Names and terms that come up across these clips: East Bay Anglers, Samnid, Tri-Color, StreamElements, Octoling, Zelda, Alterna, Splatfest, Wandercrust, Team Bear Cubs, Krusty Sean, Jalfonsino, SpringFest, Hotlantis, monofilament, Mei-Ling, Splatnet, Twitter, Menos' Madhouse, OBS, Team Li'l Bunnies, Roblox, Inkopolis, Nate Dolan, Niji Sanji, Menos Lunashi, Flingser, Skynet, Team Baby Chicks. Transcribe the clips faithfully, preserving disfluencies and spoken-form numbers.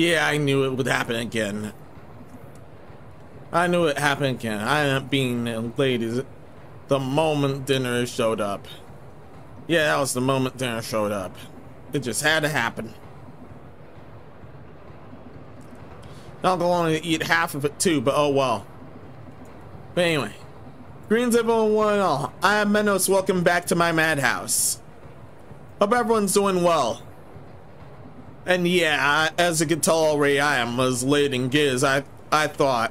Yeah, I knew it would happen again. I knew it happened again. I am being late the moment dinner showed up. Yeah, that was the moment dinner showed up. It just had to happen. I'll go on and eat half of it too, but oh well. But anyway, greens everyone, one and all. I am Menos, welcome back to my madhouse. Hope everyone's doing well. And yeah, I, as you can tell already, I am as late and good as I, I thought.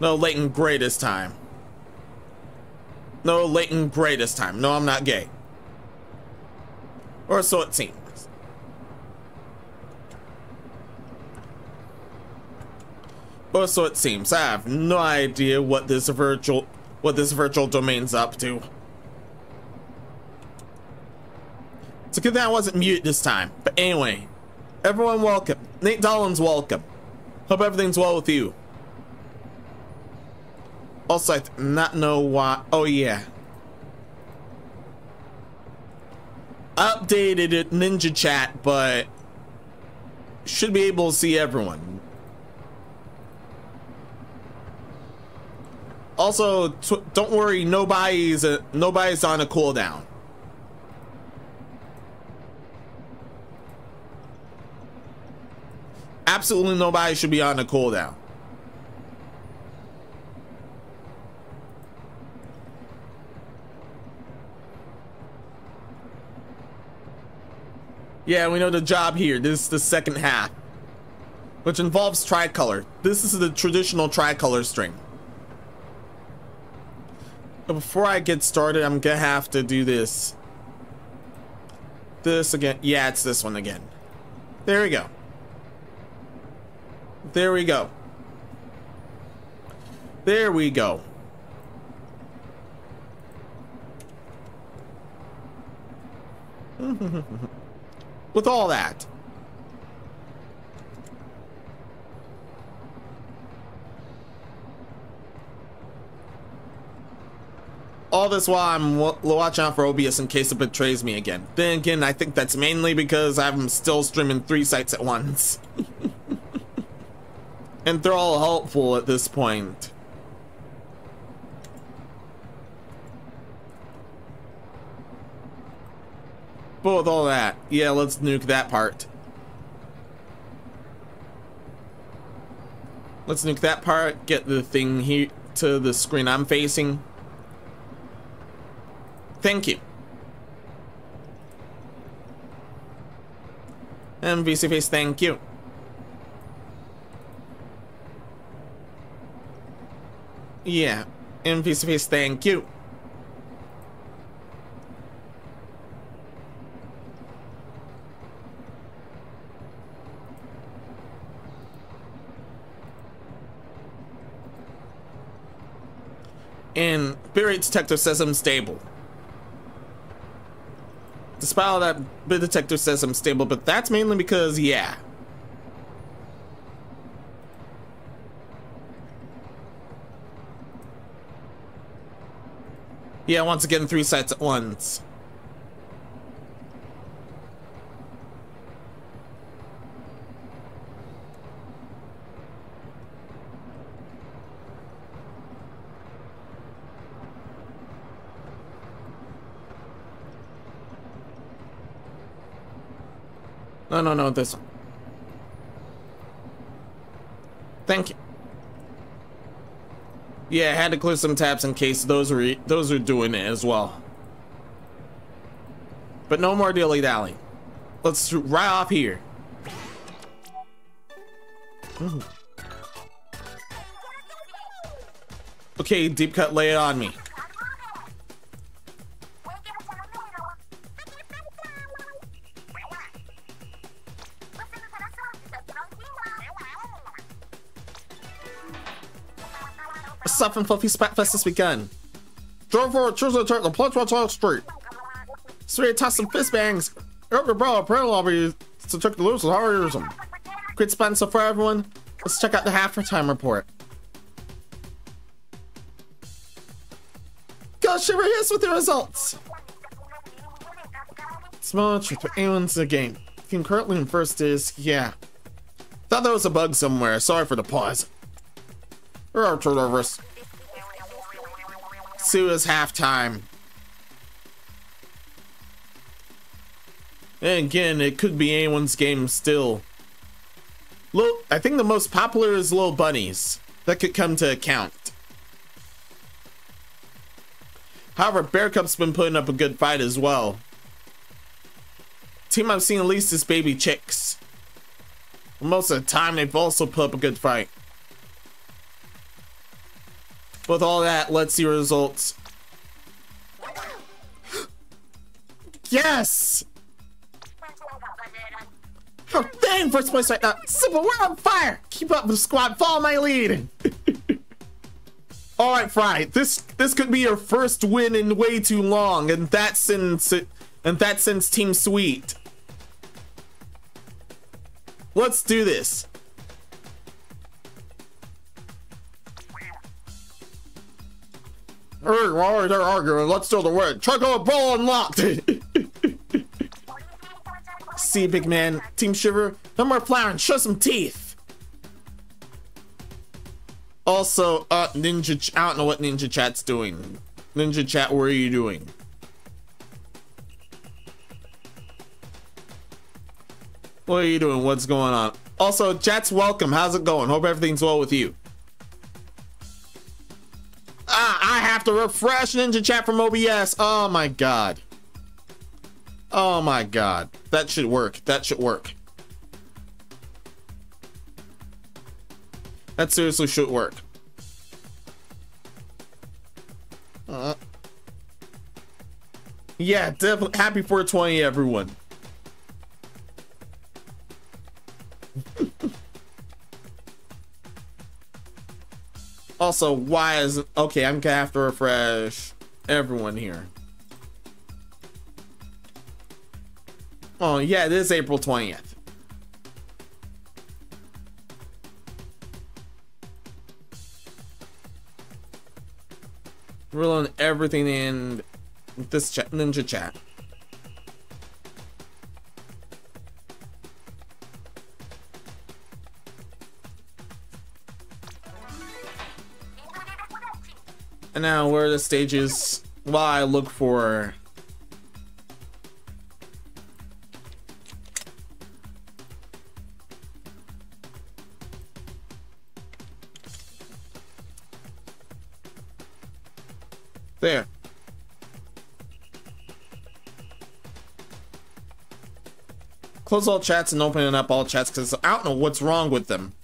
No late and gray this time. No late and gray this time. No, I'm not gay. Or so it seems. Or so it seems. I have no idea what this virtual what this virtual domain's up to. It's good that I wasn't mute this time. But anyway, everyone welcome. Nate Dolan's welcome. Hope everything's well with you. Also, I do not know why. Oh, yeah. I updated it Ninja Chat, but should be able to see everyone. Also, tw don't worry, nobody's uh, nobody's on a cooldown. Absolutely nobody should be on a cooldown. Yeah, we know the job here. This is the second half, which involves tricolor. This is the traditional tricolor string. But before I get started, I'm gonna have to do this. This again. Yeah, it's this one again. There we go. There we go. There we go. With all that. All this while I'm watching out for O B S in case it betrays me again. Then again, I think that's mainly because I'm still streaming three sites at once. And they're all helpful at this point. But with all that, yeah, let's nuke that part. Let's nuke that part, get the thing here to the screen I'm facing. Thank you. And VCface, thank you. Yeah, and VCface, thank you. And Barrier Detector says I'm stable. Despite all that, Bit Detector says I'm stable, but that's mainly because, yeah. Yeah, once again, three sites at once. No, no, no, this one. Thank you. Yeah, I had to clear some tabs in case those are those are doing it as well. But no more dilly dally. Let's shoot right off here. Ooh. Okay, deep cut, lay it on me. What's up from Fluffy Splatfest has begun. Draw for a Truce of the Turtle, plunge watch all street. Straight toss some fist bangs. Up your bro, prayer lobby to took the loose and horrorism. Great spin so far, everyone. Let's check out the halftime report. Go Shiver hits with the results. Small truth for anyone's in the game. Team currently in first is, yeah. Thought there was a bug somewhere. Sorry for the pause. We're all turned over. Soon as halftime. And again, it could be anyone's game still. Look, I think the most popular is Li'l Bunnies. That could come to account. However, Bear Cub's been putting up a good fight as well. Team I've seen at least is Baby Chicks. Most of the time, they've also put up a good fight. With all that, let's see results. Yes! Oh, dang, first place right now. Simple, we're on fire. Keep up the squad, follow my lead. All right, Fry, this this could be your first win in way too long, and that sends it, and that sends Team Sweet. Let's do this. Alright, they're arguing. Let's do the win. Truckle ball unlocked. See, big man, Team Shiver, no more flowering. Show some teeth. Also, uh, Ninja, Ch I don't know what Ninja Chat's doing. Ninja Chat, what are you doing? What are you doing? What's going on? Also, Jats, welcome. How's it going? Hope everything's well with you. Ah, I have to refresh Ninja Chat from O B S. Oh my god. Oh my god. That should work. That should work. That seriously should work. Uh, yeah, definitely. Happy four twenty, everyone. Also, why is it okay? I'm gonna have to refresh everyone here. Oh, yeah, it is April twentieth. Ruling everything in this chat, Ninja Chat. And now where the stage is while I look for there. Close all chats and opening up all chats because I don't know what's wrong with them.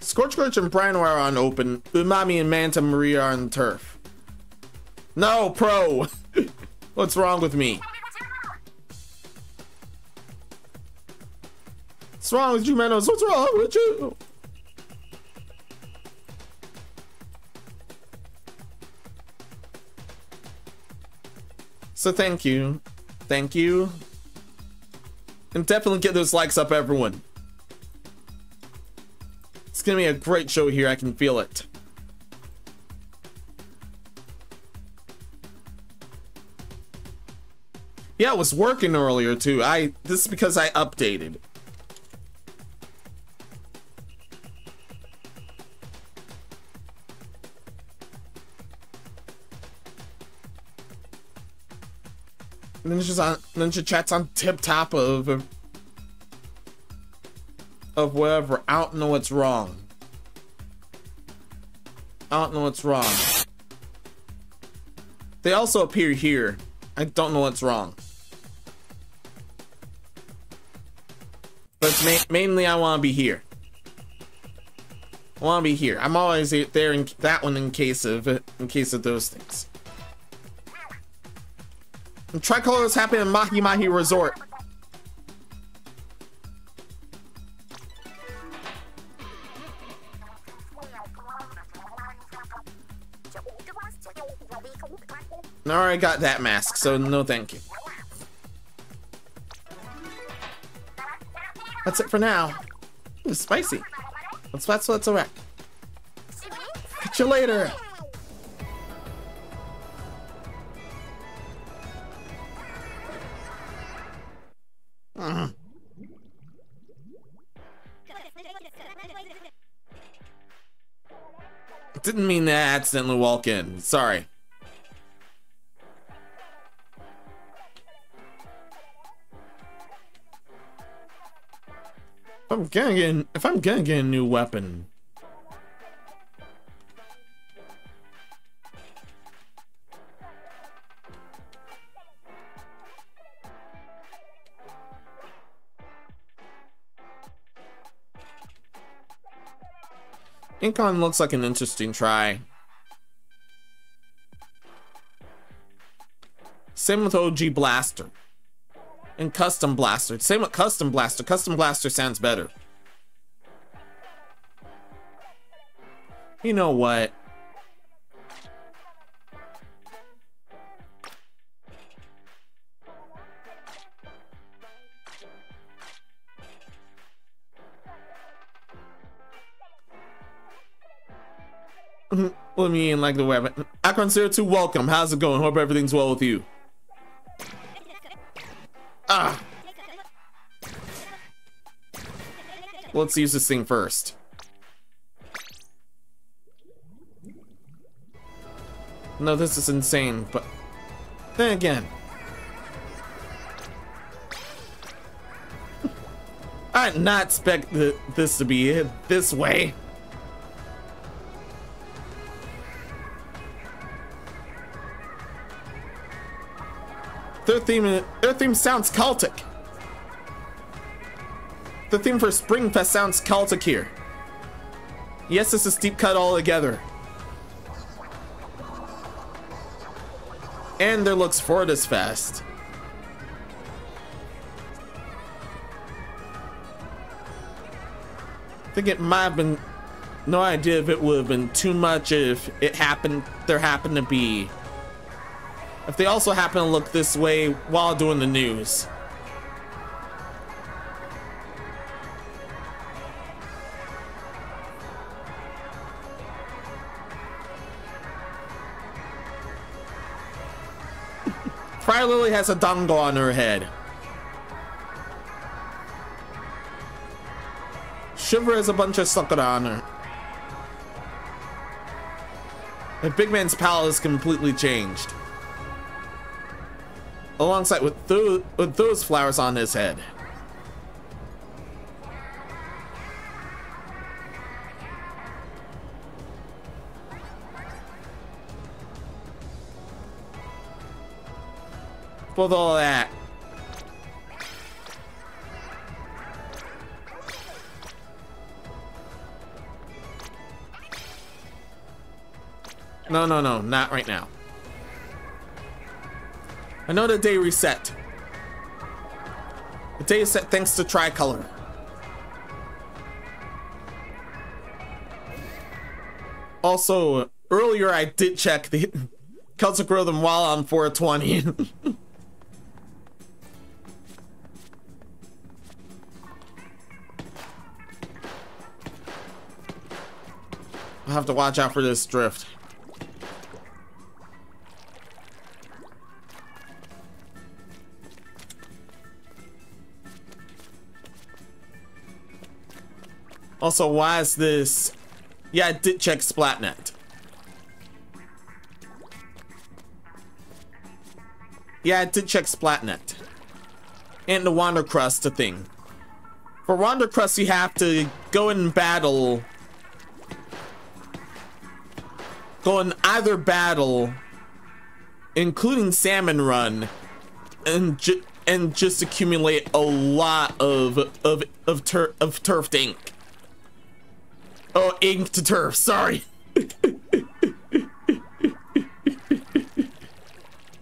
Scorch Grinch and Brian are on open. Umami and Manta Maria are on turf. No, pro! What's wrong with me? What's wrong with you, Menos? What's wrong with you? So thank you. Thank you. And definitely get those likes up, everyone. It's gonna be a great show here, I can feel it. Yeah, it was working earlier too. I this is because I updated. Ninja's on, Ninja Chat's on tip top of of whatever. I don't know what's wrong. I don't know what's wrong. They also appear here. I don't know what's wrong. But it's ma mainly I want to be here. I want to be here. I'm always there in that one in case of in case of those things. Tricolor is happening in Mahi Mahi Resort. I already got that mask, so no thank you. That's it for now. Ooh, spicy. That's that's what's a wreck. Catch you later. Uh-huh. Didn't mean to accidentally walk in. Sorry. If I'm gonna get in, if I'm gonna get a new weapon. Incon looks like an interesting try. Same with O G Blaster. And Custom Blaster. Same with Custom Blaster. Custom Blaster sounds better. You know what? Let me in like the weapon. Akron zero two, welcome. How's it going? Hope everything's well with you. Ah. Let's use this thing first. No, this is insane, but then again. I did not expect th this to be it this way. Their theme, their theme sounds Celtic. The theme for SpringFest sounds Celtic here. Yes, this is deep cut all together. And their looks for this fest. I think it might have been no idea if it would have been too much if it happened. There happened to be. If they also happen to look this way while doing the news. Fry Lily has a dongle on her head. Shiver has a bunch of sakura on her. The big man's palette is completely changed. Alongside with those, with those flowers on his head. With all that. No, no, no, not right now. Another day reset. The day is set thanks to tricolor. Also, earlier I did check the Celtic rhythm while on four twenty. I'll have to watch out for this drift. Also, why is this? Yeah, I did check Splatnet. Yeah, I did check Splatnet. And the Wandercrust, a thing. For Wandercrust, you have to go in battle. Go in either battle, including Salmon Run, and ju and just accumulate a lot of of of tur of turfed ink. Oh, ink to turf, sorry.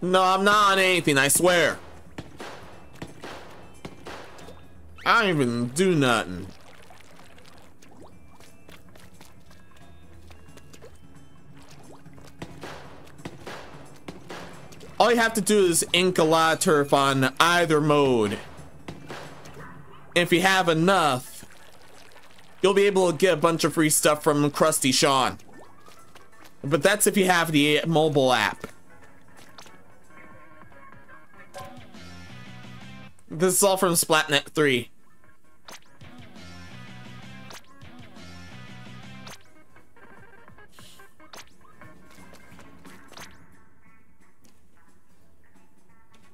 No, I'm not on anything, I swear. I don't even do nothing. All you have to do is ink a lot of turf on either mode. If you have enough, you'll be able to get a bunch of free stuff from Krusty Sean. But that's if you have the mobile app. This is all from Splatnet three.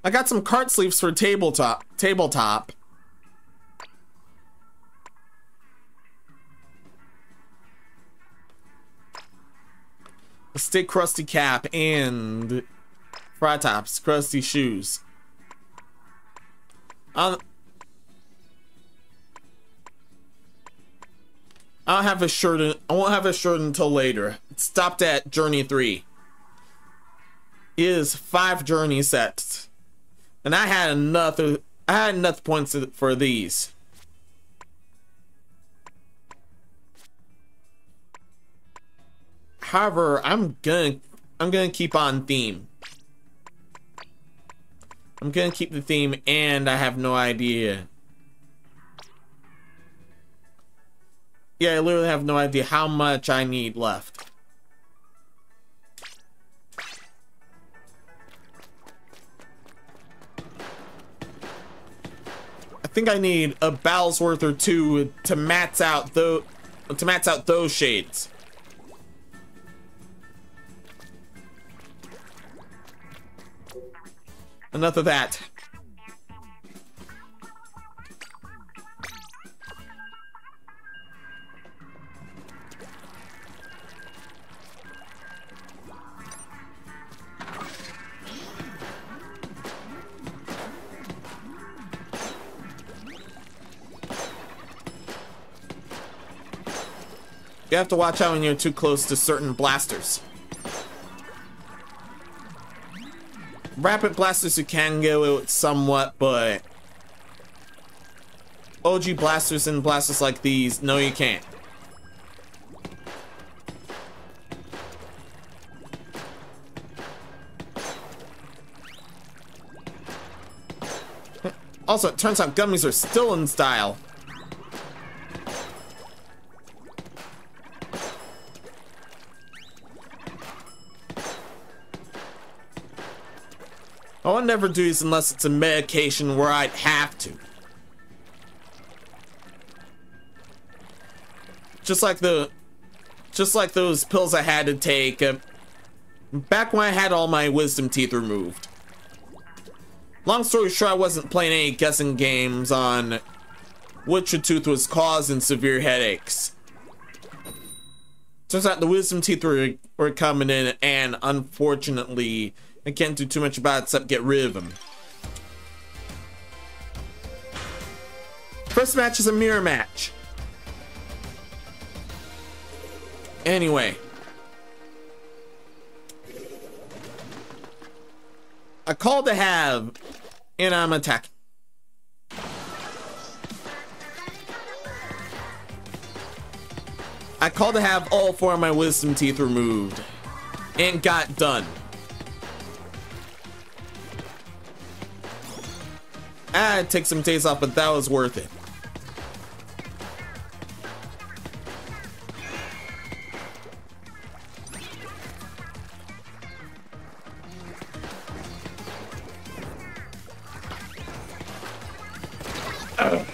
I got some cart sleeves for tabletop. Tabletop. A stick crusty cap and fry tops, crusty shoes. I don't, I don't have a shirt. In, I won't have a shirt until later. It stopped at Journey three. It is five Journey sets. And I had enough. I had enough points for these. However, I'm gonna. I'm gonna keep on theme. I'm gonna keep the theme, and I have no idea. Yeah, I literally have no idea how much I need left. I think I need a battle's worth or two to max out those to max out those shades. Enough of that. You have to watch out when you're too close to certain blasters. Rapid blasters you can get with somewhat, but O G blasters and blasters like these, no you can't. Also, it turns out gummies are still in style. I would never do this unless it's a medication where I'd have to. Just like the, just like those pills I had to take uh, back when I had all my wisdom teeth removed. Long story short, I wasn't playing any guessing games on which your tooth was causing severe headaches. Turns out the wisdom teeth were, were coming in, and unfortunately, I can't do too much about it except get rid of him. First match is a mirror match. Anyway. I called to have, and I'm attacking. I called to have all four of my wisdom teeth removed, and got done. Ah, it takes some days off, but that was worth it. Ugh.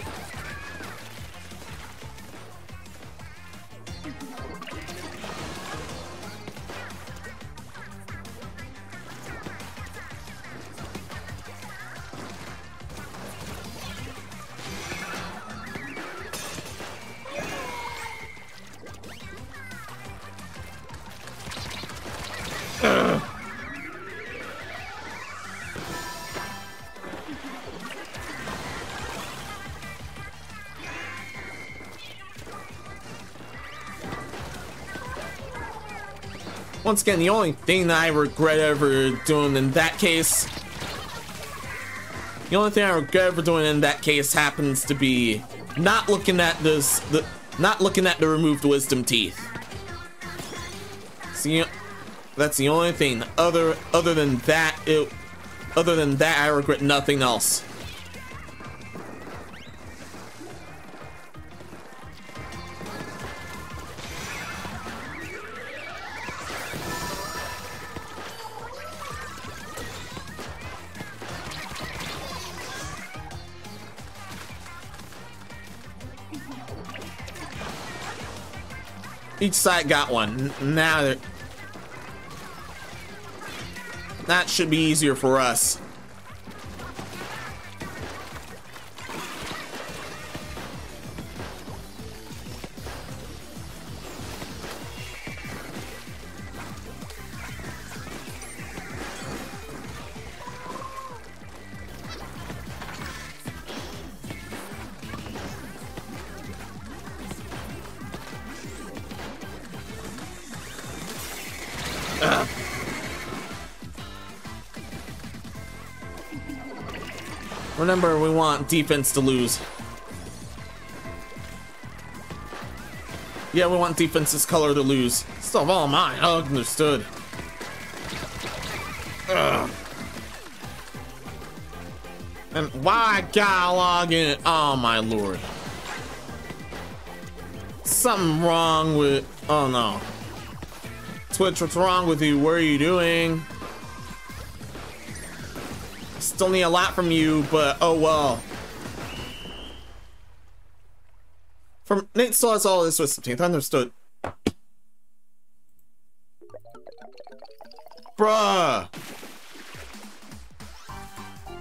Once again, the only thing that I regret ever doing in that case, the only thing I regret ever doing in that case happens to be not looking at this, the, not looking at the removed wisdom teeth. See, that's the only thing. Other, other than that, it, other than that, I regret nothing else. Each side got one. Now they're... That should be easier for us. Remember, we want defense to lose. Yeah, we want defense's color to lose. Still all mine. Oh, understood. Ugh. And why I gotta log in? Oh my lord. Something wrong with... Oh no. Twitch, what's wrong with you? What are you doing? Still need a lot from you, but oh well. From Nate still has all this was seventeenth, understood. Bruh.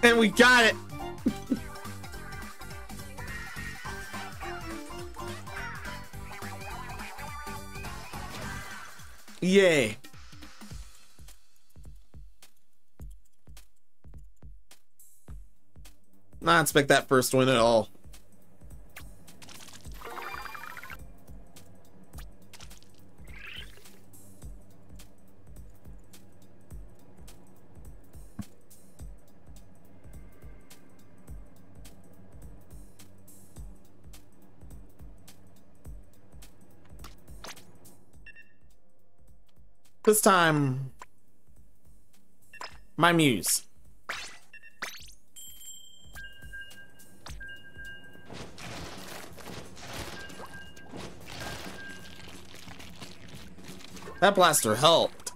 And we got it. Yay. Not expect that first win at all. This time, my muse. That blaster helped.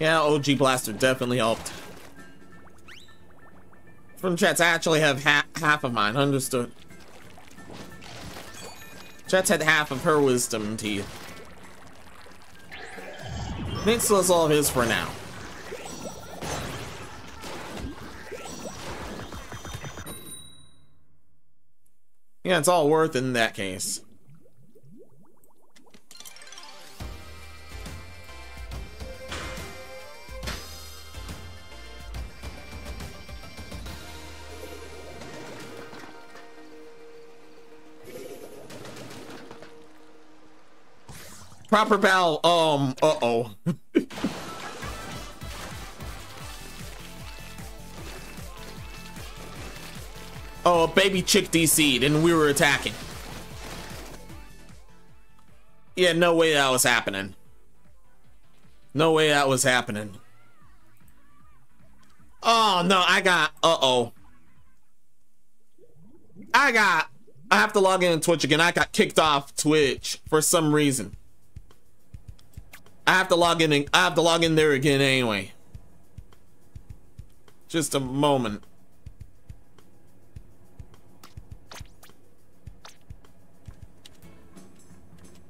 Yeah, O G blaster definitely helped. From chats, I actually have ha half of mine. Understood. Chats had half of her wisdom teeth. Nate still has all of his for now. Yeah, it's all worth in that case. Proper battle, um, uh-oh. Oh, baby chick D C'd and we were attacking. Yeah, no way that was happening. No way that was happening. Oh, no, I got... Uh-oh. I got... I have to log in on Twitch again. I got kicked off Twitch for some reason. I have to log in... I have to log in there again anyway. Just a moment.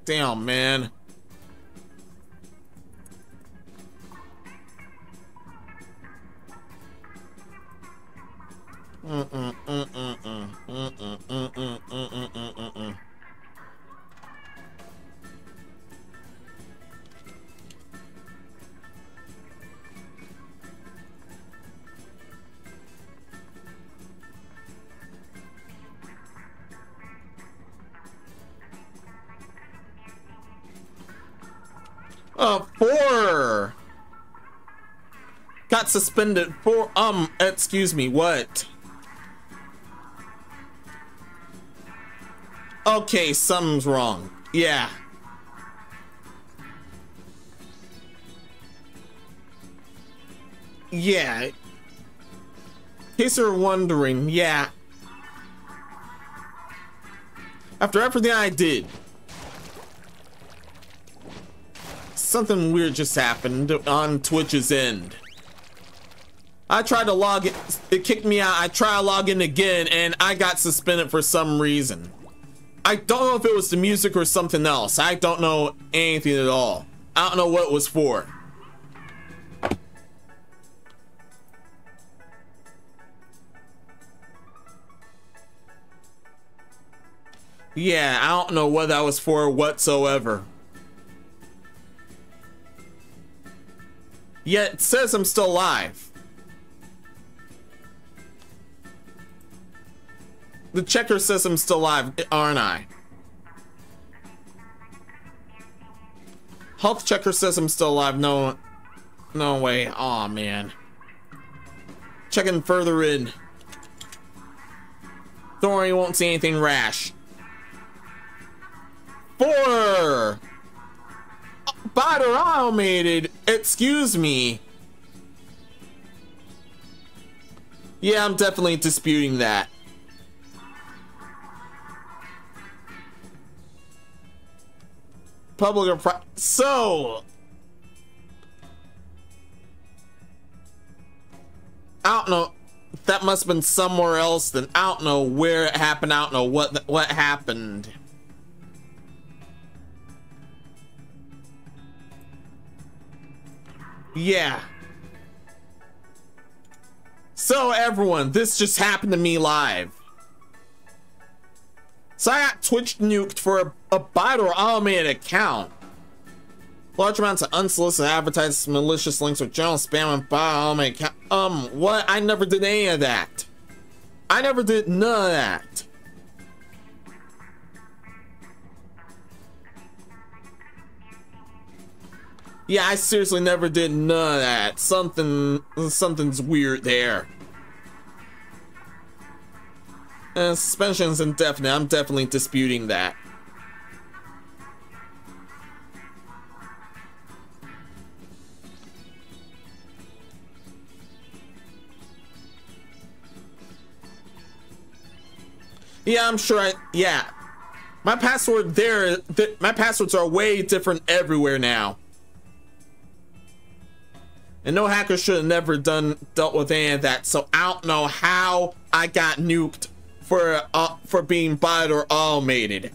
Damn, man. Mm-mm, mm-mm, mm-mm, mm-mm, mm-mm, mm-mm, mm-mm. Uh, four got suspended for um excuse me what okay something's wrong. Yeah, yeah, in case you're wondering. Yeah, after everything I did, something weird just happened on Twitch's end. I tried to log in, it kicked me out. I tried to log in again and I got suspended for some reason. I don't know if it was the music or something else. I don't know anything at all. I don't know what it was for. Yeah, I don't know what that was for whatsoever. Yet it says I'm still live. The checker says I'm still live, aren't I? Health checker says I'm still alive. No, no way. Aw, man. Checking further in. Don't worry, you won't see anything rash. Four! Batter automated! Excuse me! Yeah, I'm definitely disputing that. Public or private? So! I don't know. That must have been somewhere else then. I don't know where it happened. I don't know what, what happened. Yeah. So everyone, this just happened to me live. So I got Twitch nuked for a, a bot or automated account. Large amounts of unsolicited advertisements, malicious links, or general spam and bot automated account. Um, what? I never did any of that. I never did none of that. Yeah, I seriously never did none of that. Something, something's weird there. Uh, suspension's indefinite. I'm definitely disputing that. Yeah, I'm sure I, yeah. My password there, th- my passwords are way different everywhere now. And no hacker should have never done dealt with any of that. So I don't know how I got nuked for uh, for being bot or automated.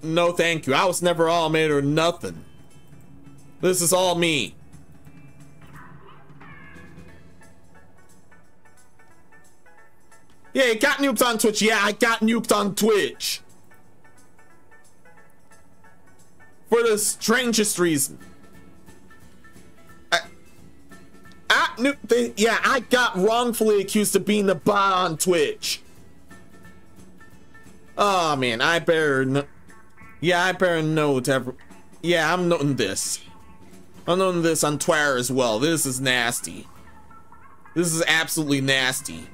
No, thank you. I was never automated or nothing. This is all me. Yeah, you got nuked on Twitch. Yeah, I got nuked on Twitch for the strangest reason. I knew they, yeah, I got wrongfully accused of being the bot on Twitch. Oh man, I better know. Yeah, I better know to every. Yeah, I'm noting this. I'm noting this on Twitter as well. This is nasty. This is absolutely nasty.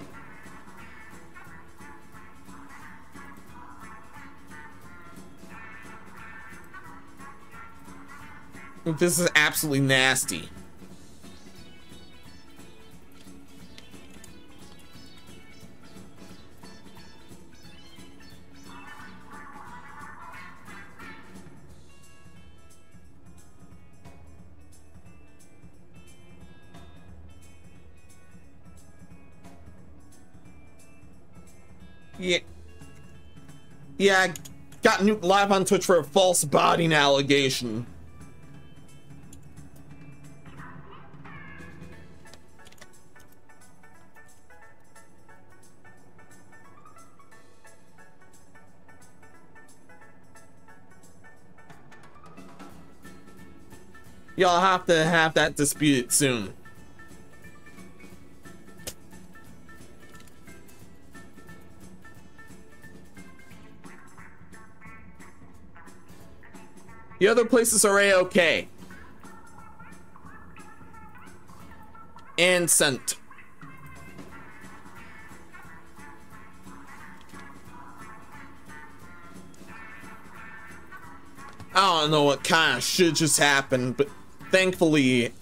This is absolutely nasty. Yeah, yeah, I got nuked live on Twitch for a false botting allegation. Y'all have to have that disputed soon. The other places are A-okay. And sent. I don't know what kind of shit just happened, but thankfully,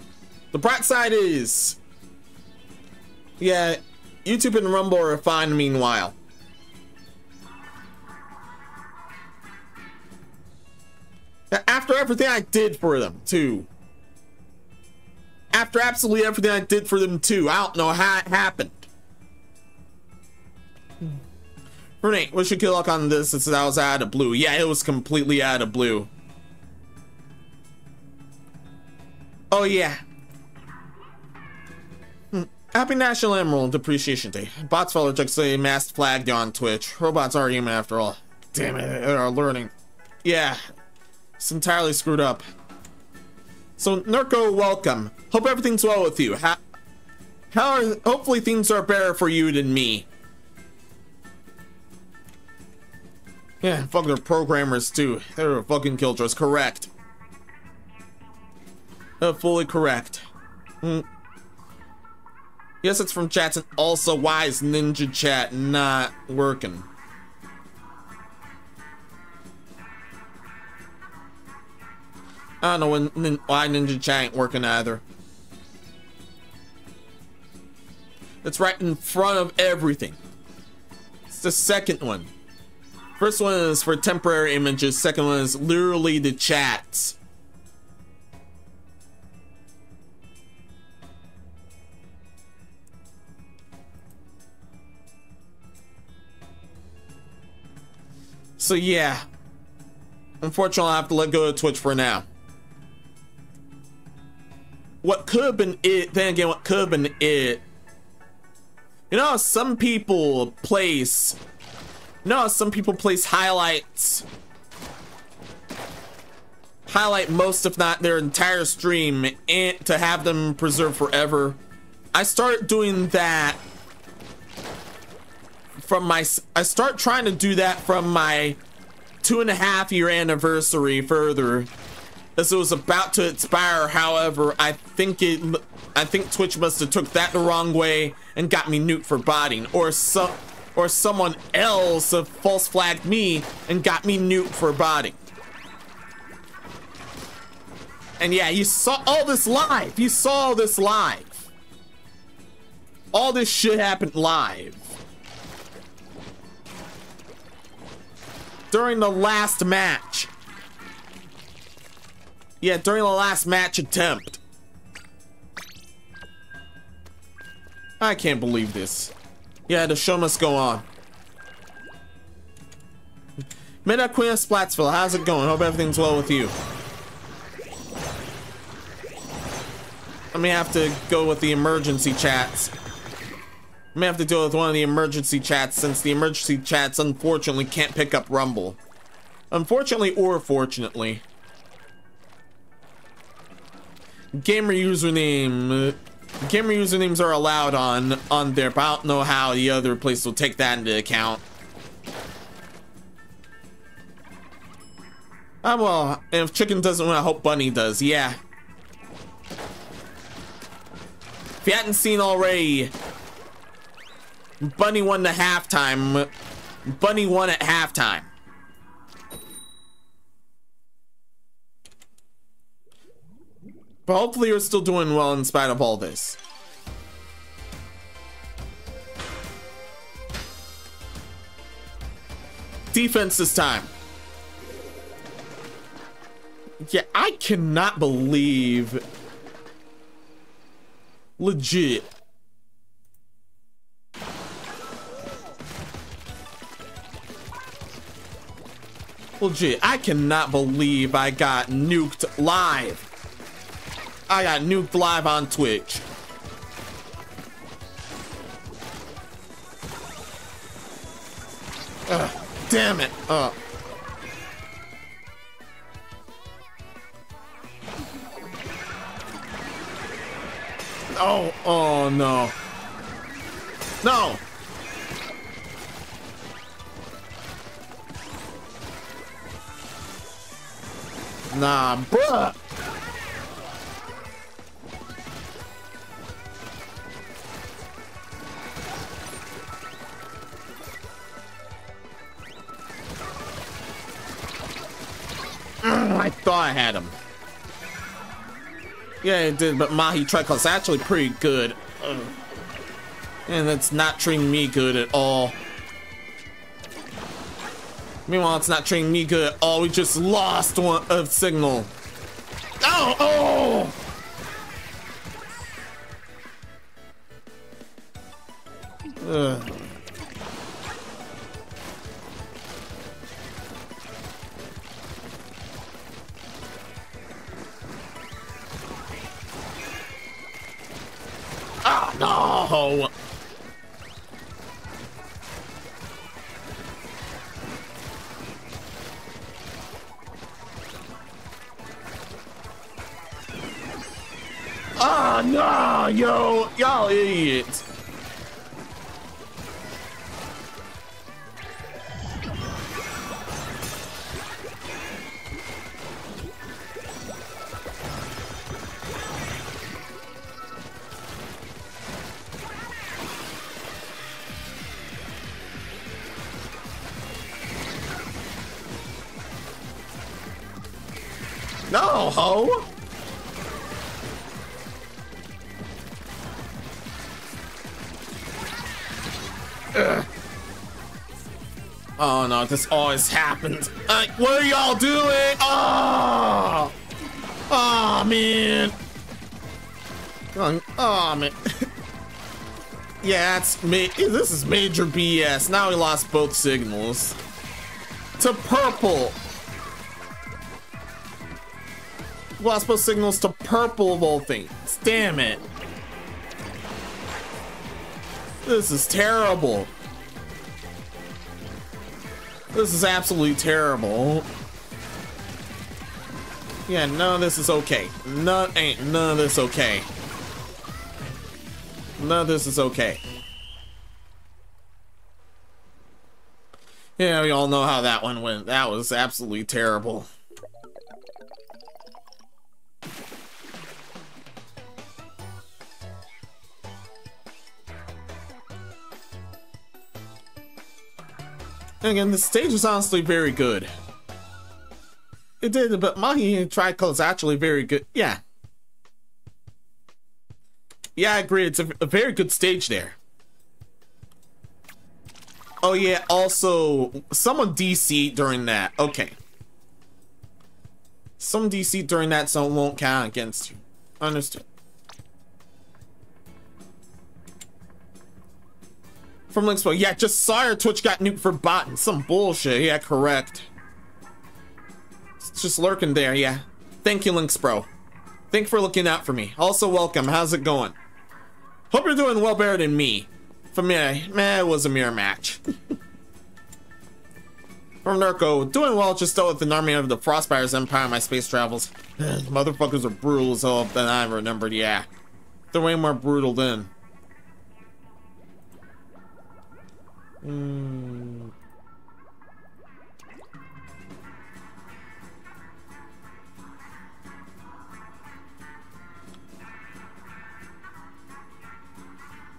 the bright side is, yeah, YouTube and Rumble are fine meanwhile. After everything I did for them, too. after absolutely everything I did for them too. I don't know how it happened. Renee, wish you good luck on this since that was out of blue. Yeah, it was completely out of blue. Oh yeah. Happy National Emerald Appreciation Day. Bots follow just a masked flag on Twitch. Robots are human after all. Damn it, they are learning. Yeah, it's entirely screwed up. So Nurko, welcome. Hope everything's well with you. How, how are, hopefully things are better for you than me. Yeah, fuck their programmers too. They're fucking killjoys. Correct. Uh, fully correct. Mm. Yes, it's from chats, and also why is Ninja Chat not working? I don't know when, nin, why Ninja Chat ain't working either. It's right in front of everything. It's the second one. First one is for temporary images. Second one is literally the chats. So yeah, unfortunately I have to let go of Twitch for now. What could have been it, then again what could have been it. You know, some people place, you know, some people place highlights, highlight most if not their entire stream, and to have them preserved forever. I started doing that from my, I start trying to do that from my two and a half year anniversary further, as it was about to expire. However, I think it, I think Twitch must have took that the wrong way and got me nuked for botting, or some, or someone else false flagged me and got me nuked for botting. And yeah, you saw all this live. You saw all this live. All this shit happened live. During the last match. Yeah, during the last match attempt. I can't believe this. Yeah, the show must go on. Meta Queen of Splatsville, how's it going? Hope everything's well with you. I may have to go with the emergency chats. I may have to deal with one of the emergency chats, since the emergency chats unfortunately can't pick up Rumble. Unfortunately or fortunately. Gamer username. Uh, gamer usernames are allowed on, on there, but I don't know how the other place will take that into account. Ah, well, if Chicken doesn't win, I hope Bunny does, yeah. If you hadn't seen already, Bunny won the halftime. Bunny won at halftime. But hopefully you're still doing well in spite of all this. Defense this time. Yeah, I cannot believe. Legit. Legit, I cannot believe I got nuked live. I got nuked live on Twitch. Ugh, damn it. Uh. Oh, oh no. No. Nah, bruh. Mm, I thought I had him. Yeah, it did, but Mahi Trekos is actually pretty good. Ugh. And it's not treating me good at all. Meanwhile, it's not treating me good. Oh, we just lost one of signal. Oh, oh! Ugh. Oh, ah, no, yo, y'all idiots. No, ho! Ugh. Oh no, this always happens. Like, what are y'all doing? Oh! Oh man! Oh man. Yeah, it's me. This is major B S. Now we lost both signals. To purple! Lost both signals to purple of all things. Damn it. This is terrible. This is absolutely terrible. Yeah, none of this is okay. None ain't none of this okay. None of this is okay. Yeah, we all know how that one went. That was absolutely terrible. And again, the stage was honestly very good. It did, but Mahi and Tricolor is actually very good. Yeah. Yeah, I agree. It's a, a very good stage there. Oh, yeah. Also, someone D C'd during that. Okay. Some D C'd during that, so it won't count against you. Understood. From Linkspo, yeah, just saw your Twitch got nuked for botting. Some bullshit, yeah, correct. It's just lurking there, yeah. Thank you, Linksbro. Thank you for looking out for me. Also, welcome, how's it going? Hope you're doing well better than me. For me, meh, it was a mere match. From Nurko, doing well, just dealt with an army of the Frostbite's Empire in my space travels. Motherfuckers are brutal as hell than I remembered, yeah. They're way more brutal than. Mm.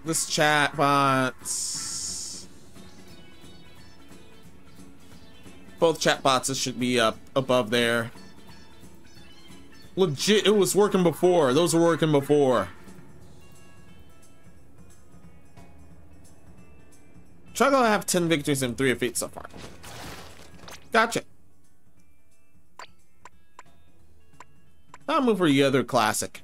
This chat bots, both chat bots should be up above there. Legit, it was working before. Those were working before. Try to have ten victories and three defeats so far. Gotcha. I'll move for the other classic.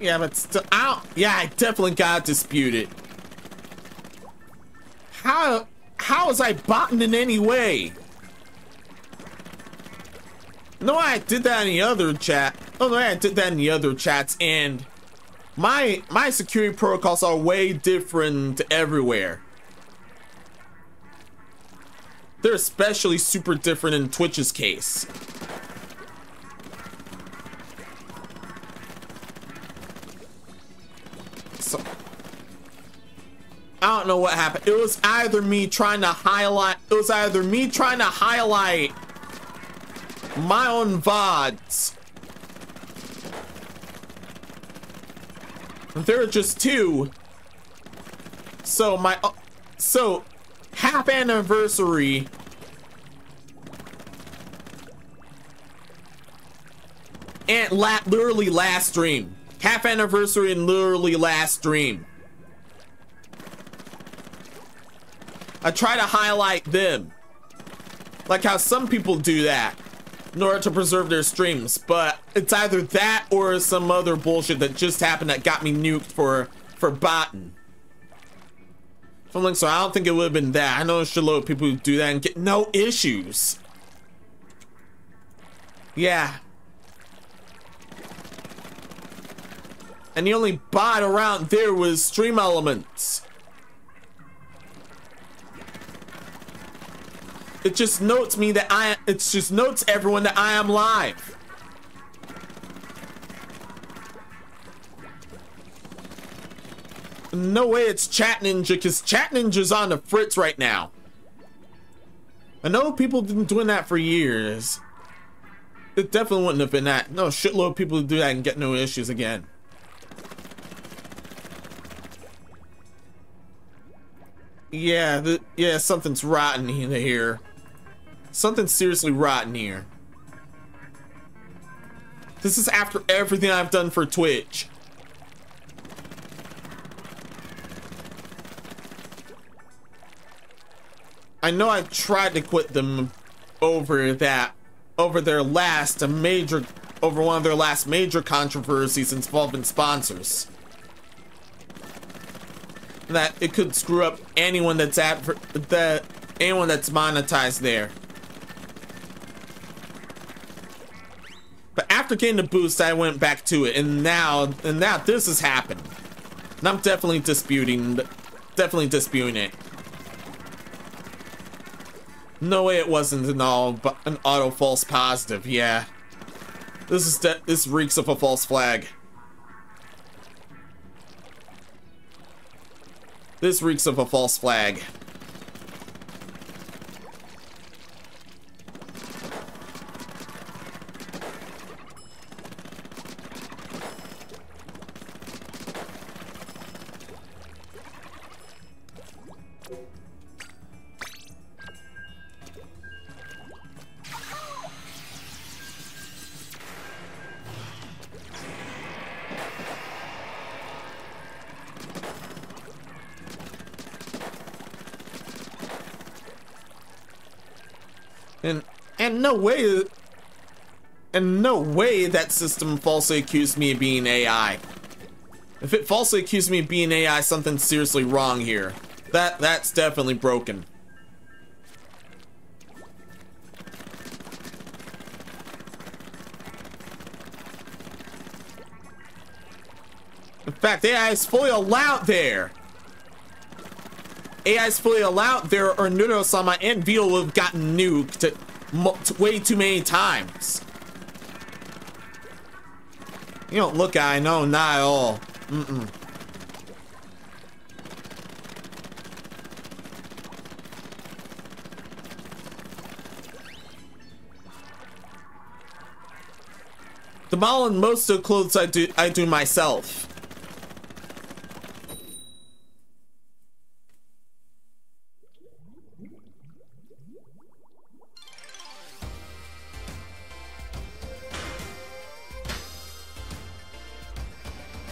Yeah, but still out. Yeah, I definitely got disputed. How how was I botting in any way? No, I did that in the other chat. Oh no, I did that in the other chats, and my my security protocols are way different everywhere. They're especially super different in Twitch's case. So, I don't know what happened. It was either me trying to highlight it was either me trying to highlight my own V O Ds. There are just two. So my so half anniversary and la literally last stream. Half anniversary and literally last stream. I try to highlight them. Like how some people do that in order to preserve their streams, but it's either that or some other bullshit that just happened that got me nuked for for botting. Something, so I don't think it would have been that. I know a shitload of people who do that and get no issues. Yeah. And the only bot around there was Stream Elements. It just notes me that I, it just notes everyone that I am live. No way it's Chat Ninja, because Chat Ninja's on the fritz right now. I know people have been doing that for years. It definitely wouldn't have been that. No, shitload of people who do that and get no issues again. Yeah, the, yeah, something's rotten in here. Something's seriously rotten here. This is after everything I've done for Twitch. I know I tried to quit them over that, over their last a major, over one of their last major controversies involving sponsors. That it could screw up anyone that's at that anyone that's monetized there. But after getting the boost, I went back to it, and now and now this has happened. And I'm definitely disputing, definitely disputing it. No way it wasn't an all but an auto false positive. Yeah, this is de this reeks of a false flag. This reeks of a false flag. And and no way, and no way that system falsely accused me of being A I. If it falsely accused me of being A I, something's seriously wrong here. That that's definitely broken. In fact, A I is fully allowed there. A I's fully allowed there, or Nuno-sama and Veal will have gotten nuked way too many times. You don't look, I know, not at all. Mm-mm. The model and most of the clothes I do, I do myself.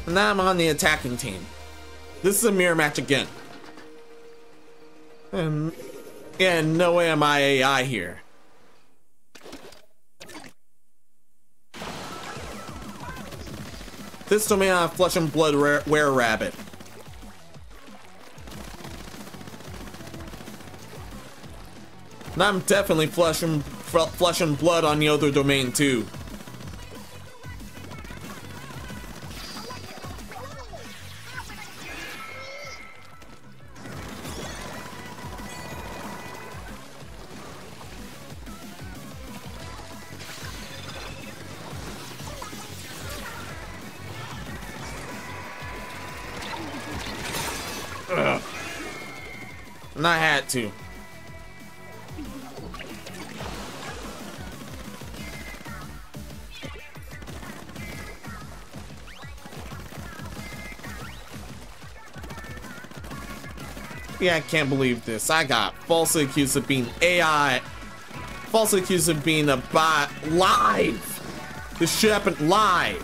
Now I'm on the attacking team. This is a mirror match again. And, and no way am I A I here. This domain on Flesh and Blood Were Rabbit. And I'm definitely Flesh and, flesh and Blood on the other domain too. I had to. Yeah, I can't believe this. I got falsely accused of being A I, falsely accused of being a bot live. This shit happened live.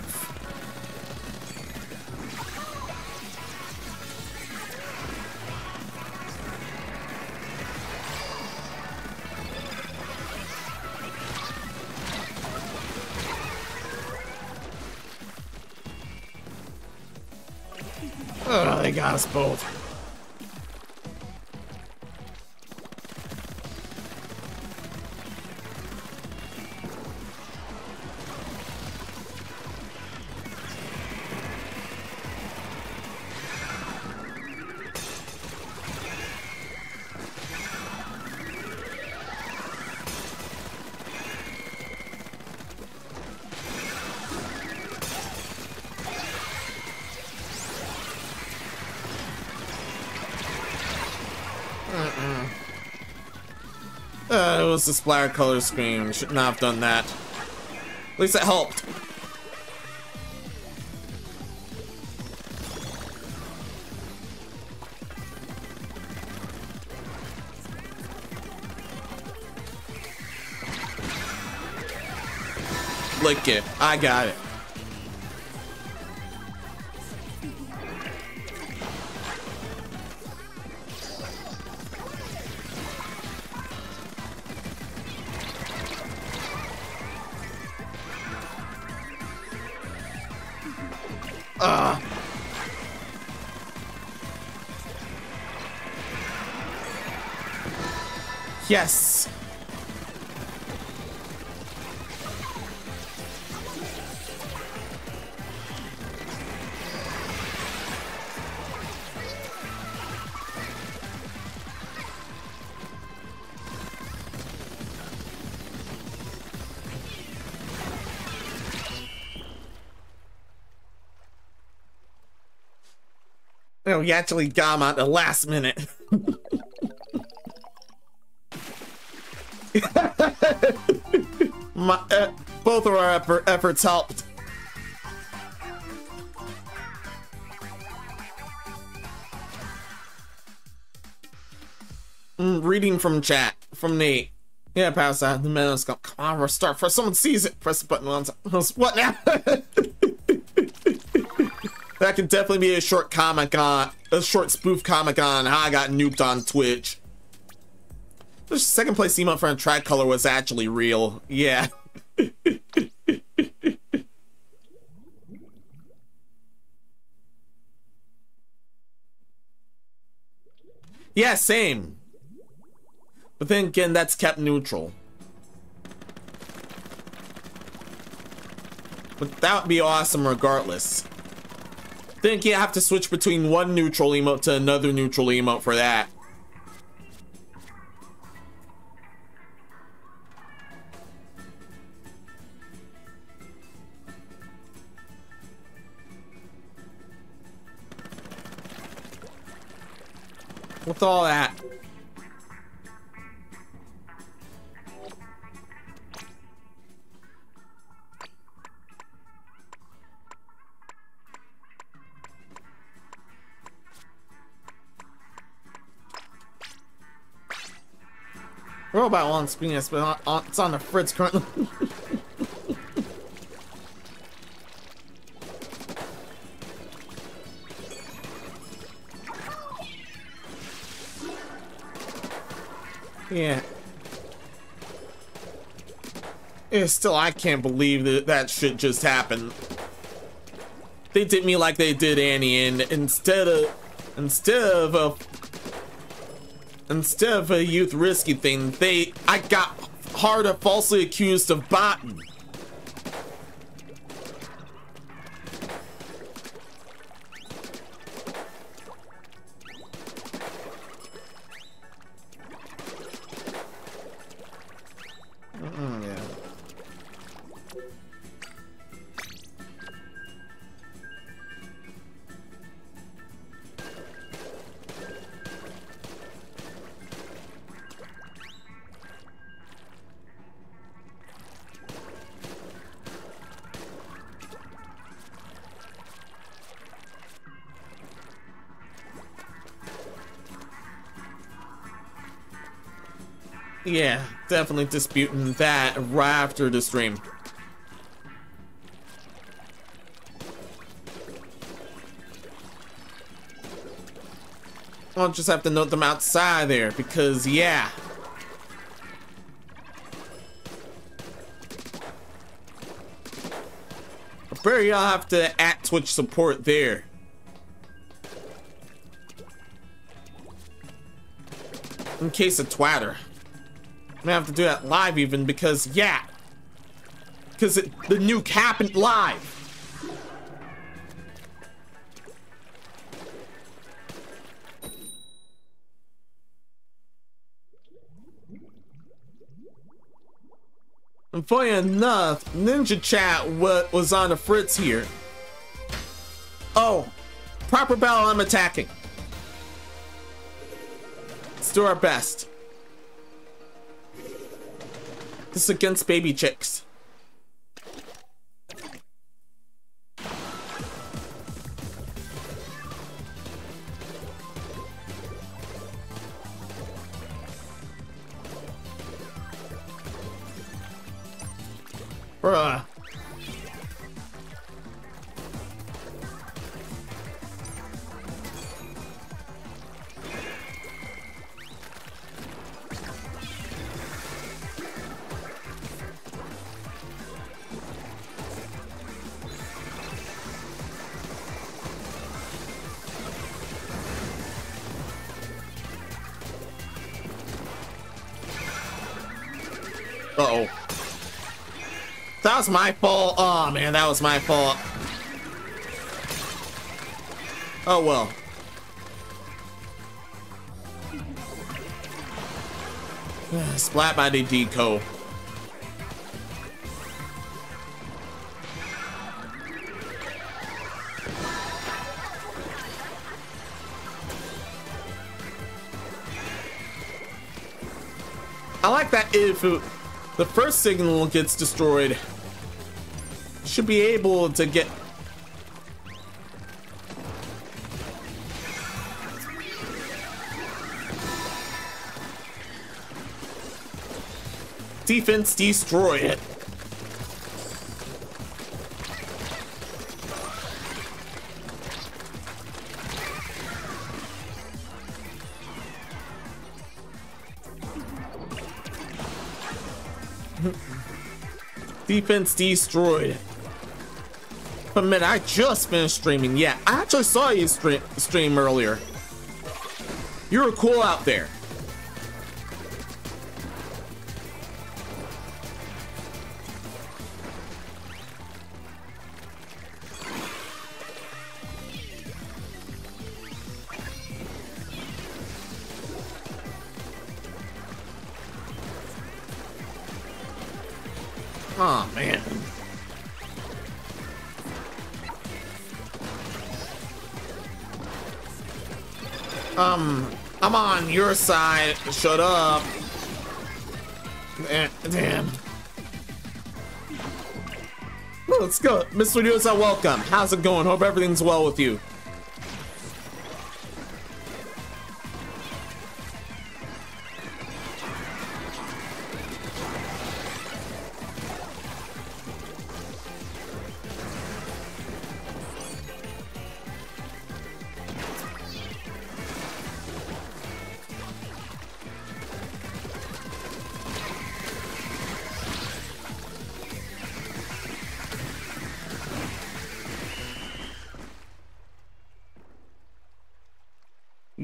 Ugh, they got us both. Uh, it was the splatter color screen. Should not have done that. At least it helped. Lick it. I got it. Ugh. Yes. Oh, he actually got him at the last minute. My, uh, both of our effort, efforts helped. Mm, reading from chat, from Nate. Yeah, pass that. The Menos go, come on, restart. First, someone sees it. Press the button once. What now? That could definitely be a short comic on, a short spoof comic on how I got nuked on Twitch. The second place emote for a tricolor was actually real. Yeah. Yeah, same. But then again, that's kept neutral. But that would be awesome regardless. Think you have to switch between one neutral emote to another neutral emote for that. With all that. Robot wants being it's on the fritz currently. Yeah. Yeah, still I can't believe that that shit just happened. They did me like they did Annie, and instead of instead of a Instead of a youth risky thing, they I got harder falsely accused of botting. Mm-mm, yeah. Yeah, definitely disputing that right after the stream. I'll just have to note them outside there, because yeah. I bet y'all have to at Twitch support there. In case of twatter. I'm gonna have to do that live even, because yeah. Because the nuke happened live. And funny enough, Ninja Chat was on the fritz here. Oh, proper battle, I'm attacking. Let's do our best. This is against Baby Chicks. Bruh. Uh-oh. That was my fault. Oh man, that was my fault. Oh well. Splat by the deco. I like that if it, the first signal gets destroyed, should be able to get... Defense, destroy it. Defense destroyed. But man, I just finished streaming. Yeah, I actually saw you stream, stream earlier. You were cool out there. Oh man. Um, I'm on your side. Shut up. Damn. Well, let's go. Mister Diosa, welcome. How's it going? Hope everything's well with you.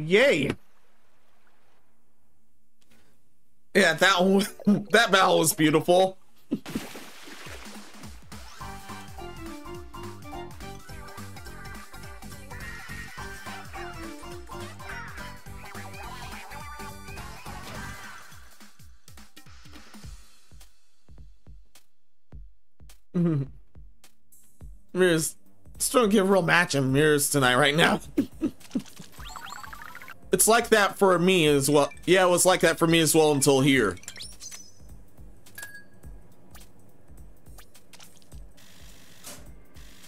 Yay! Yeah, that one, that battle was beautiful. Mirrors, still don't get a real match in mirrors tonight, right now. It's like that for me as well. Yeah, it was like that for me as well until here.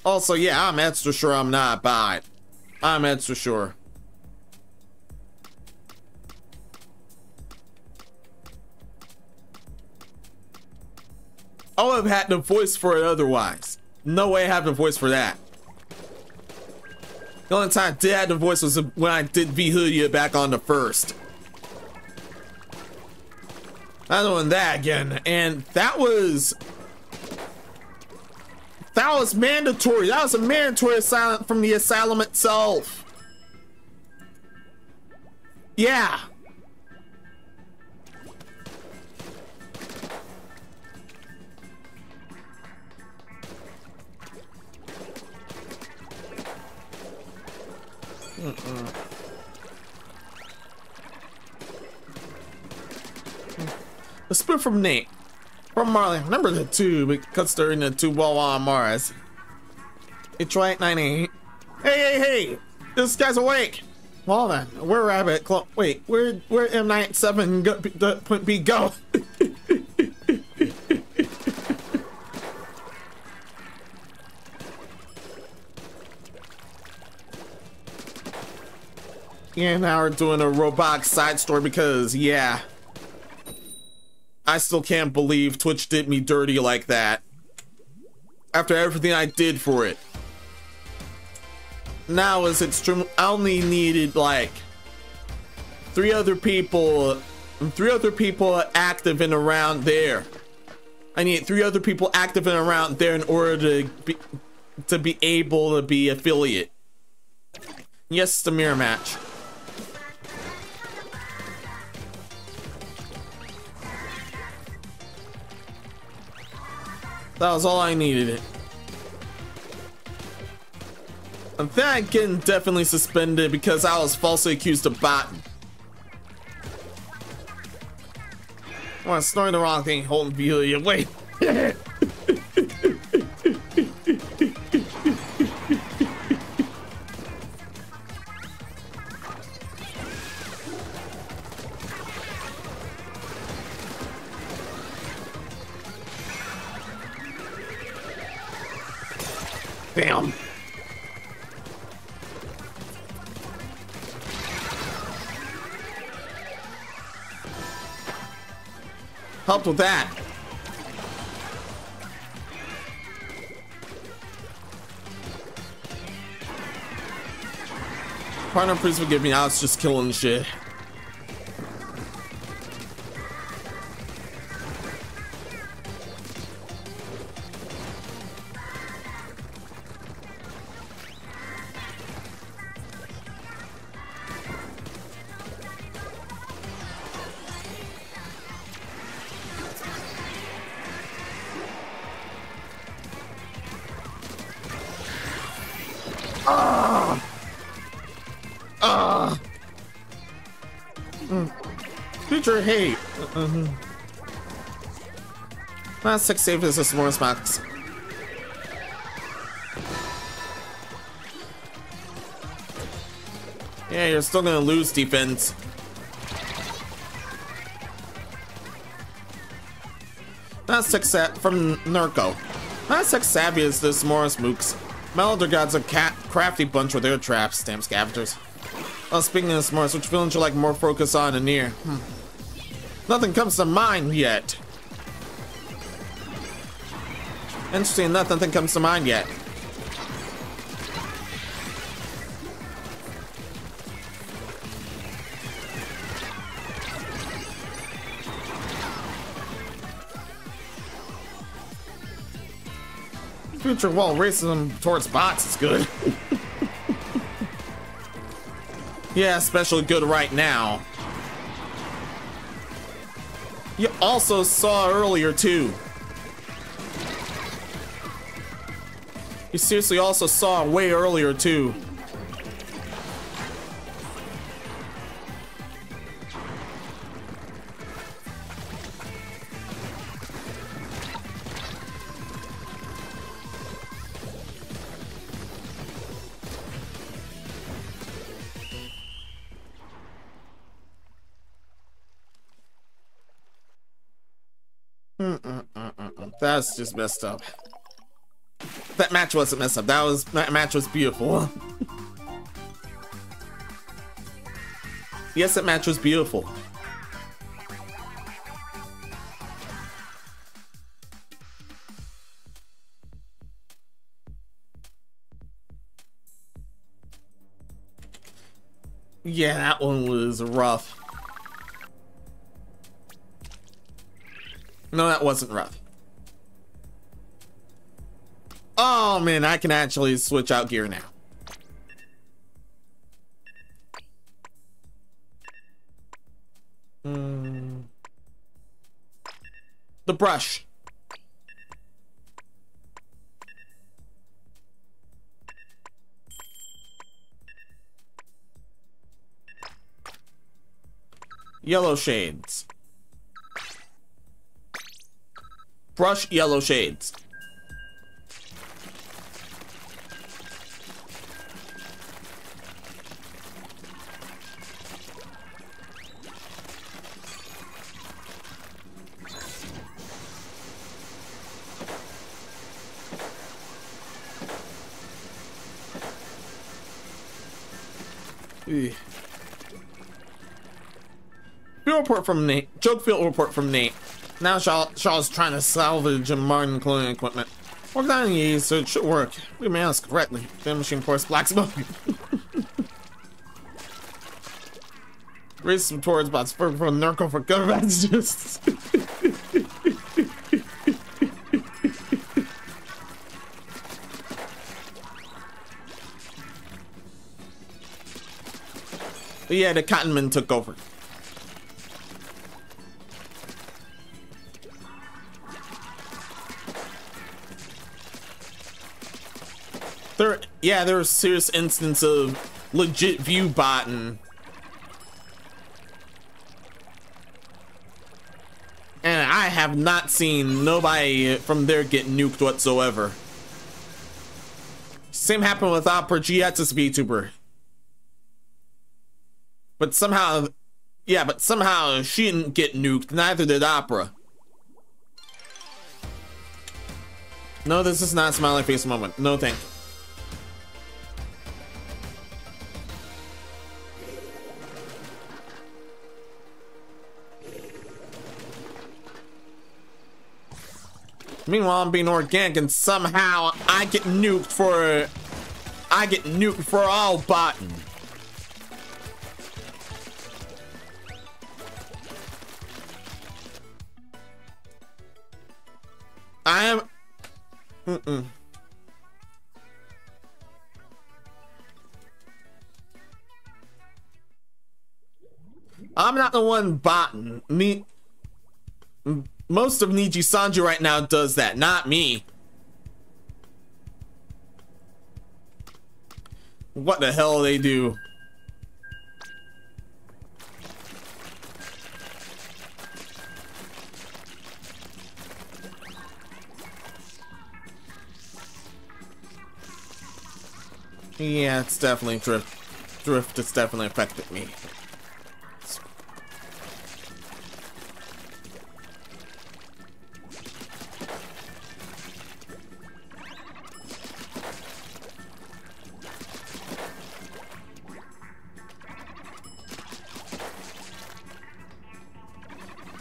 Also, yeah, I'm extra sure I'm not bot. I'm extra sure. I would have had the voice for it otherwise. No way I have the voice for that. The only time I did have the voice was when I did V Hoodie back on the first. I'm doing that again, and that was that was mandatory. That was a mandatory asylum from the asylum itself. Yeah. Mm-mm. A spin from Nate, from Marley. Remember the tube, it cuts during the tube while on Mars. It's right ninety-eight. Hey, hey, hey! This guy's awake! Well then, where Rabbit Club? Wait, where where M ninety-seven point B go? Yeah, now we're doing a Roblox side story because, yeah, I still can't believe Twitch did me dirty like that. After everything I did for it. Now it's extreme. I only needed like three other people, three other people active and around there. I need three other people active and around there in order to be, to be able to be affiliate. Yes, it's a mirror match. That was all I needed. And then I'm getting definitely suspended because I was falsely accused of botting. Oh, I'm snoring the wrong thing, holding Belia. Wait. Bam. Helped with that. Partner, please forgive me. I was just killing shit. Hey, mm-hmm. My six save is this Morris Max. Yeah, you're still gonna lose defense. Not six set from Nurko. Not six savvy is this Morris Mooks. My older gods are cat crafty bunch with their traps, damn scavengers. Well, speaking of this Morris, which villain you like more focus on and near? Hmm. Nothing comes to mind yet. Interesting enough, nothing comes to mind yet. Future wall racism towards bots is good. Yeah, especially good right now. You also saw earlier too. You seriously also saw way earlier too. That's just messed up. That match wasn't messed up. That was that match was beautiful. Yes, that match was beautiful. Yeah, that one was rough. No, that wasn't rough. Oh man, I can actually switch out gear now. Mm. The brush. Yellow shades. Brush yellow shades. Ugh. Field report from Nate. Joke field report from Nate. Now Shaw, Shaw's trying to salvage a modern cloning equipment. Working on these, so it should work. We managed correctly. The machine pours black smoke. Race some towards bots for Nurko for government just. Yeah, the cotton men took over. There, yeah, there was a serious instance of legit view botting. And I have not seen nobody from there get nuked whatsoever. Same happened with Opera G X's VTuber. But somehow, yeah, but somehow she didn't get nuked, neither did Opera. No, this is not a smiley face moment. No, thank you. Meanwhile, I'm being organic, and somehow I get nuked for I get nuked for all botting. I am. Mm-mm. I'm not the one botting. Me. Most of Niji Sanji right now does that, not me. What the hell they do? Yeah, it's definitely drift. Drift has definitely affected me.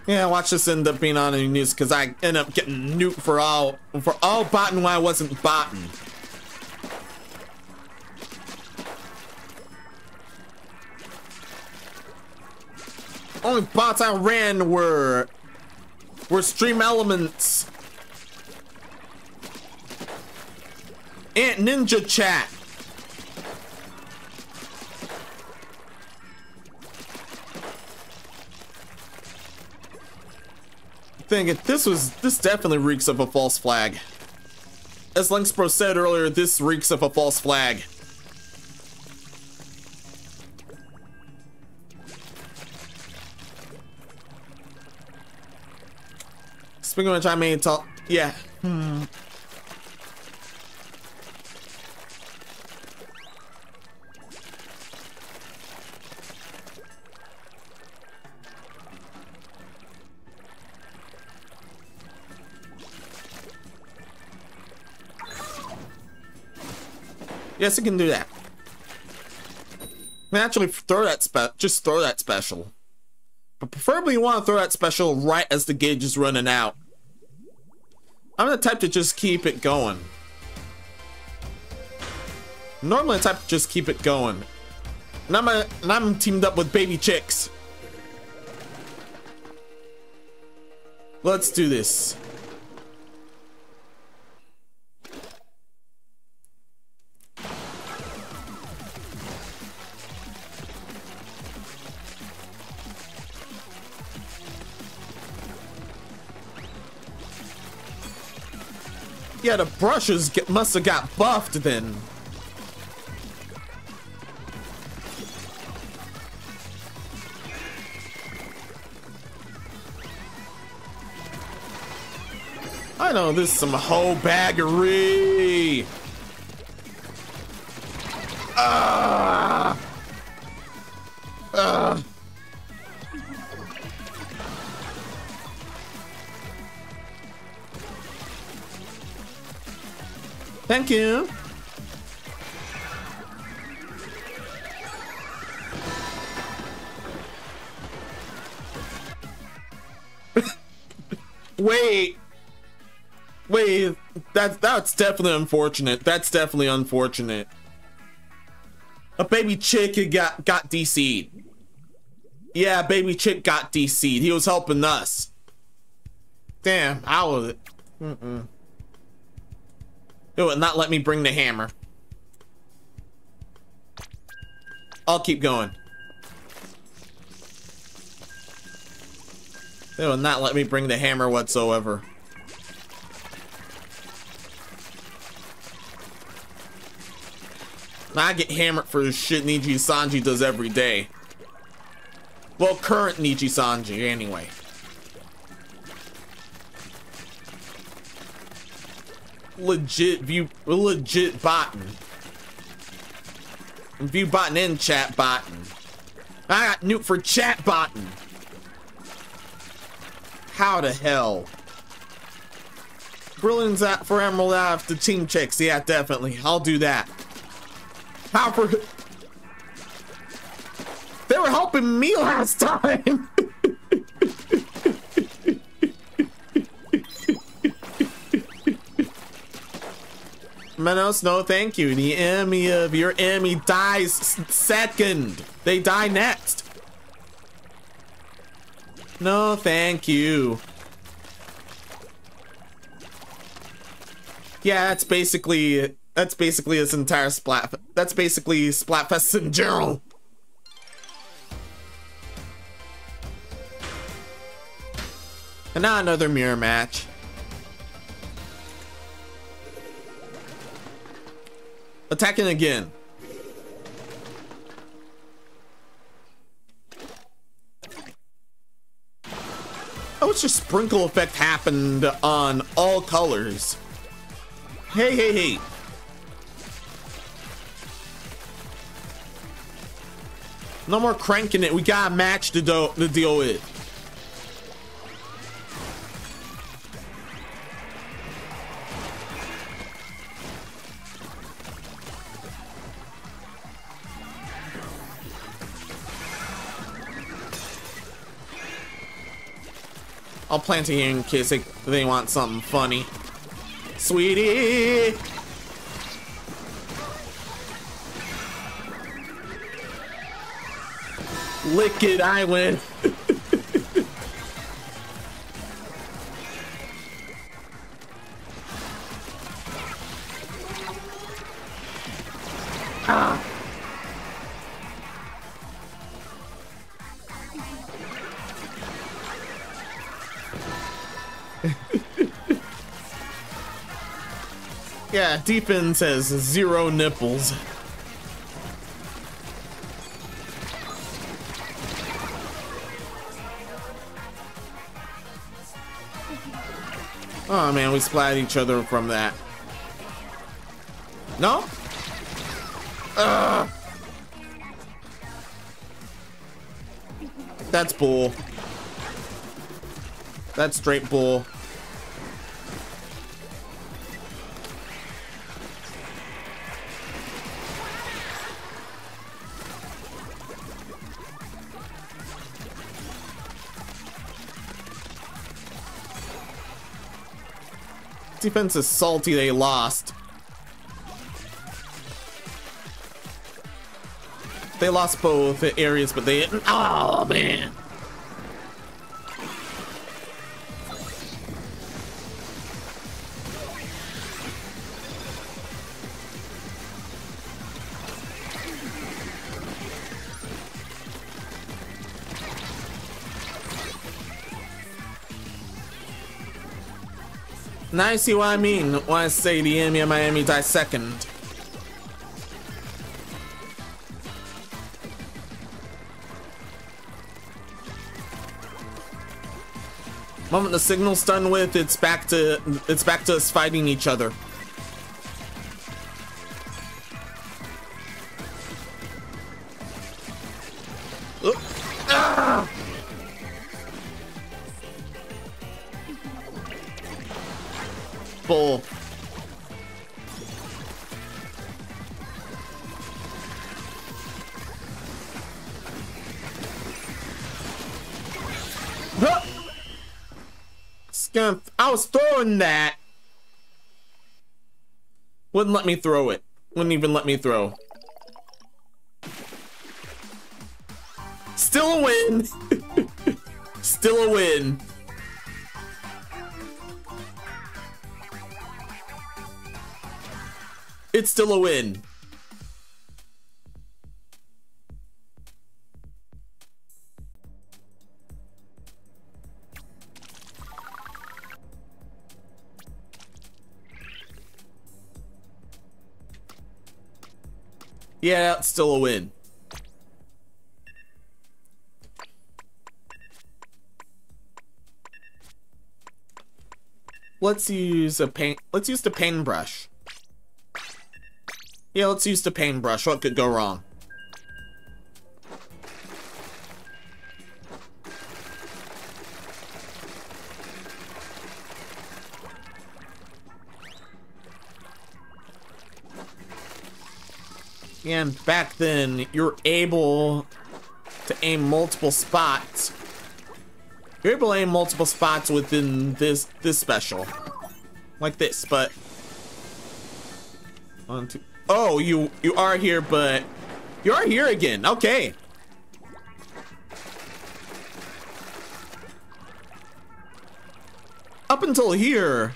Yeah, watch this end up being on the news because I end up getting nuked for all for all botting while I wasn't botting. Only bots I ran were were Stream Elements and Ninja Chat. Thing. This was this definitely reeks of a false flag. As Lynxpro said earlier, this reeks of a false flag. Speaking of which, I may tell. Yeah. Hmm. Yes, it can do that. You can actually throw that spe- just throw that special. But preferably you want to throw that special right as the gauge is running out. I'm the type to just keep it going. Normally the type to just keep it going. And I'm, a, and I'm teamed up with Baby Chicks. Let's do this. Yeah, the brushes get, must have got buffed then. I know this is some whole baggery. Uh, uh. Thank you. Wait. Wait, that's that's definitely unfortunate. That's definitely unfortunate. A baby chick got got D C'd. Yeah, baby chick got D C'd. He was helping us. Damn, I was mm-mm. It would not let me bring the hammer. I'll keep going. They will not let me bring the hammer whatsoever. I get hammered for the shit Niji Sanji does every day. Well, current Niji Sanji, anyway. Legit view, legit botting. View botting and chat botting. I got nuked for chat botting. How the hell? Brilliant's out for Emerald out to team checks. Yeah, definitely. I'll do that. Hopper. They were helping me last time. Menos, no thank you. The enemy of your enemy dies second. They die next. No thank you. Yeah, that's basically it. That's basically this entire Splat. That's basically Splatfest in general. And now another mirror match. Attacking again. I wish the sprinkle effect happened on all colors. Hey, hey, hey. No more cranking it. We got a match to, do to deal with. I'll plant it here in case they, they want something funny. Sweetie! Lick it, I win. Ah. Yeah, defense has zero nipples. Oh man, we splat each other from that. No? Ugh. That's bull. That's straight bull. Defense is salty, they lost. They lost both areas, but they... Oh, man. Now you see what I mean when I say the enemy of Miami dies second. Moment the signal's done with, it's back to it's back to us fighting each other. Bull. Huh. Scamp, I was throwing that. Wouldn't let me throw it. Wouldn't even let me throw. Still a win. Still a win. It's still a win. Yeah, it's still a win. Let's use a paint. Let's use the paintbrush. Yeah, let's use the paintbrush. What could go wrong? And back then, you're able to aim multiple spots. You're able to aim multiple spots within this this special. Like this, but... One, two... Oh, you you are here, but you are here again. Okay. Up until here,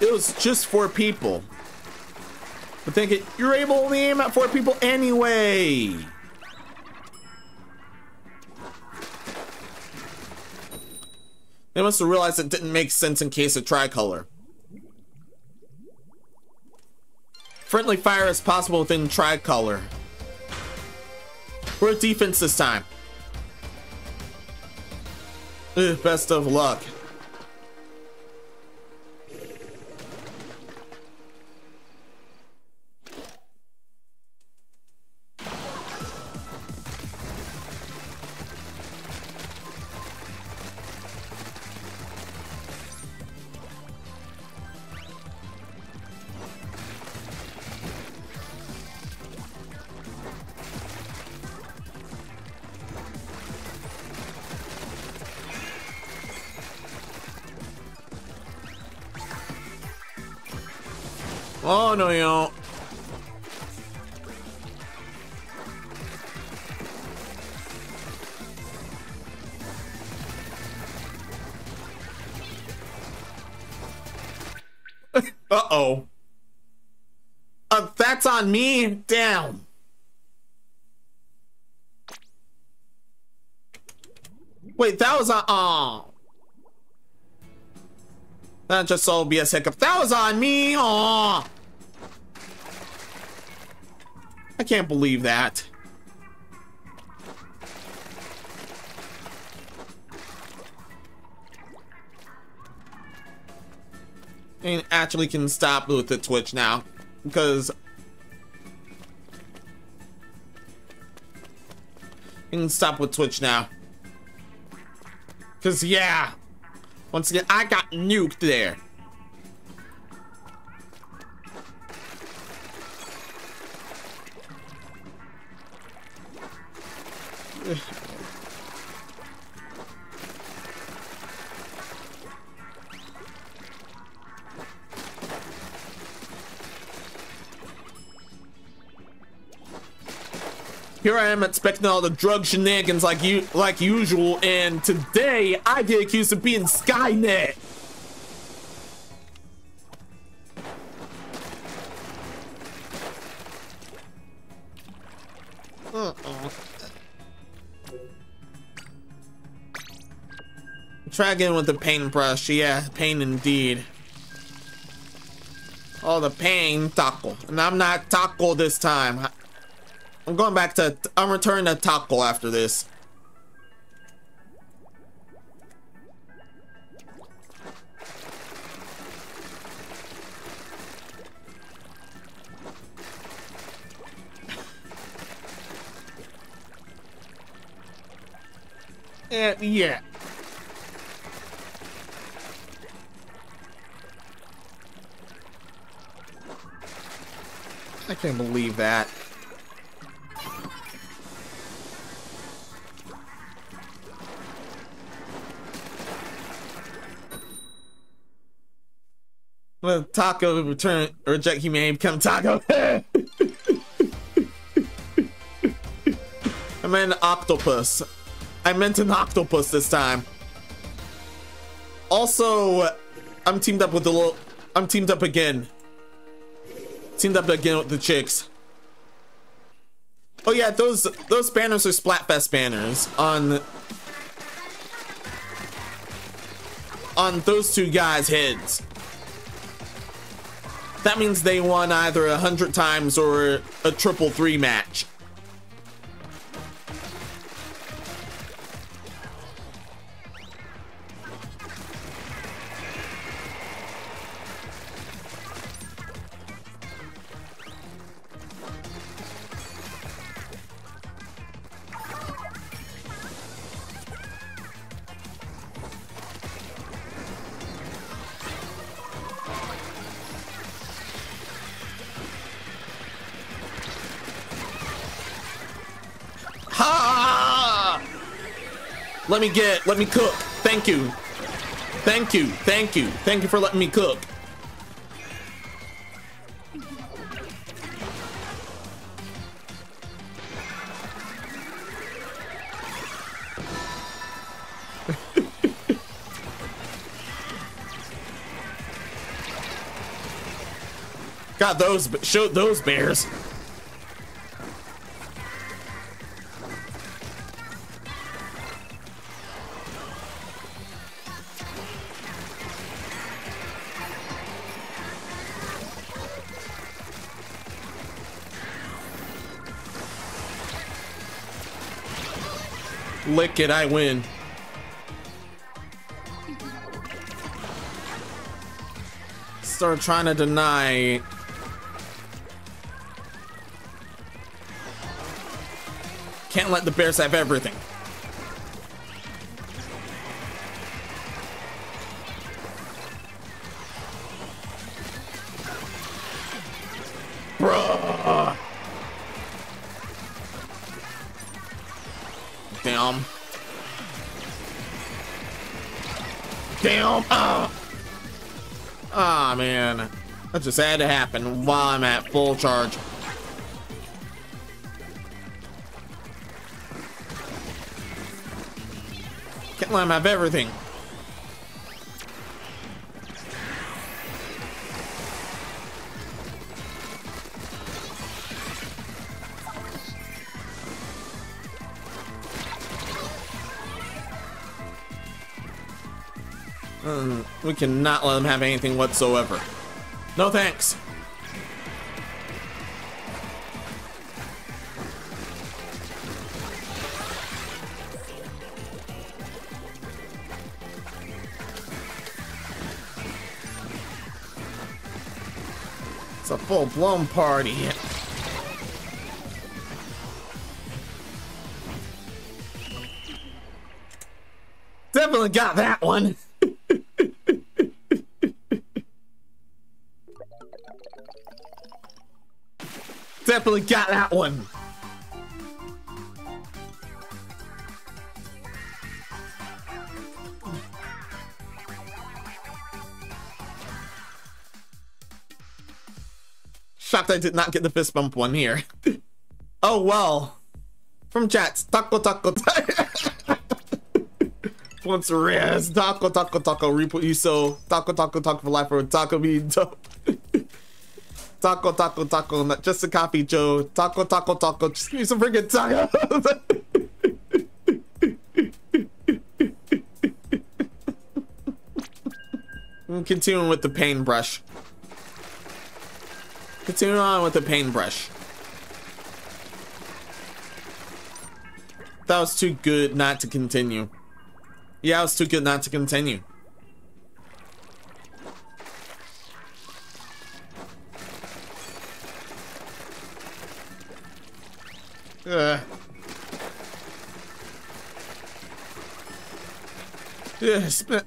it was just four people. But think it, you're able to aim at four people anyway. They must have realized it didn't make sense in case of tricolor. Friendly fire as possible within tricolor. We're defense this time. Ugh, best of luck. Oh, no, you don't. Uh-oh. Uh, that's on me. Down. Wait, that was on... Oh. That just all B S hiccup. That was on me. Oh. I can't believe that. And actually can stop with the Twitch now, because you can stop with Twitch now. Cause yeah, once again I got nuked there. Here I am expecting all the drug shenanigans like you like usual, and today I get accused of being Skynet. Uh-oh. Try again with the paintbrush. Yeah, pain indeed. Oh, the pain taco. And I'm not taco this time. I'm going back to, I'm returning to taco after this. Uh, yeah. I can't believe that. Well, taco return, reject humanity, become taco. I meant octopus. I meant an octopus this time. Also, I'm teamed up with the little. I'm teamed up again. Teamed up again with the chicks. Oh yeah, those those banners are Splatfest banners on on those two guys' heads. That means they won either a hundred times or a triple three match. Let me get, let me cook. Thank you. Thank you. Thank you. Thank you for letting me cook. Got those, shoot those bears. Lick it, I win. Start trying to deny. Can't let the bears have everything. Bruh. Damn. Damn. Ah, oh. Oh, man. That just had to happen while I'm at full charge. Can't let him have everything. We cannot let them have anything whatsoever. No thanks. It's a full-blown party. Definitely got that one. Definitely got that one. Shocked I did not get the fist bump one here. Oh well. from chats. Taco taco taco. Once res. Taco taco taco. Repo iso. Taco taco taco for life. Or taco me dope. Taco taco taco. Not just a copy, Joe. Taco taco taco. Just give me some freaking taco. Continuing with the paintbrush. Continuing on with the paintbrush. That was too good not to continue. Yeah, it was too good not to continue. Ugh. Yeah, spit.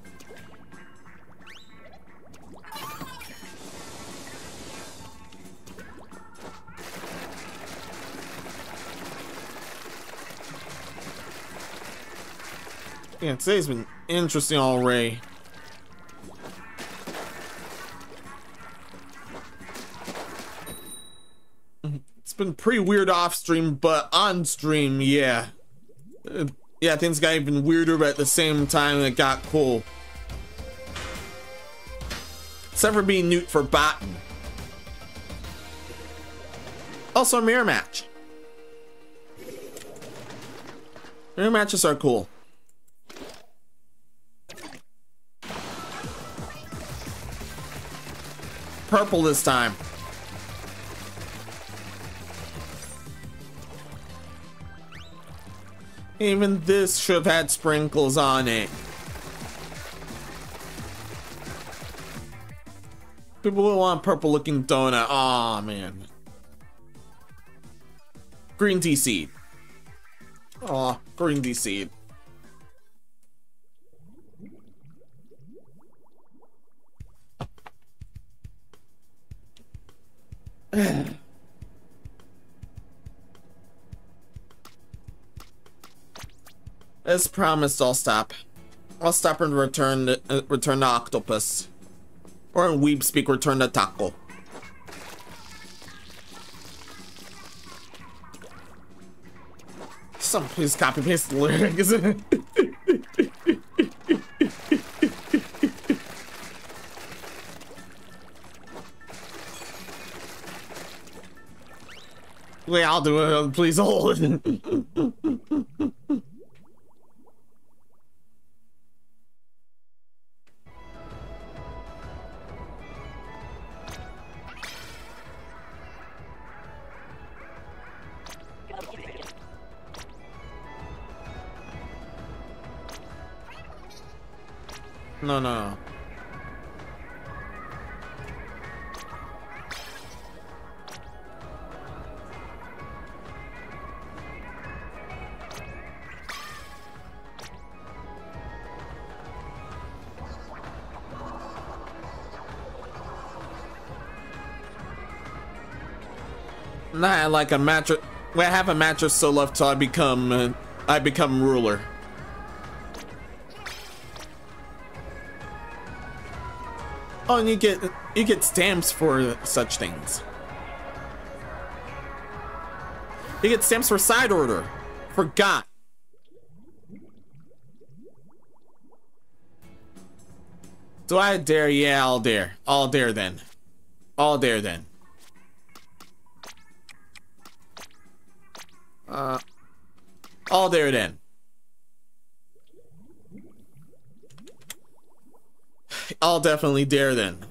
Yeah, today's been interesting already. It's been pretty weird off stream, but on stream, yeah. Uh, yeah, things got even weirder, but at the same time, it got cool. Except for being newt for botting. Also, mirror match. Mirror matches are cool. Purple this time. Even this should have had sprinkles on it. People will want purple looking donut. Aw, man. Green tea seed. Aw, green tea seed. As promised, I'll stop. I'll stop and return to, uh, return to octopus, or in weeb speak, return to taco. Someone please copy paste the lyrics. Wait, I'll do it. Please hold. No, no, no. Not like a mattress. Well, I have a mattress so left till I become, uh, I become ruler. Oh, and you get, you get stamps for such things. You get stamps for side order. Forgot. Do I dare? Yeah, I'll dare. I'll dare then. I'll dare then. Uh, all there then. I'll definitely dare then.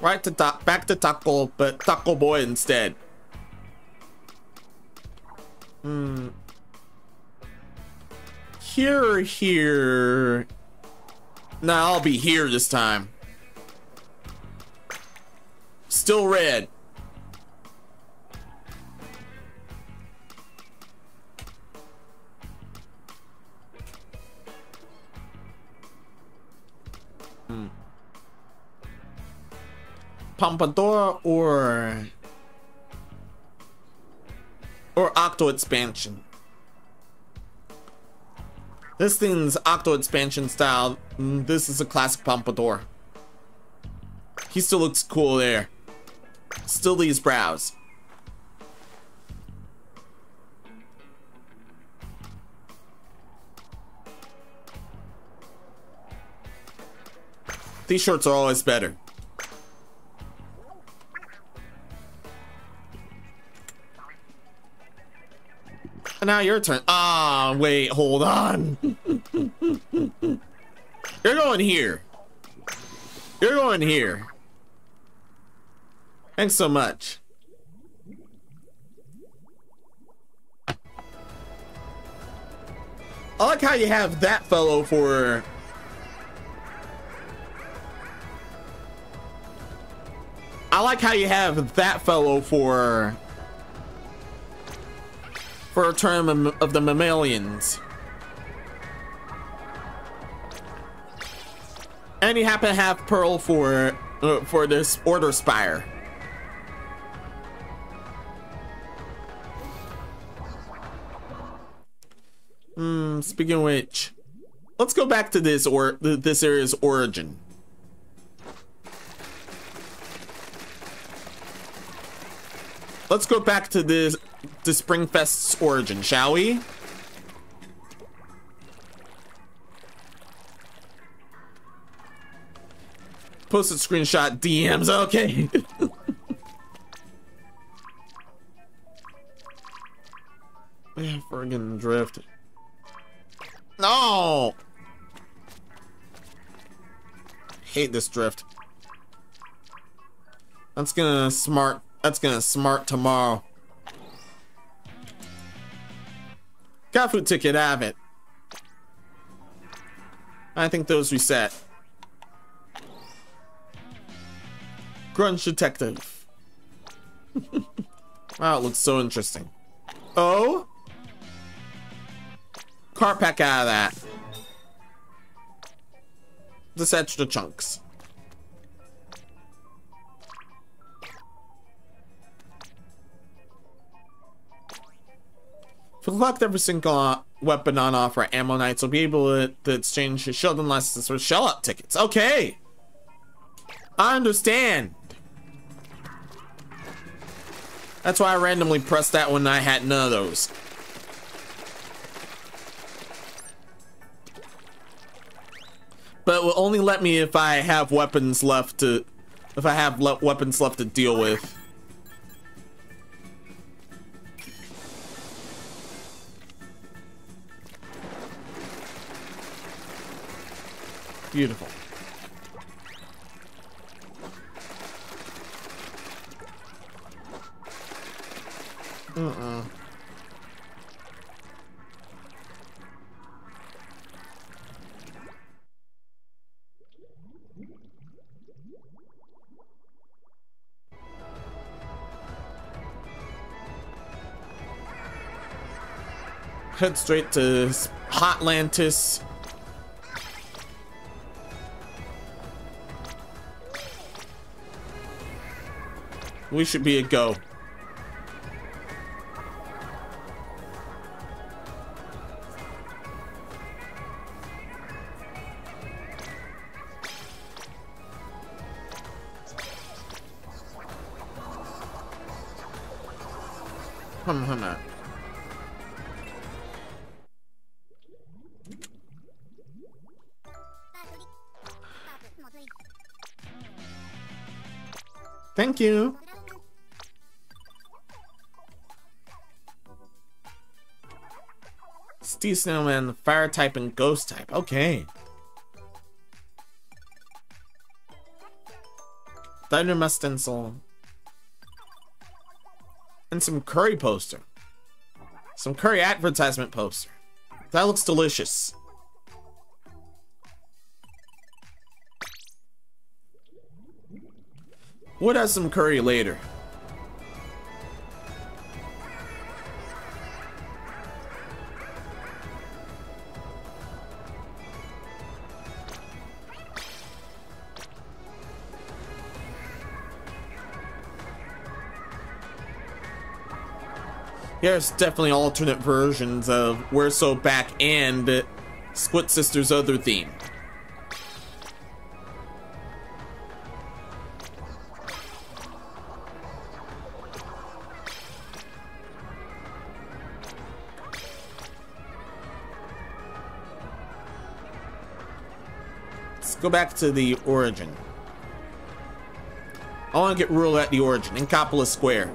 Right to ta- back to Taco, but Taco Boy instead. Hmm. Here or here? Nah, I'll be here this time. Still red. Hmm. Pompadour or or Octo Expansion. This thing's Octo Expansion style. This is a classic Pompadour. He still looks cool there. Still these brows. These shorts are always better. And now your turn. Ah, wait, hold on. You're going here. You're going here. Thanks so much. I like how you have that fellow for... I like how you have that fellow for... for a term of the mammalians. And you happen to have Pearl for uh, for this Order Spire. Hmm, speaking of which, let's go back to this or this area's origin. Let's go back to this to SpringFest's origin, shall we? Posted screenshot D Ms, okay. Man, friggin' drift. No! Hate this drift. That's gonna smart. That's gonna smart tomorrow. Got food ticket, have it. I think those reset. Grunge detective. Wow, it looks so interesting. Oh? Car pack out of that. Just extra chunks. If we collect every single weapon on offer at Ammo Knights, we'll be able to exchange your Sheldon license for Shell Up tickets. Okay! I understand! That's why I randomly pressed that when I had none of those. But it will only let me if I have weapons left to... if I have le- weapons left to deal with. Beautiful. Uh-uh. Head straight to Hotlantis. We should be a go. Hum, hum, hum. Thank you. Steve Snowman, fire type and ghost type. Okay. Dynamite stencil. And some curry poster. Some curry advertisement poster. That looks delicious. We'll have some curry later. Yeah, there's definitely alternate versions of We're So Back and Squid Sisters' other theme. Let's go back to the origin. I want to get rural at the origin in Coppola Square.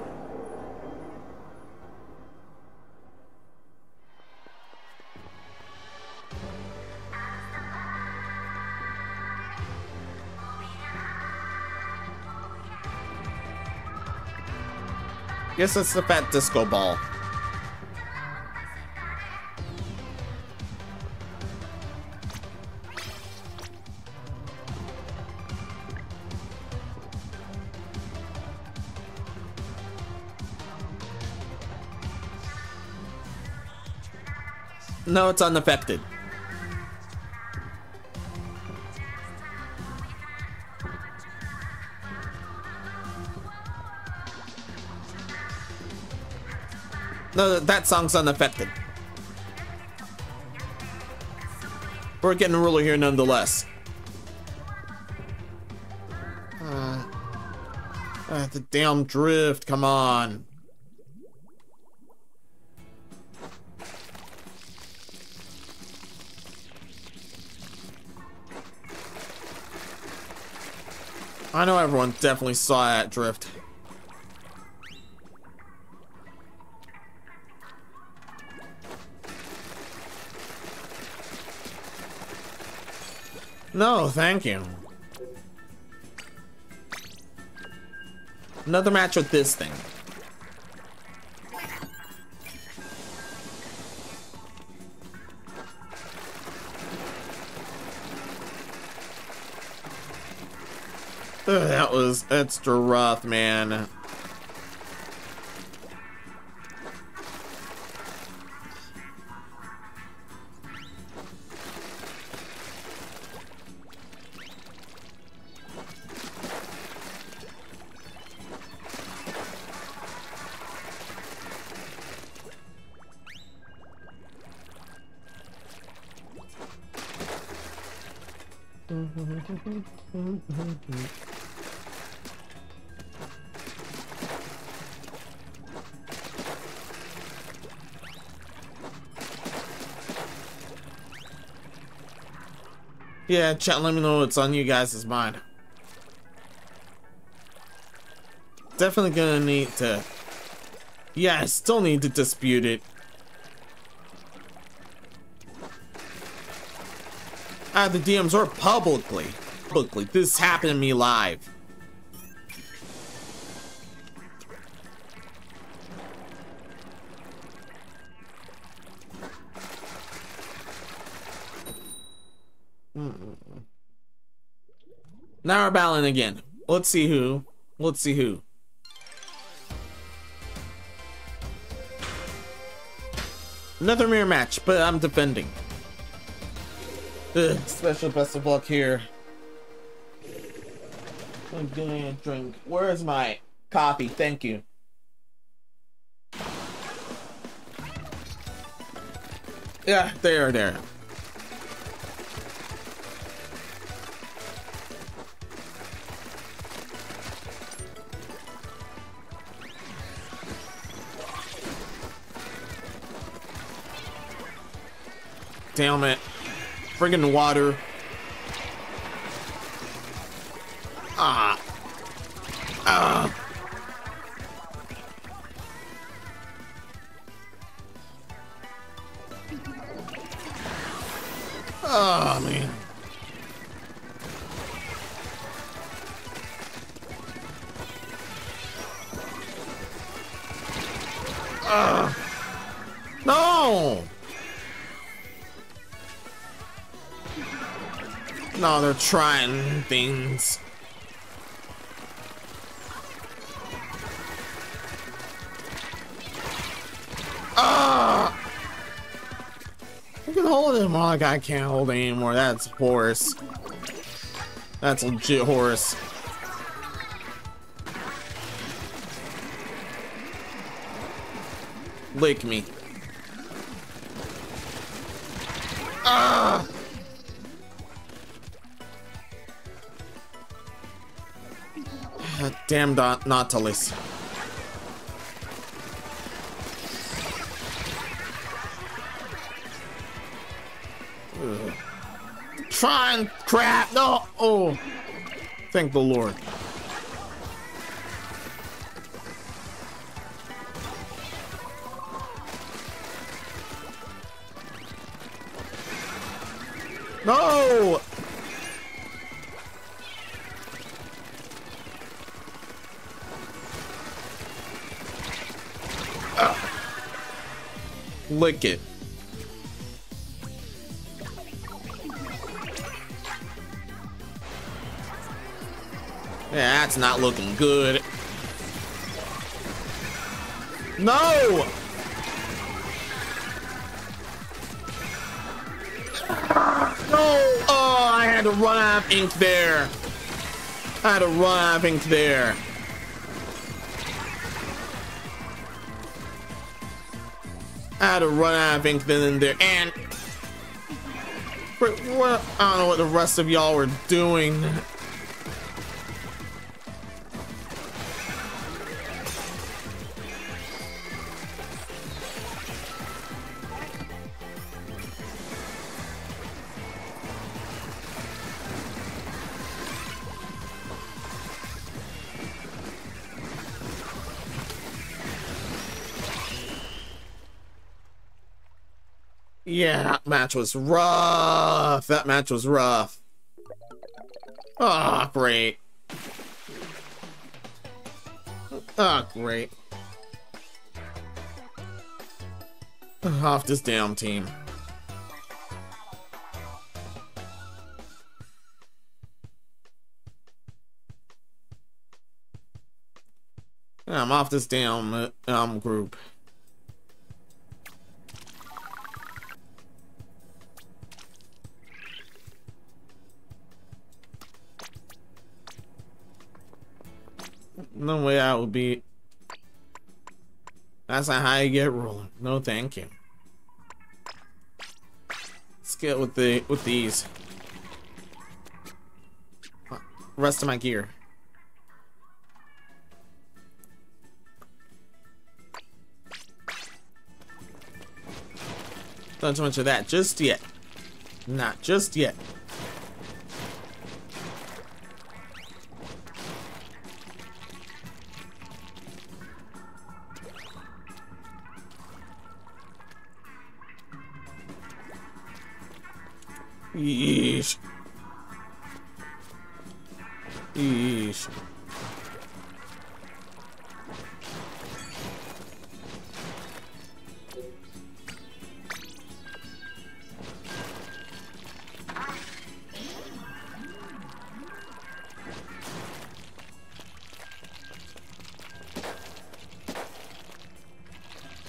Guess it's the fat disco ball. No, it's unaffected. No, that song's unaffected. We're getting rural here nonetheless. Uh, uh, the damn drift, come on. I know everyone definitely saw that drift. No, thank you. Another match with this thing. Ugh, that was extra rough, man. Yeah, chat, let me know what's on you guys' mind. Definitely gonna need to... Yeah, I still need to dispute it. Ah, the D Ms or publicly. Publicly, this happened to me live. Now we're battling again. Let's see who. Let's see who. Another mirror match, but I'm defending. Ugh, special best of luck here. I'm getting a drink. Where is my coffee? Thank you. Yeah, they are there. Damn it. Friggin' water. Ah. Ah. Oh, man. Ah. No! No, they're trying things. Ah! I can hold him. Like, I can't hold him anymore. That's horse. That's legit horse. Lick me. Ugh. Damn Nautilus. Ugh. Try and crap! No! Oh! Thank the Lord. No! Ugh. Lick it. Yeah, that's not looking good. No! No! Oh, I had to run out of ink there. I had to run out of ink there. I had to run out of ink then and there. And wait, what? I don't know what the rest of y'all were doing. Yeah, that match was rough. That match was rough. Oh, great. Oh, great. Off this damn team. I'm off this damn um group. No way out would be. That's not how you get rolling. No, thank you. Let's get with the with these. Rest of my gear. Not too much of that just yet. Not just yet. Yeesh. Yeesh.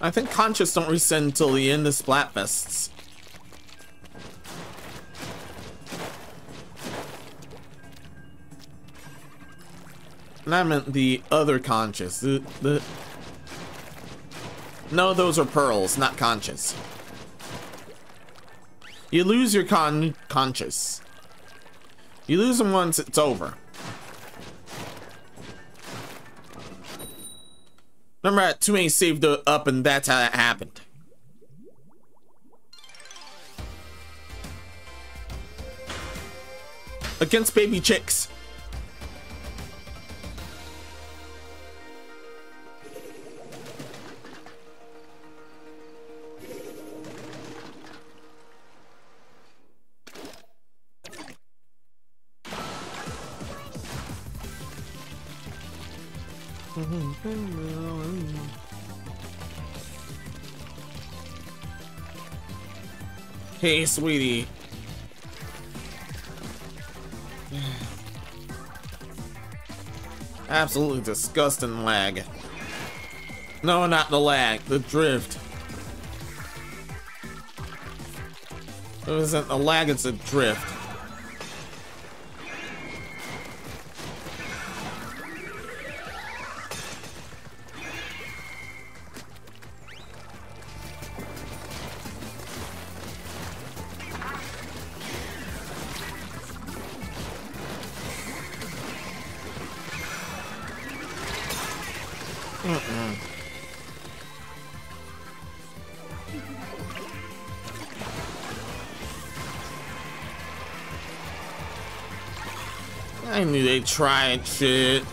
I think contracts don't resend till the end of Splatfests. And I meant the other conscious. The, the... No, those are pearls, not conscious. You lose your con conscious. You lose them once, it's over. Remember, I had too many saved up, and that's how that happened. Against Baby Chicks. Hey, sweetie. Absolutely disgusting lag. No, not the lag, the drift. It isn't a lag, it's a drift. Mm-mm. I knew they tried shit.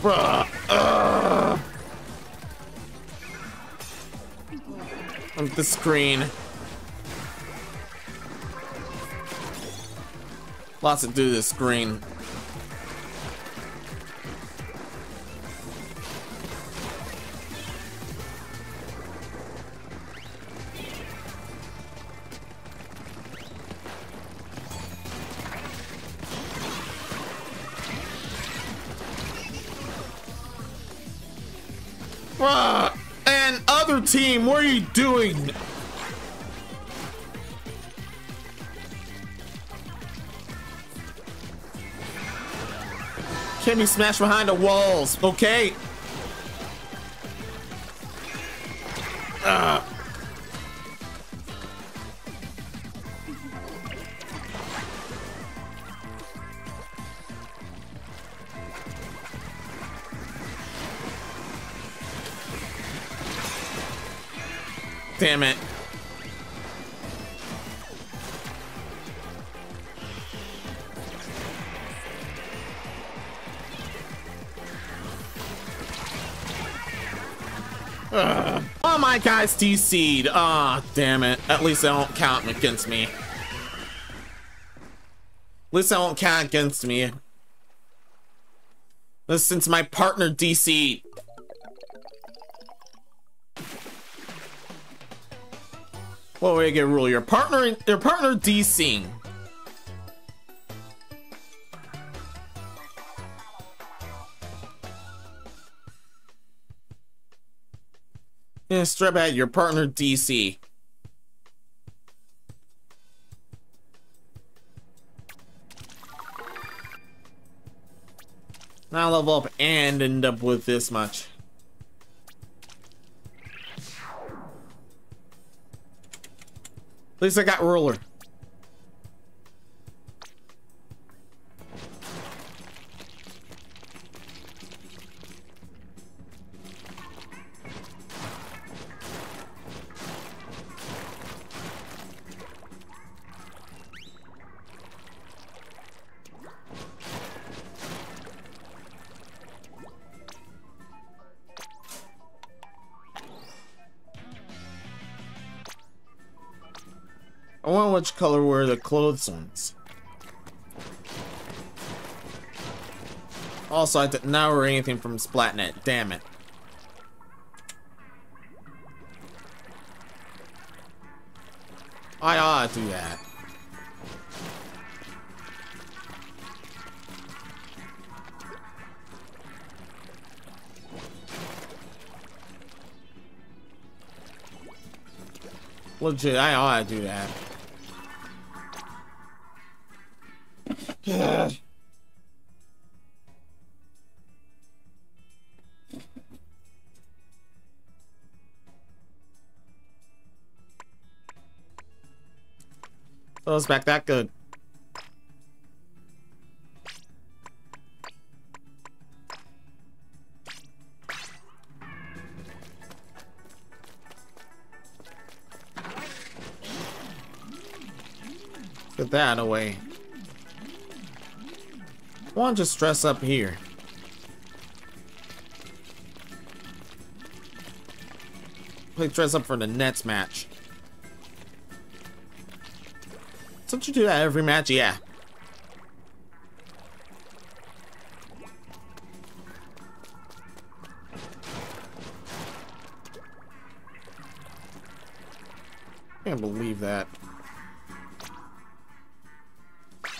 Bruh, uh. I'm the screen. Lots to do this screen. Bruh, and other team, what are you doing? Can't be smashed behind the walls, okay? Uh. Damn it. Ugh. Oh, my guys D C'd. Ah, oh, damn it. At least they don't count against me. At least they don't count against me. That's since my partner D C'd. What way to get a rule? Your partner, your partner DCing. Yeah, strip at your partner D C. Now level up and end up with this much. At least I got ruler. I wonder which color were the clothes ones. Also, I did not order anything from Splatnet. Damn it. I ought to do that. Legit, I ought to do that. Yeah. Oh, it's back that good. Put that away. Why don't you just dress up here? Play dress up for the Nets match. Don't you do that every match? Yeah. I can't believe that.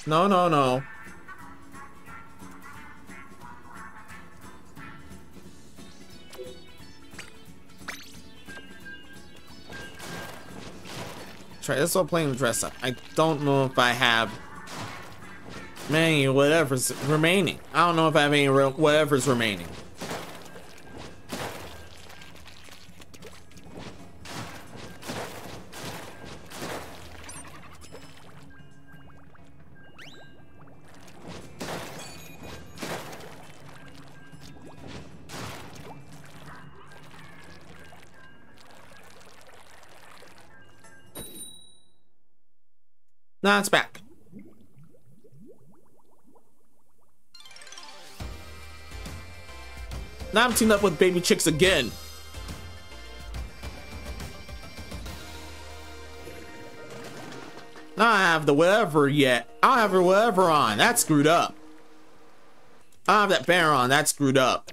No, no, no. try. Let's start playing the dress up. I don't know if I have many whatever's remaining. I don't know if I have any real whatever's remaining. Now it's back. Now I'm teamed up with Baby Chicks again. Now I have the whatever yet. I don't have the whatever on. That's screwed up. I don't have that banner on. That's screwed up.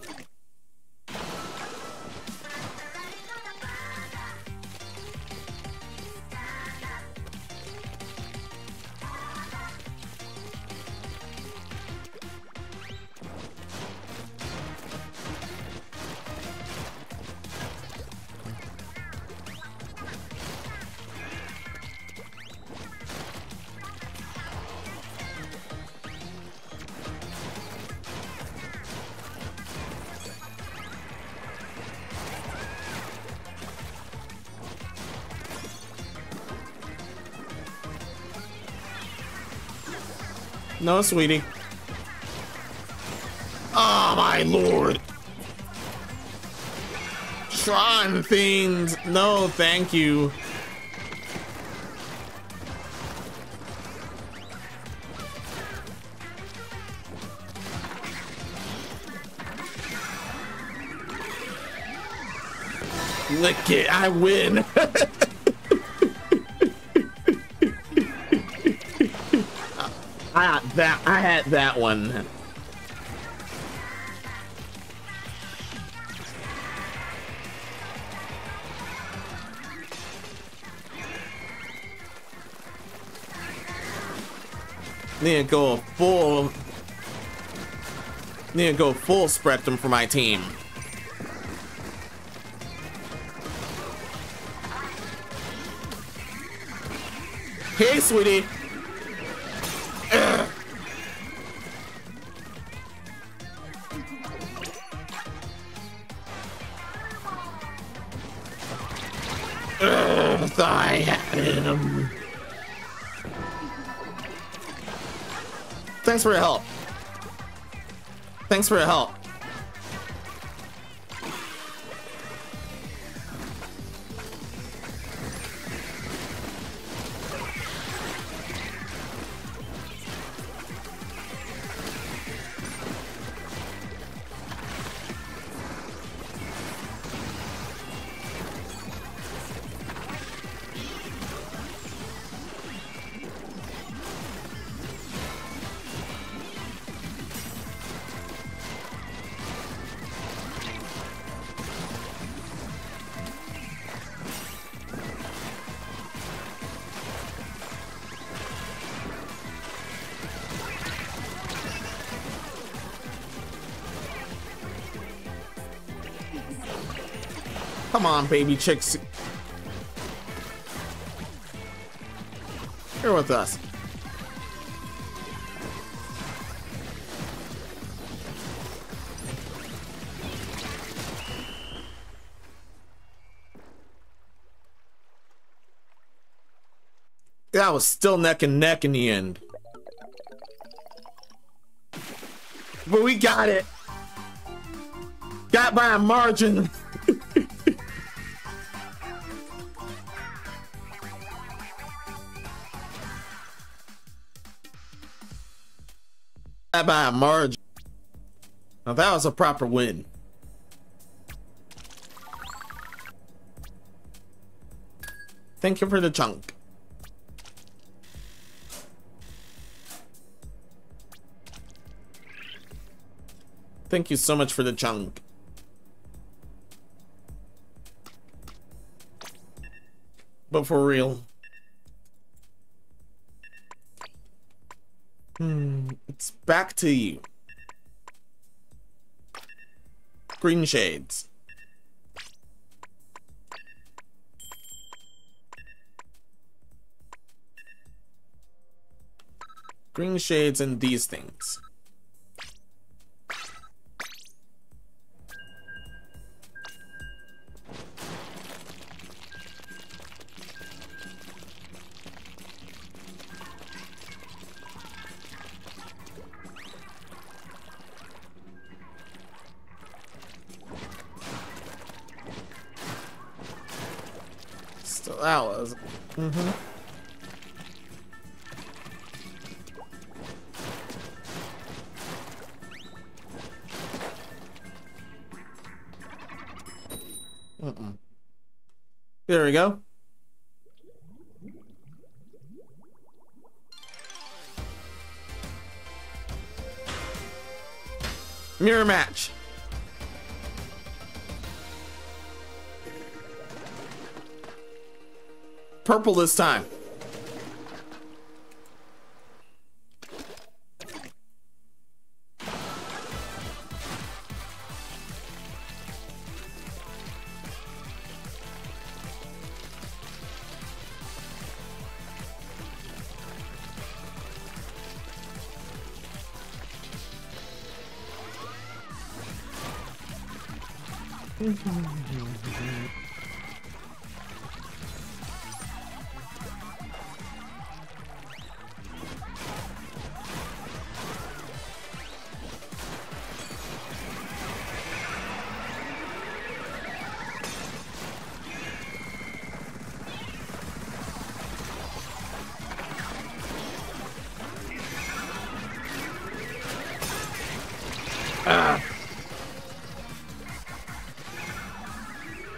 No, sweetie. Oh, my lord. Tron things. No, thank you. Lick it. I win. I had that, I had that one. Need to go full. Need to go full Spectrum for my team. Hey, sweetie. I had him. Thanks for your help. Thanks for your help. Come on, Baby Chicks. You're with us. That was still neck and neck in the end. But we got it. Got by a margin. By a margin. Now that was a proper win. Thank you for the chunk. Thank you so much for the chunk. But for real. Hmm, it's back to you. Green shades. green shades and these things. That was mm-hmm. Mm-mm. There we go. Mirror match. Purple this time.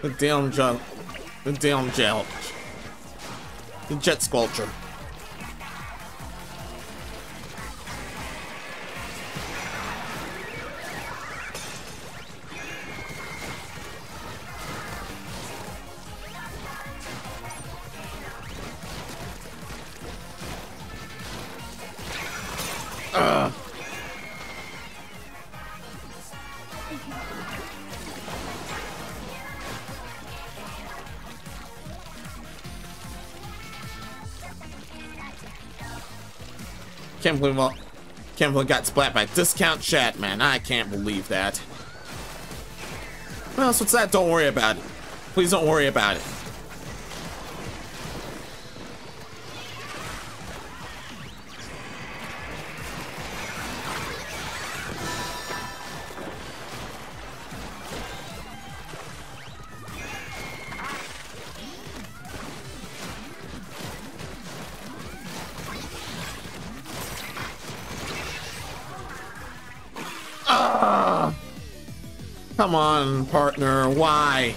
The damn jump. The damn gel. The jet sculpture. Can't believe, well, can't believe got splat by discount chat, man. I can't believe that. What else? What's that? Don't worry about it. Please don't worry about it. Come on, partner. Why?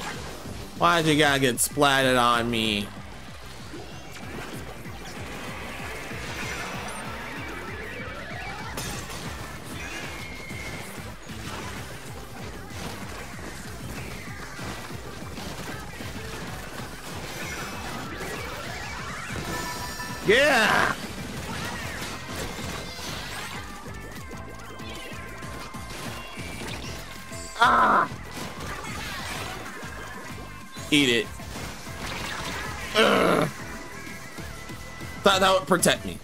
Why'd you gotta get splatted on me? Yeah! Ah! Eat it. Ugh. Thought that would protect me.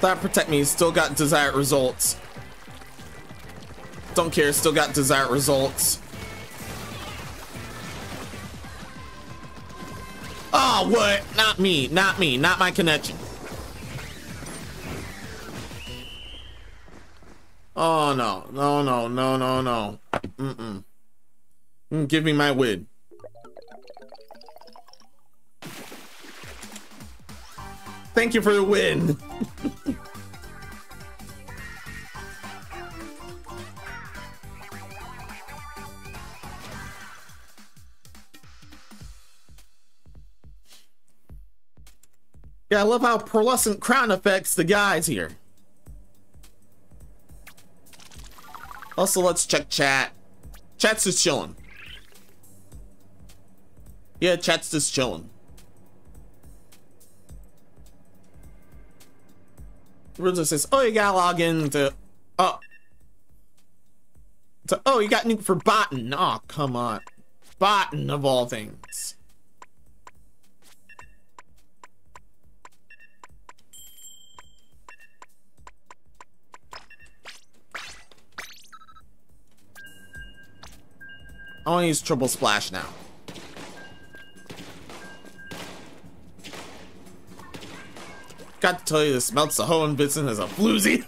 Thought protect me. Still got desired results. Don't care. Still got desired results. Oh, what? Not me. Not me. Not my connection. Oh no, no, no, no, no, no. Mm-mm. Mm, give me my win. Thank you for the win. Yeah, I love how pearlescent crown affects the guys here. Also, let's check chat. Chat's just chilling. Yeah, chat's just chilling. Rizzo says, oh, you gotta log in to... Oh. To, oh, you got nuked for Botan. Oh, come on. Botan, of all things. I want to use Triple Splash now. Got to tell you, this melts the Hoenn Bison as a floozy.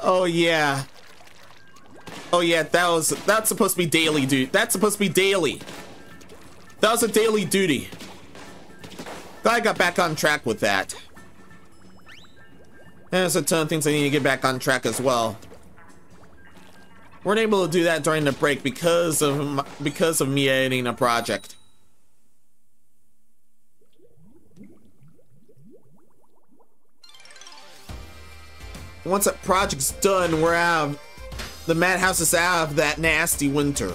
Oh yeah. Oh yeah, that was that's supposed to be daily, dude. That's supposed to be daily. That was a daily duty. Thought I got back on track with that. And there's a ton of things I need to get back on track as well. Weren't able to do that during the break because of my, because of me editing a project. Once that project's done, we're out of, the madhouse is out of that nasty winter.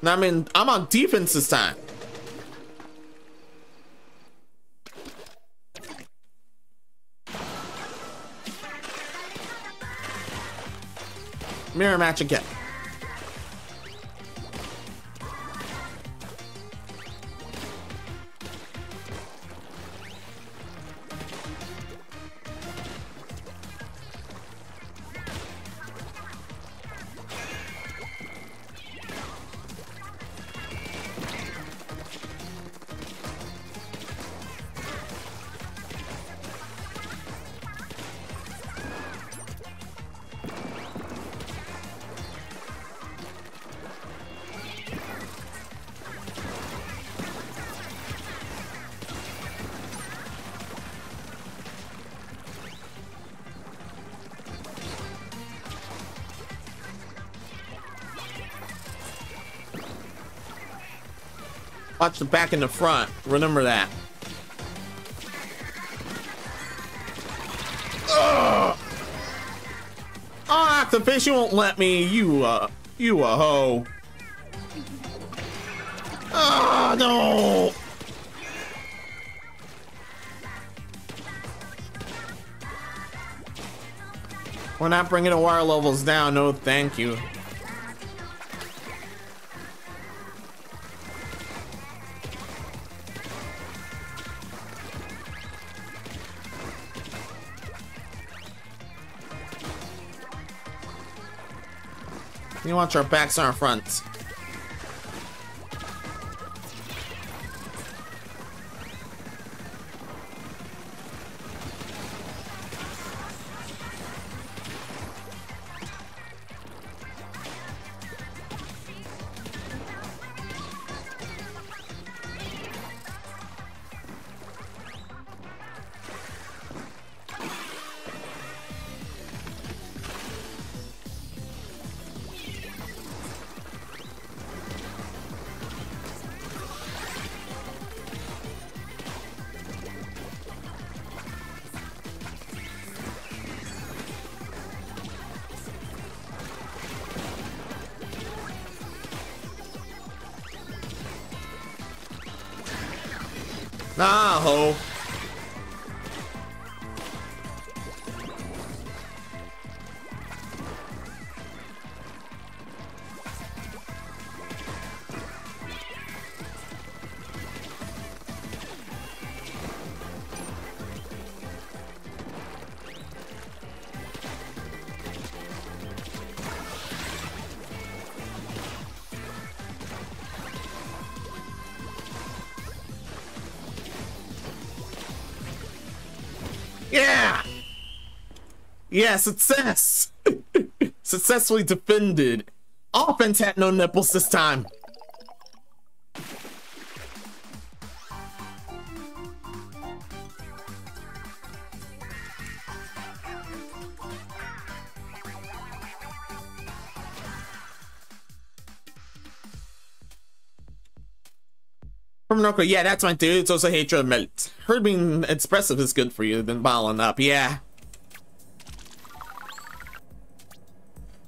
And I'm in, I'm on defense this time. Mirror match again. Watch the back and the front. Remember that. Ugh. Ah, if the fish you won't let me. You, uh, you a hoe. Ah, no. We're not bringing the water levels down. No, thank you. You watch our backs and our fronts. Nah, ho. Yeah! Yeah, success! Successfully defended. Offense had no nipples this time. From Norco, yeah, that's my dude. It's also hatred of melt. Heard being expressive is good for you than bottling up, yeah.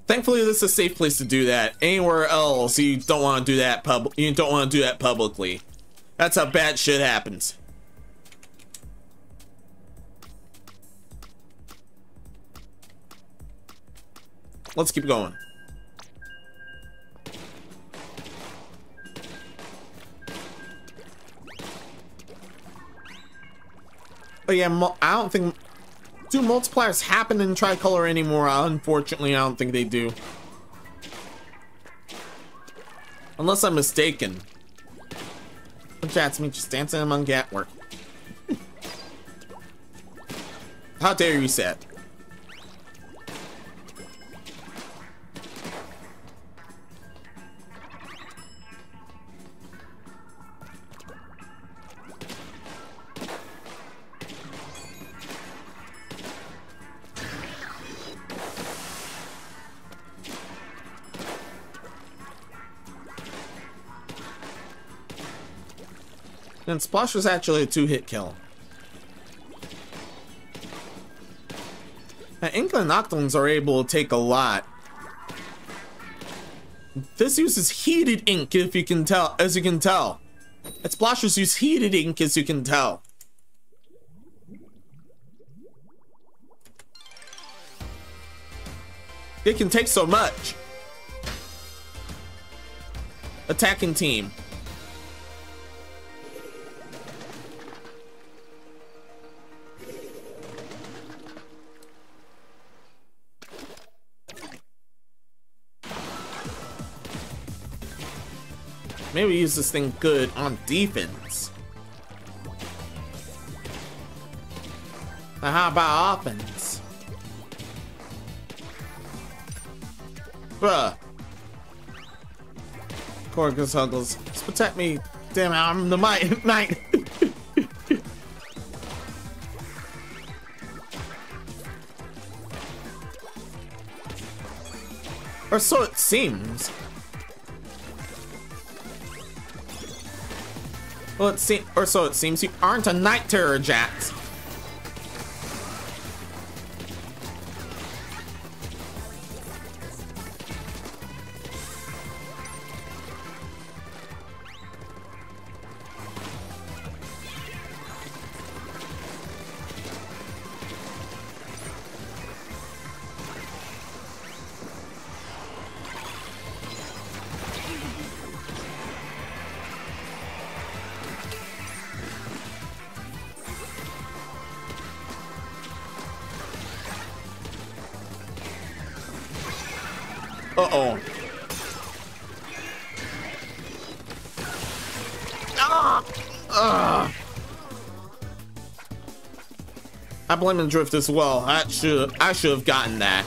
Thankfully, this is a safe place to do that. Anywhere else, you don't want to do that pub. You don't want to do that publicly. That's how bad shit happens. Let's keep going. Oh yeah, I don't think Do multipliers happen in Tricolor anymore? Unfortunately, I don't think they do. Unless I'm mistaken. That's me just dancing among gatwork. How dare you say it? And Splash was actually a two-hit kill. Now, Inkling and Noctolings are able to take a lot. This uses heated ink, if you can tell, as you can tell. And Splashers use heated ink, as you can tell. It can take so much. Attacking team. Maybe use this thing good on defense. Now how about offense? Bruh. Corgus Huggles, just protect me. Damn it, I'm the might knight. Or so it seems. Well, it seems, or so it seems, you aren't a Night Terror, Jax. Uh-oh. Ah! Ah! I blame the drift as well. I should I should have gotten that.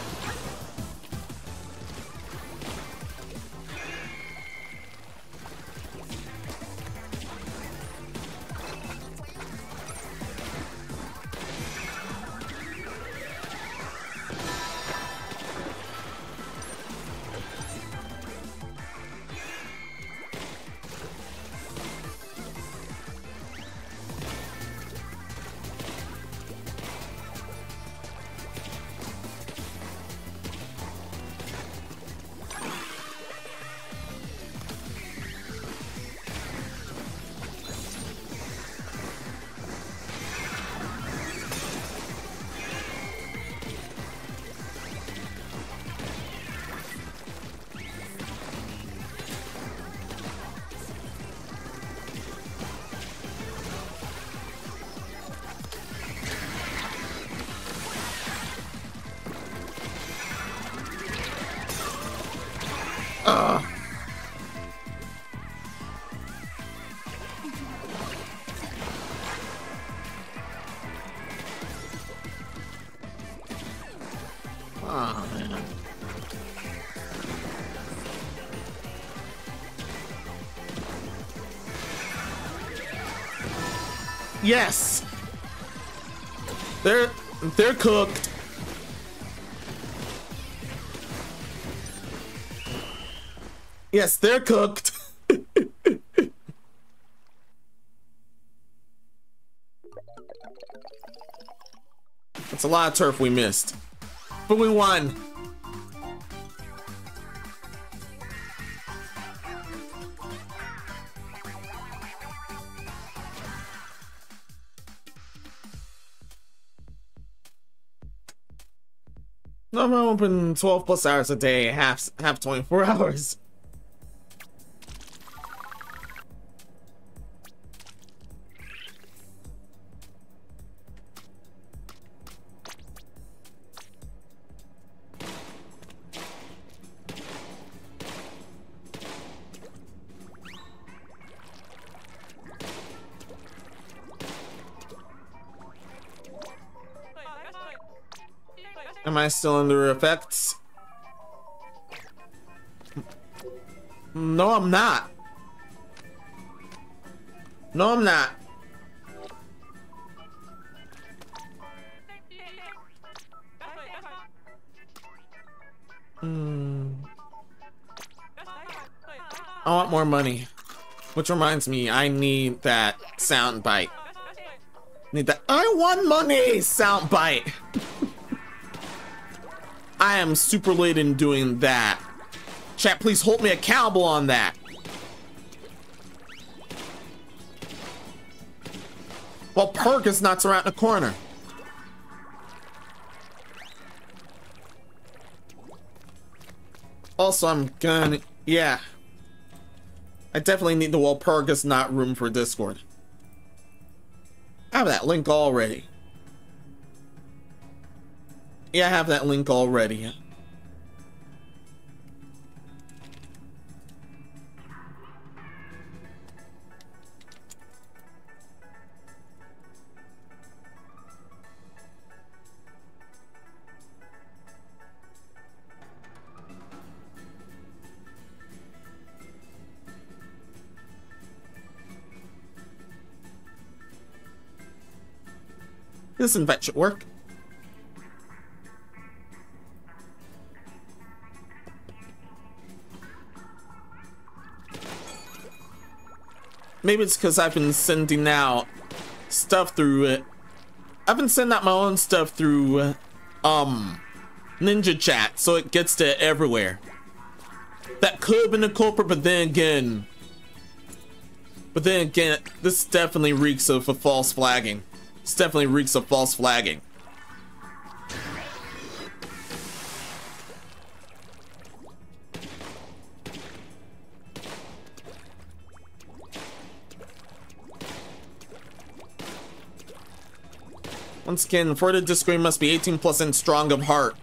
Ugh. Oh, man. Yes. They're they're cooked. Yes, they're cooked. That's a lot of turf we missed, but we won. No, I'm open twelve plus hours a day, half half twenty-four hours. Am I still under effects? No, I'm not. No, I'm not. Mm. I want more money. Which reminds me, I need that sound bite. Need that I want money sound bite. I am super late in doing that. Chat, please hold me accountable on that. Well, Perk is not around the corner. Also, I'm gonna, yeah. I definitely need the Walpurgis not room for Discord. I have that link already. Yeah, I have that link already. This invite should work. Maybe it's because I've been sending out stuff through it. I've been sending out my own stuff through um, Ninja Chat, so it gets to everywhere. That could have been the culprit, but then again, but then again, this definitely reeks of a false flagging. This definitely reeks of false flagging. Once again, for the Discord must be eighteen plus and strong of heart.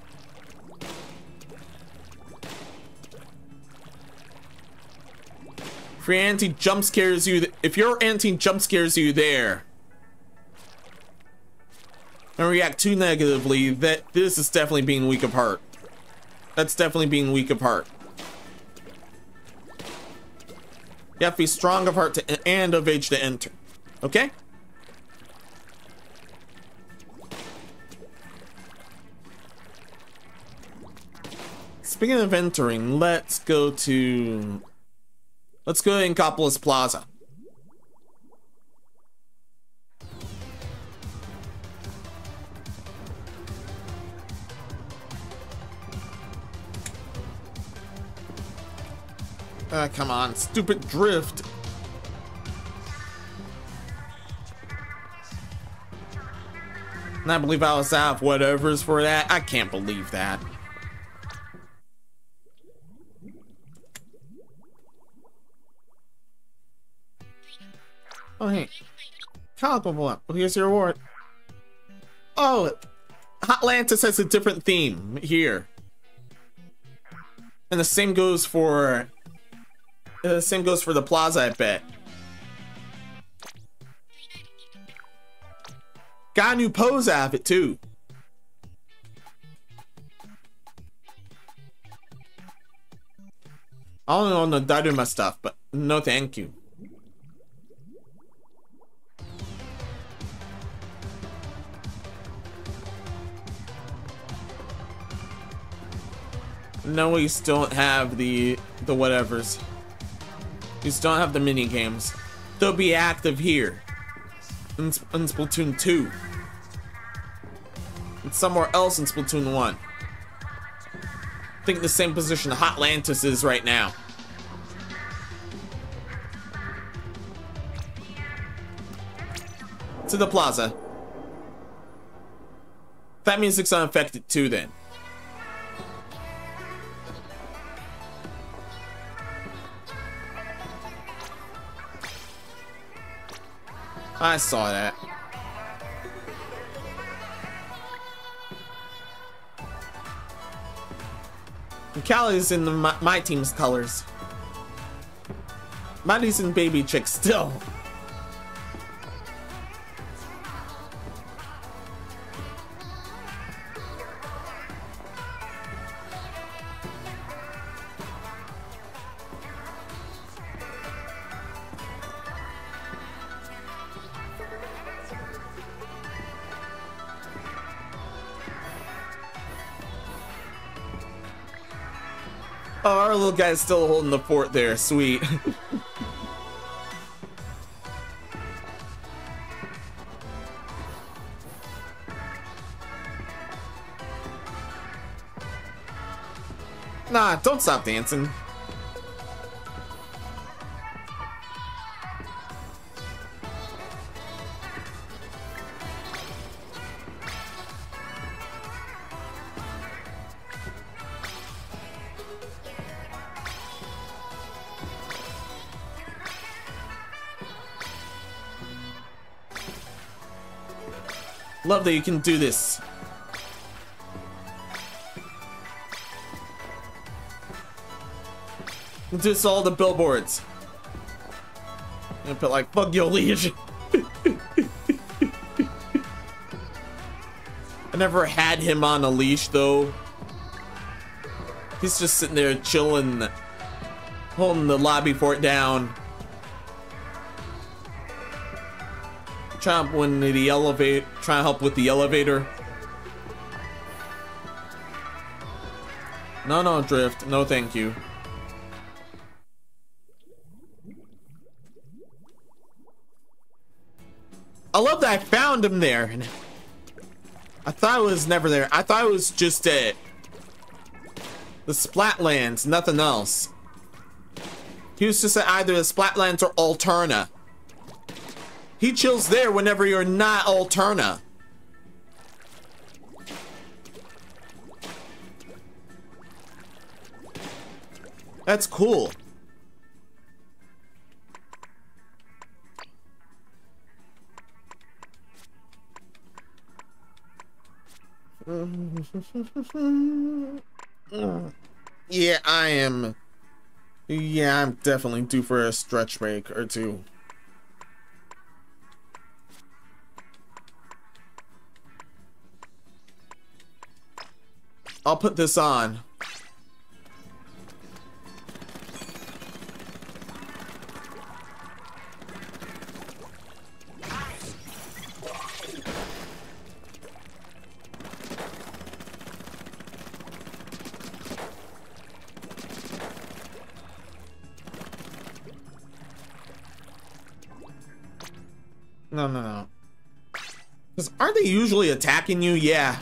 If your anti jump scares you, th if your anti jump scares you there, and react too negatively, that this is definitely being weak of heart. That's definitely being weak of heart. You have to be strong of heart to, and of age to enter. Okay? Speaking of entering, let's go to... Let's go to Inkopolis Plaza. Ah, uh, come on, stupid drift. And I believe I was out of whatever's for that. I can't believe that. Oh, hey. Well, here's your award. Oh, Hotlantis has a different theme here. And the same goes for... The uh, same goes for the plaza, I bet. Got a new pose out of it, too. I don't know on the Daruma stuff, but no thank you. No, we still don't have the, the whatevers. You still don't have the mini games. They'll be active here in, in Splatoon two. It's somewhere else in Splatoon one. I think the same position Hotlantis is right now. To the plaza. That music's unaffected too, then. I saw that. Callie's in the, my, my team's colors. Mighty's in Baby Chicks still. Oh, our little guy's still holding the fort there. Sweet. Nah, don't stop dancing. Love that you can do this. Just all the billboards. I'm gonna put like, fuck your liege. I never had him on a leash though. He's just sitting there chilling, holding the lobby port down. Trying when the elevate, trying to help with the elevator. No, no drift, no thank you. I love that I found him there. And I thought it was never there. I thought it was just uh, the Splatlands, nothing else. He was just at either the Splatlands or Alterna. He chills there whenever you're not Alterna. That's cool. Yeah, I am. Yeah, I'm definitely due for a stretch break or two. I'll put this on. No, no, no. 'Cause aren't they usually attacking you? Yeah.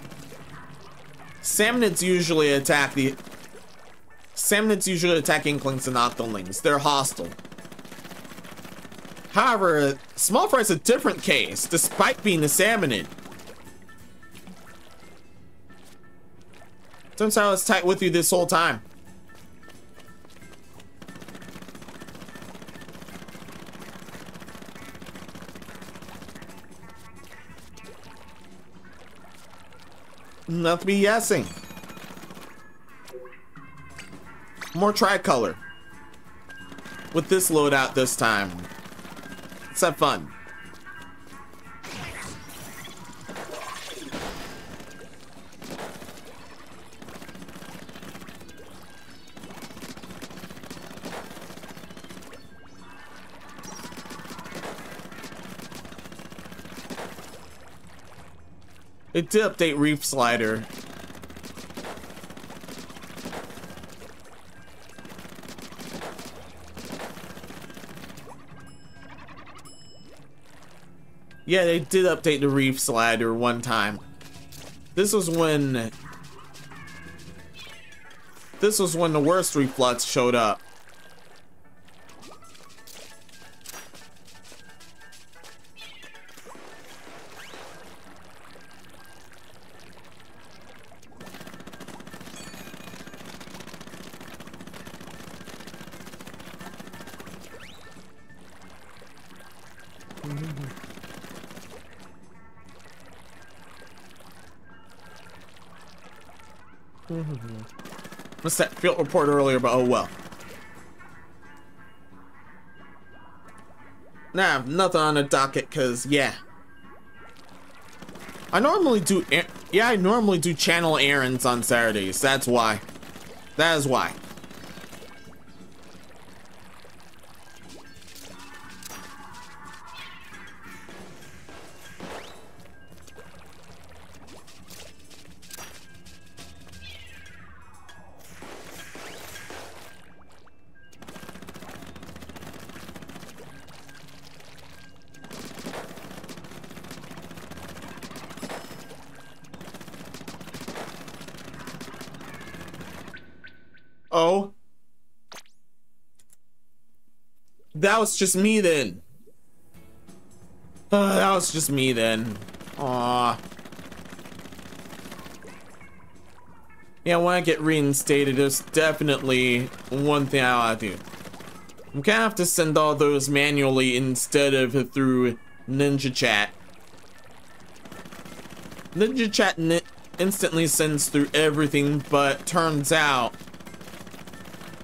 Samnids usually attack the... Samnids usually attack Inklings and Octolings. They're hostile. However, Smallfry is a different case, despite being a Samnid. Turns out I was tight with you this whole time. Not to be yesing. More tricolor. With this loadout this time. Let's have fun. It did update Reef Slider. Yeah, they did update the Reef Slider one time. This was when... This was when the worst reflux showed up. What's that field report earlier, but oh well. Nah, nothing on the docket, cause yeah. I normally do, yeah, I normally do channel errands on Saturdays. That's why. That is why. Oh. That was just me then. Uh, that was just me then. Aw. Yeah, when I get reinstated, there's definitely one thing I'll have to do. I'm gonna have to send all those manually instead of through Ninja Chat. Ninja Chat ni instantly sends through everything, but turns out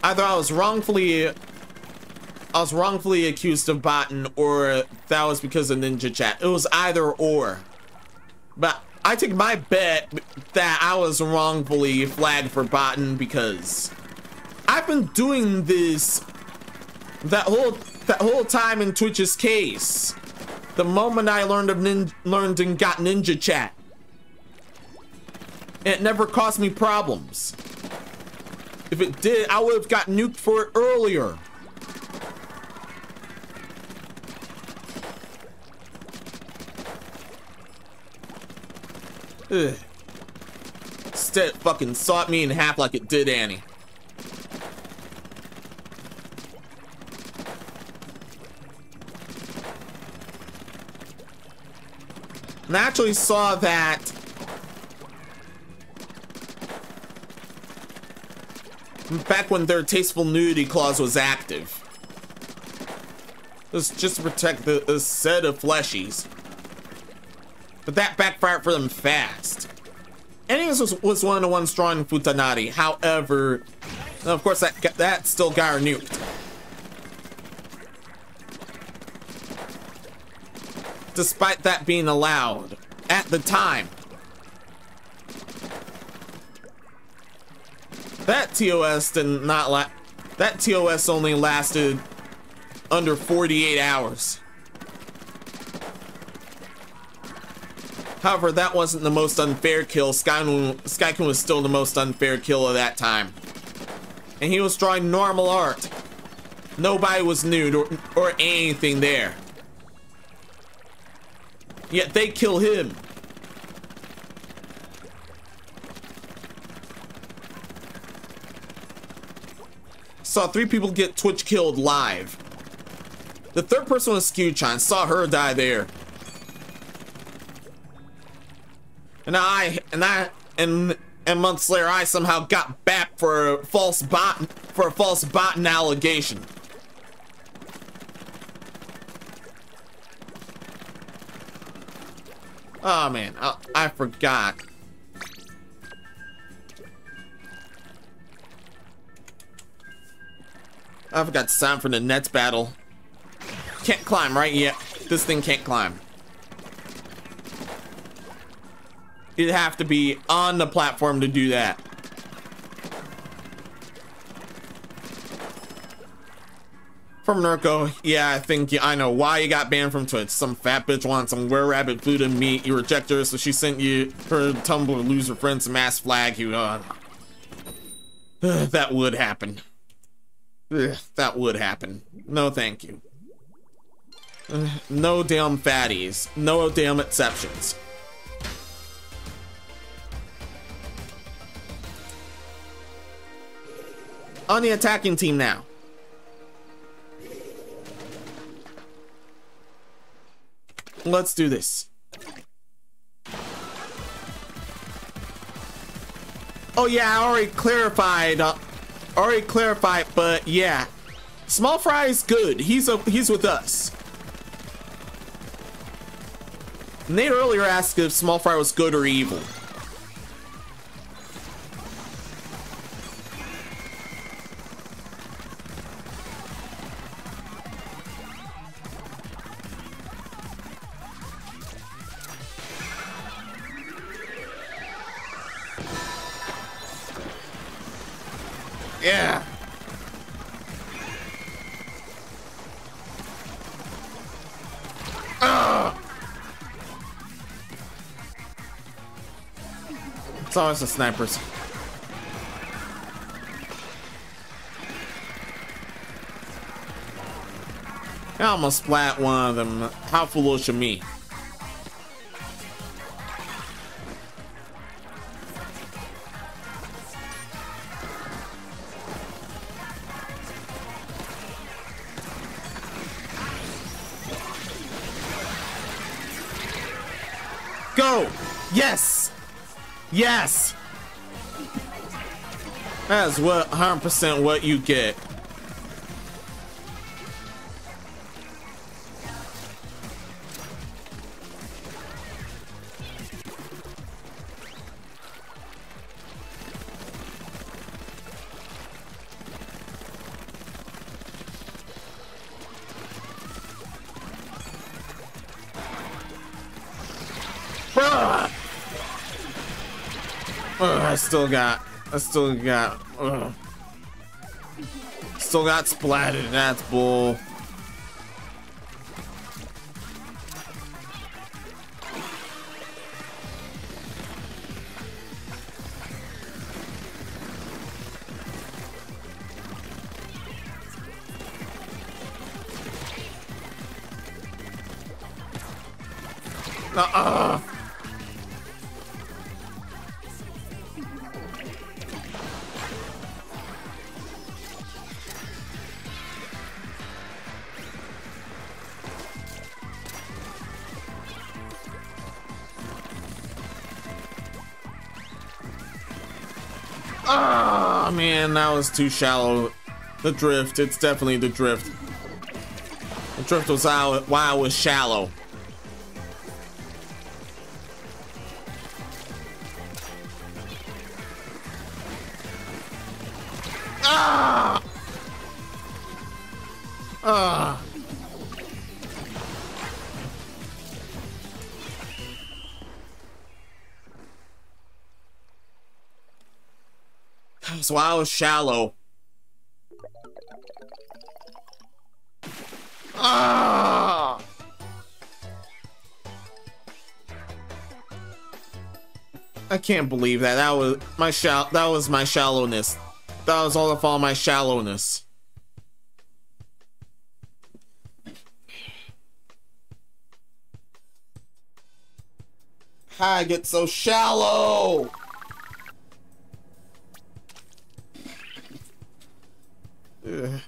either I was wrongfully I was wrongfully accused of botting, or that was because of Ninja Chat. It was either or. But I take my bet that I was wrongfully flagged for botting because I've been doing this that whole that whole time in Twitch's case. The moment I learned of nin learned and got Ninja Chat, and it never caused me problems. If it did, I would have got nuked for it earlier. Ugh. Instead, it fucking sawed me in half like it did Annie. And I actually saw that back when their tasteful nudity clause was active. It's just to protect the, the set of fleshies. But that backfired for them fast. Anyways, was, was one of the ones drawing Futanari. However, of course, that, that still got her nuked. Despite that being allowed at the time. That T O S did not la- that T O S only lasted under forty-eight hours. However, that wasn't the most unfair kill. Skycoon Skycoon was still the most unfair kill of that time. And he was drawing normal art. Nobody was nude or, or anything there. Yet they kill him. Saw three people get Twitch killed live. The third person was Skewchan. Saw her die there. And I and I and and months later I somehow got back for a false bot for a false botting allegation. Oh man, I, I forgot. I forgot to sign for the Nets battle. Can't climb, right? Yeah, this thing can't climb. You'd have to be on the platform to do that. From Nurko, yeah, I think yeah, I know why you got banned from Twitch. Some fat bitch wants some were-rabbit food and meat. You reject her, so she sent you her Tumblr loser friend some ass flag. You, uh, uh, that would happen. Uh, that would happen. No, thank you. Uh, no damn fatties. No damn exceptions. On the attacking team now. Let's do this. Oh yeah, I already clarified. Uh, already clarified, but yeah, Small Fry is good. He's a, he's with us. Nate earlier asked if Small Fry was good or evil. Yeah. Ugh. It's always the snipers. I almost splat one of them. How foolish of me. Go! Yes! Yes! That's what one hundred percent what you get. I still got, I still got, ugh. Still got splatted. That's bull. Uh-uh. Ah, man, that was too shallow. The drift, it's definitely the drift. The drift was out while it was shallow. Ah! Ah! So I was shallow. Ah! I can't believe that. That was my shall. That was my shallowness. That was all the fall of my shallowness. How I get so shallow? Ugh.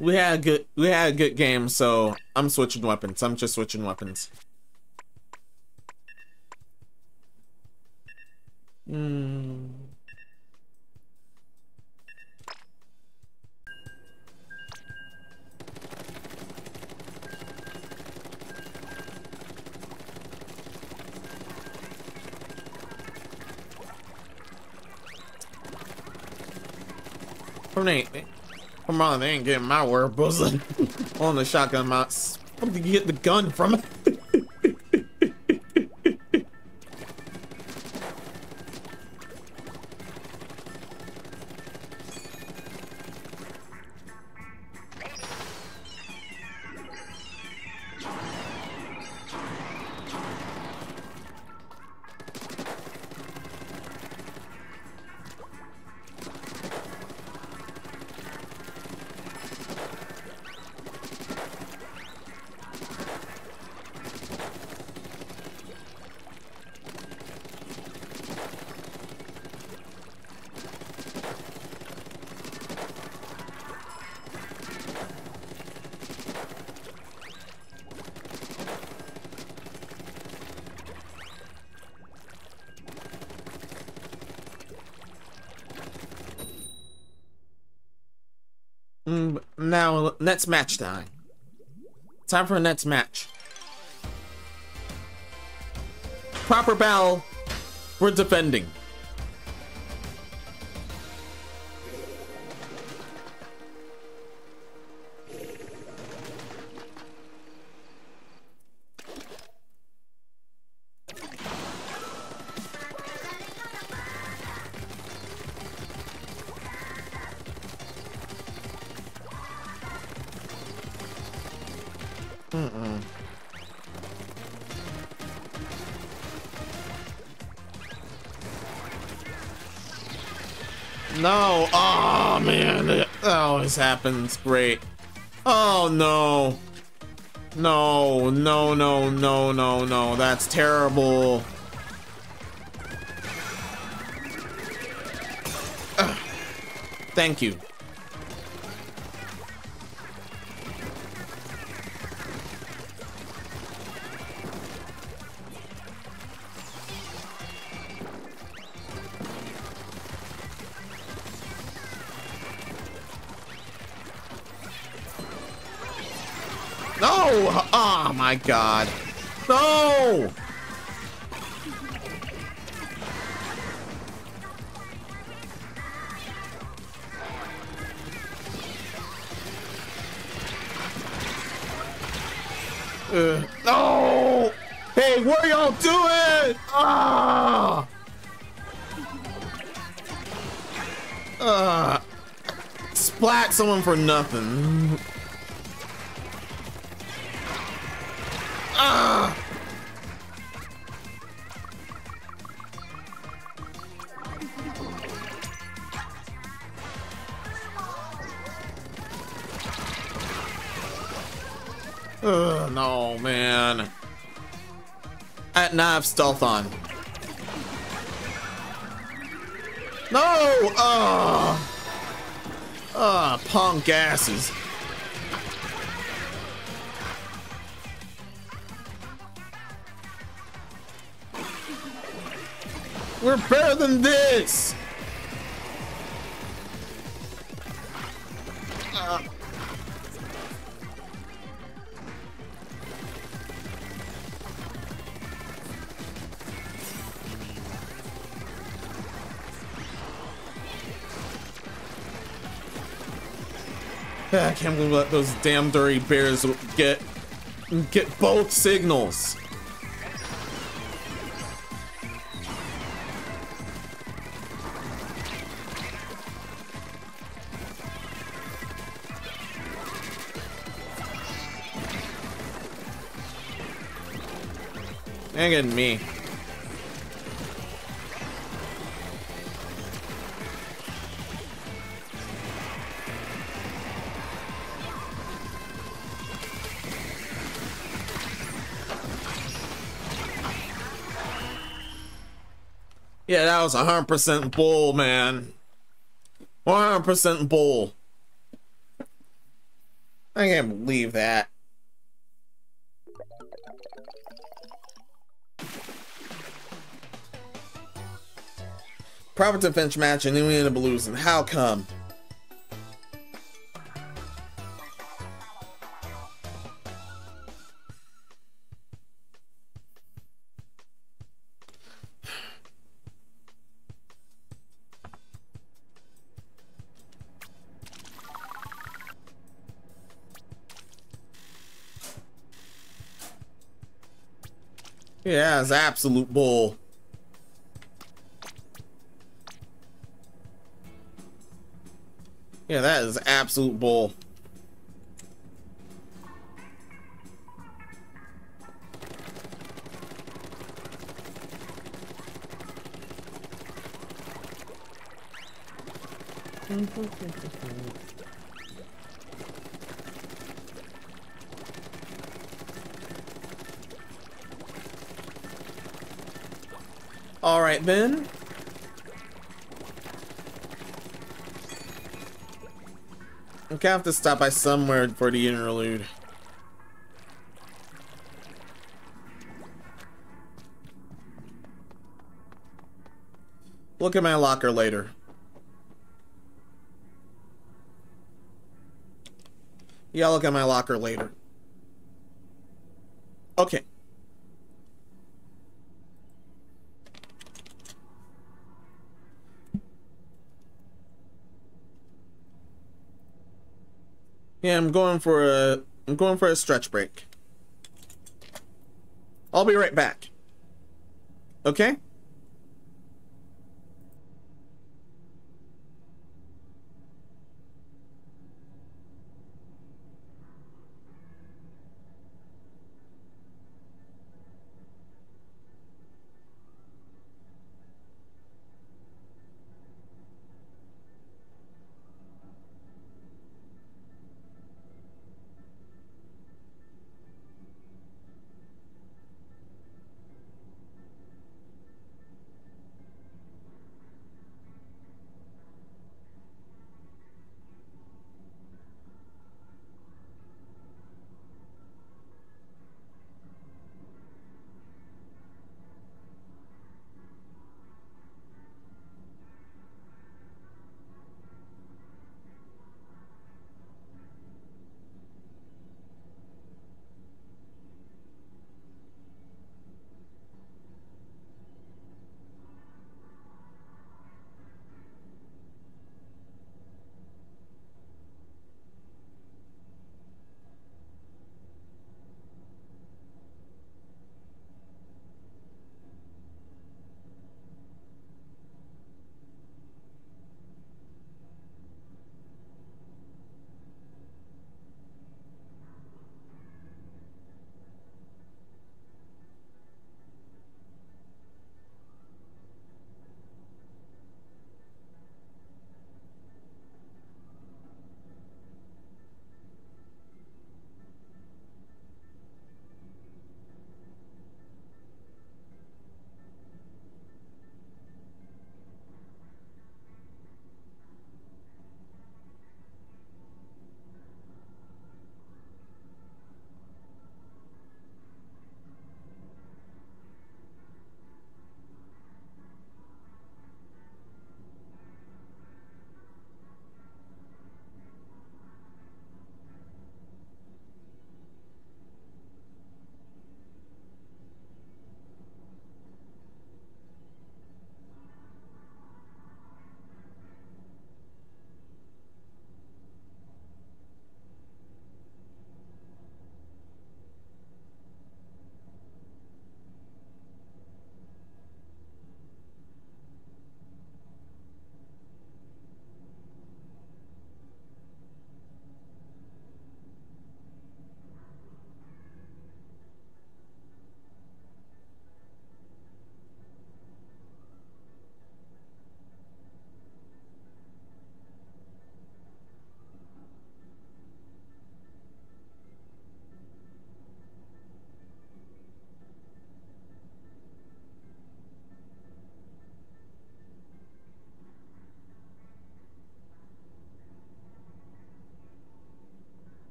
We had a good we had a good game, so I'm switching weapons. I'm just switching weapons. Hmm. Come on, they ain't getting my word buzzing on the shotgun mounts. Where did you get the gun from? Now, next match time. Time for a next match. Proper battle. We're defending. Mm-mm. No, oh man, it always happens. Great. Oh no. No, no, no, no, no, no. That's terrible. Ugh. Thank you. my god. No! Uh, no! Hey, what are y'all doing? Ah! Uh, splat someone for nothing. Ah! Ugh, no, man. At knife stealth on. No! Ah! Uh, ah, uh, punk asses. We're better than this! Uh. I can't believe that those damn dirty bears get get both signals. Ain't getting me. Yeah, that was one hundred percent bull, man. one hundred percent bull. I can't believe that. Proper defense match and then we end up losing. How come? Yeah, it's absolute bull. Yeah, that is absolute bull. All right, then. I'm gonna have to stop by somewhere for the interlude. Look at my locker later. Yeah, I'll look at my locker later. Okay. Yeah, I'm going for a I'm going for a stretch break. I'll be right back. Okay?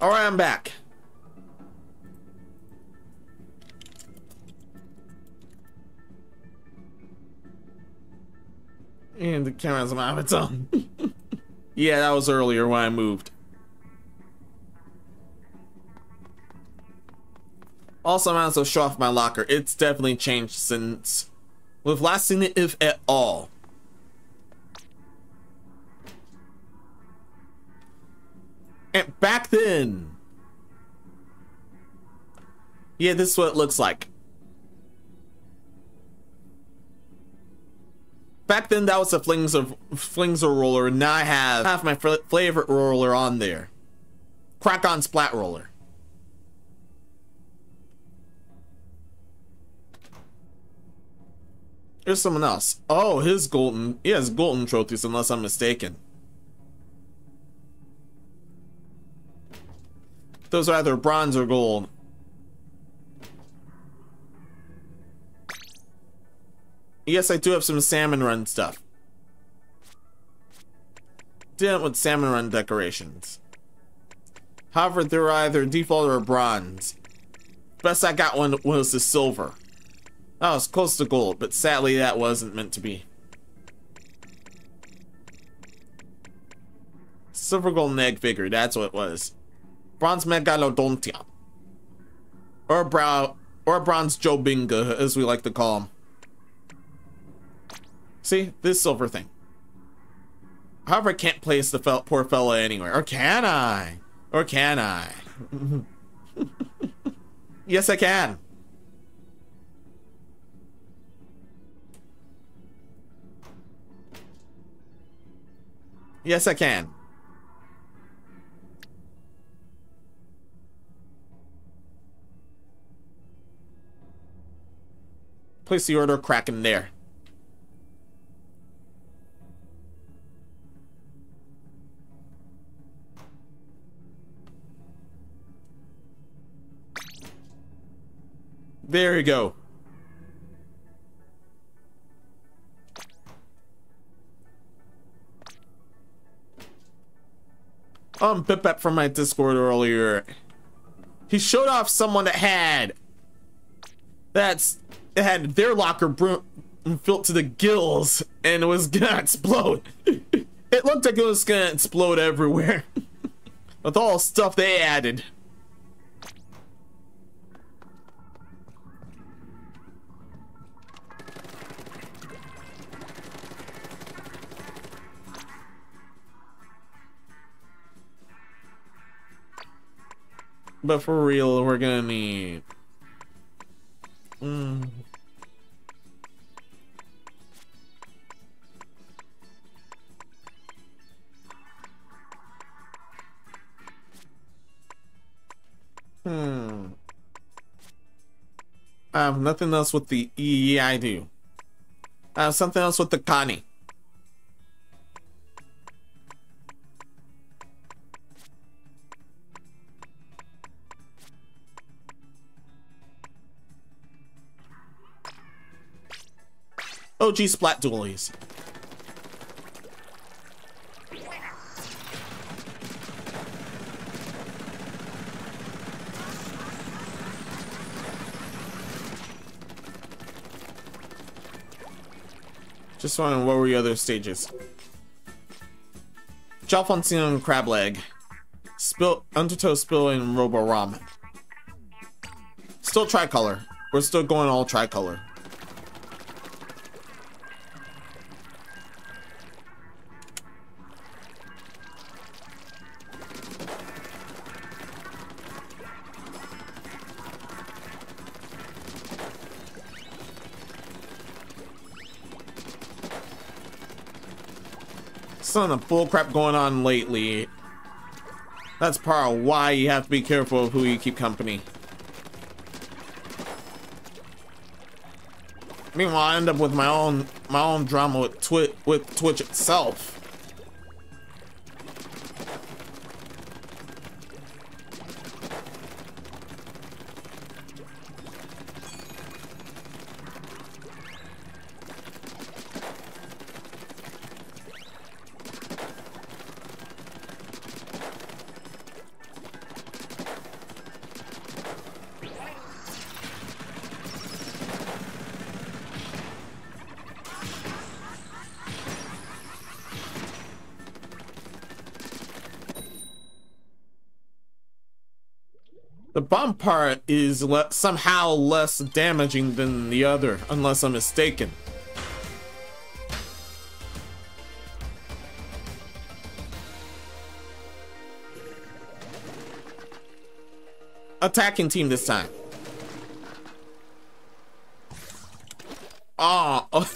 All right, I'm back. And the camera's on its own. Yeah, that was earlier when I moved. Also, I might as well show off my locker. It's definitely changed since we've last seen it, if at all. And back then, yeah, this is what it looks like. Back then, that was a Flingser, Flingser roller. Now I have half my favorite roller on there. Crack on Splat roller. Here's someone else. Oh, his golden, he has golden trophies, unless I'm mistaken. Those are either bronze or gold. Yes, I do have some Salmon Run stuff. Didn't with Salmon Run decorations. However, they're either default or bronze. Best I got one was the silver. That was close to gold, but sadly that wasn't meant to be. Silver golden egg figure, that's what it was. Bronze Megalodontia. Or brow or bronze Jobinga, as we like to call him. See, this silver thing. However, I can't place the fel poor fella anywhere. Or can I? Or can I? Yes, I can. Yes, I can. Place the order crack in there. There you go. Um, Pip-Pep from my Discord earlier. He showed off someone that had that's that had their locker broom filled to the gills and it was gonna explode. It looked like it was gonna explode everywhere with all the stuff they added. But for real, we're gonna need mm. Hmm. I have nothing else with the E. Yeah, I do. I have something else with the Connie. O G Splat Dualies. Just wondering, what were the other stages? Jalfonsino and Crab Leg. Spill, Undertow Spill and Robo Ramen. Still tricolor. We're still going all tricolor. Son of bullcrap going on lately. That's part of why you have to be careful of who you keep company. Meanwhile, I end up with my own my own drama with Twitch with Twitch itself. The bomb part is le somehow less damaging than the other, unless I'm mistaken. Attacking team this time. Oh, oh.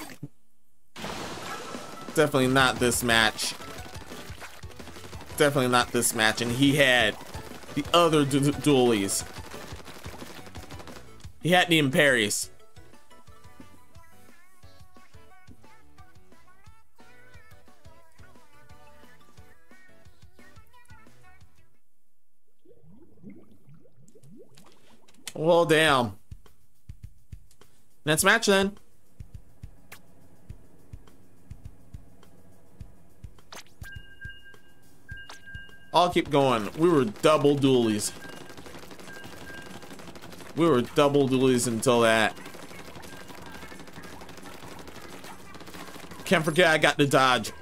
Definitely not this match. Definitely not this match. And he had the other du dualies. He had the Imperies. Well, damn. Next match then. I'll keep going. We were double dualies. We were double dualies until that. Can't forget I got the dodge.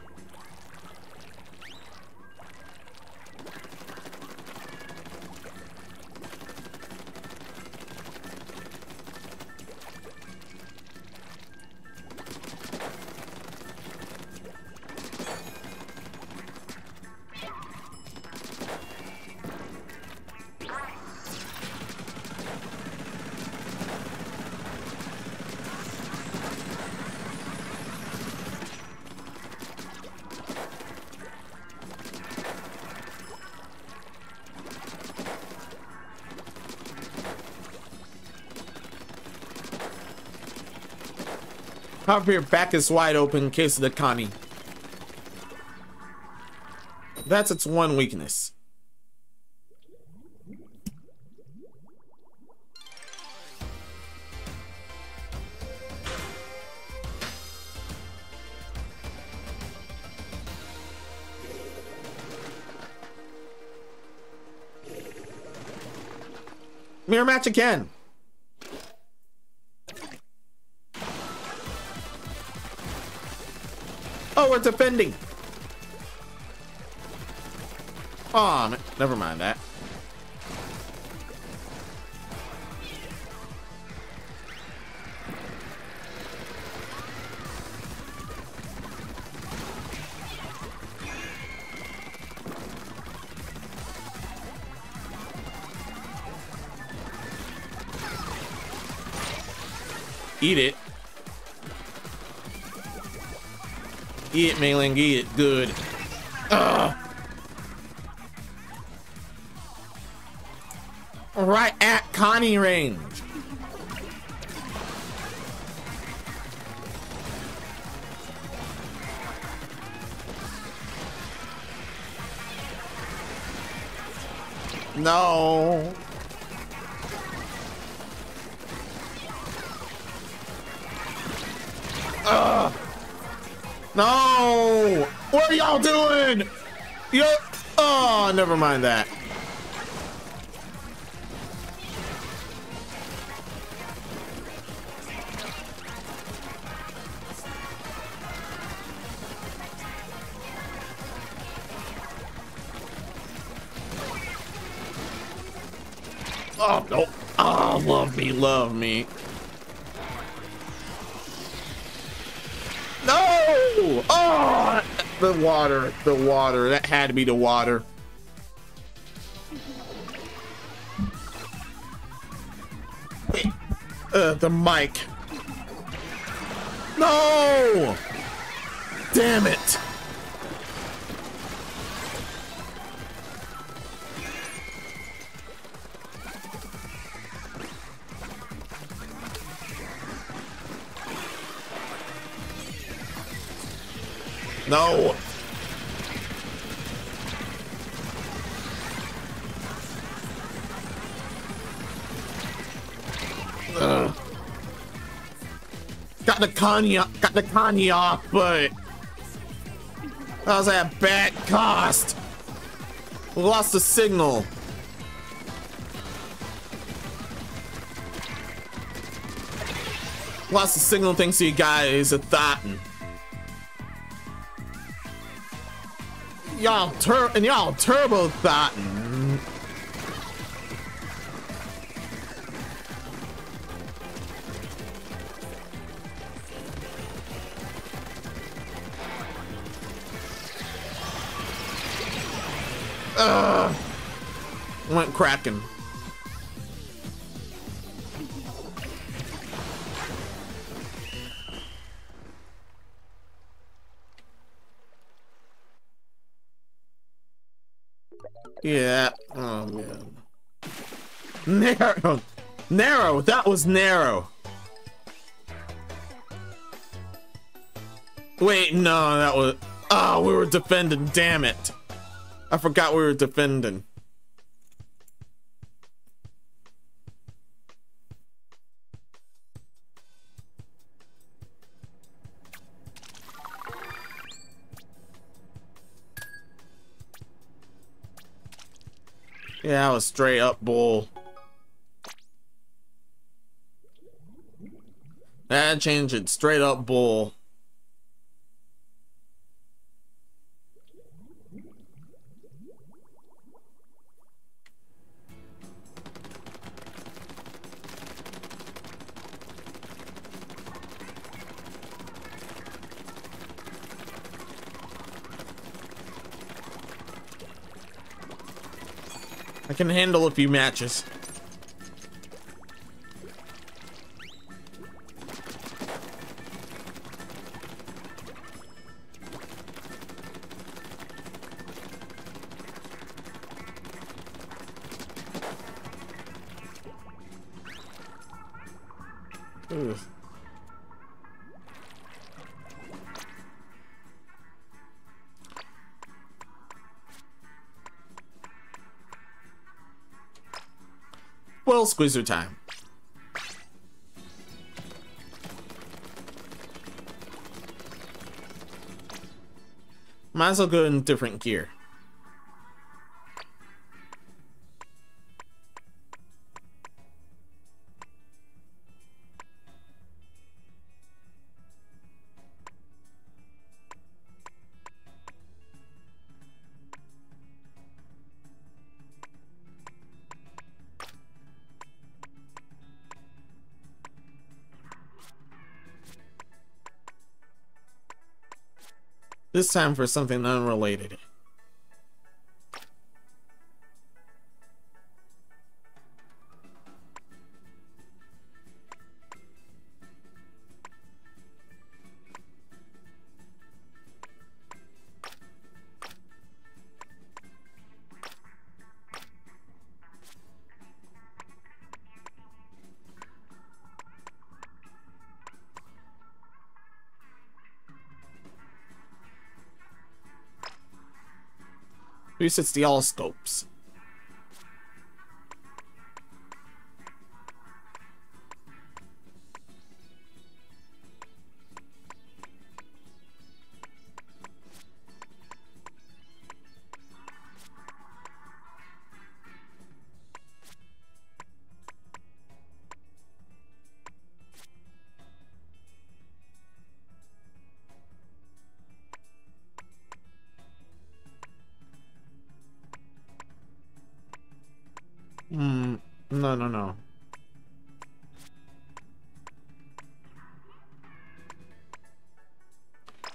However, your back is wide open in case of the Connie. That's its one weakness. Mirror match again. We're defending. Oh, man. Never mind that. Eat it. Eat it, Mei-Ling, eat it good. Ugh. Right at Connie range. No. Ugh. No! What are y'all doing? Yo! Oh, never mind that. Oh no! Oh, love me, love me. Oh, the water, the water. That had to be the water. Uh, the mic. No! Damn it. No. Ugh. Got the Kanya, got the Kanya off, but that was at bad cost. Lost the signal. Lost the signal thanks to you guys at Thotton. Y'all tur- and y'all turbo thotting. Ugh. Went cracking. Yeah. Oh man. Narrow. Narrow. That was narrow. Wait, no, that was. Oh, we were defending. Damn it! I forgot we were defending. Yeah, that was straight up bull. That changed it. Straight up bull. I can handle a few matches. Ooh. Well, squeezer time. Might as well go in different gear. This time for something unrelated. At least it's the all scopes. No, no, no.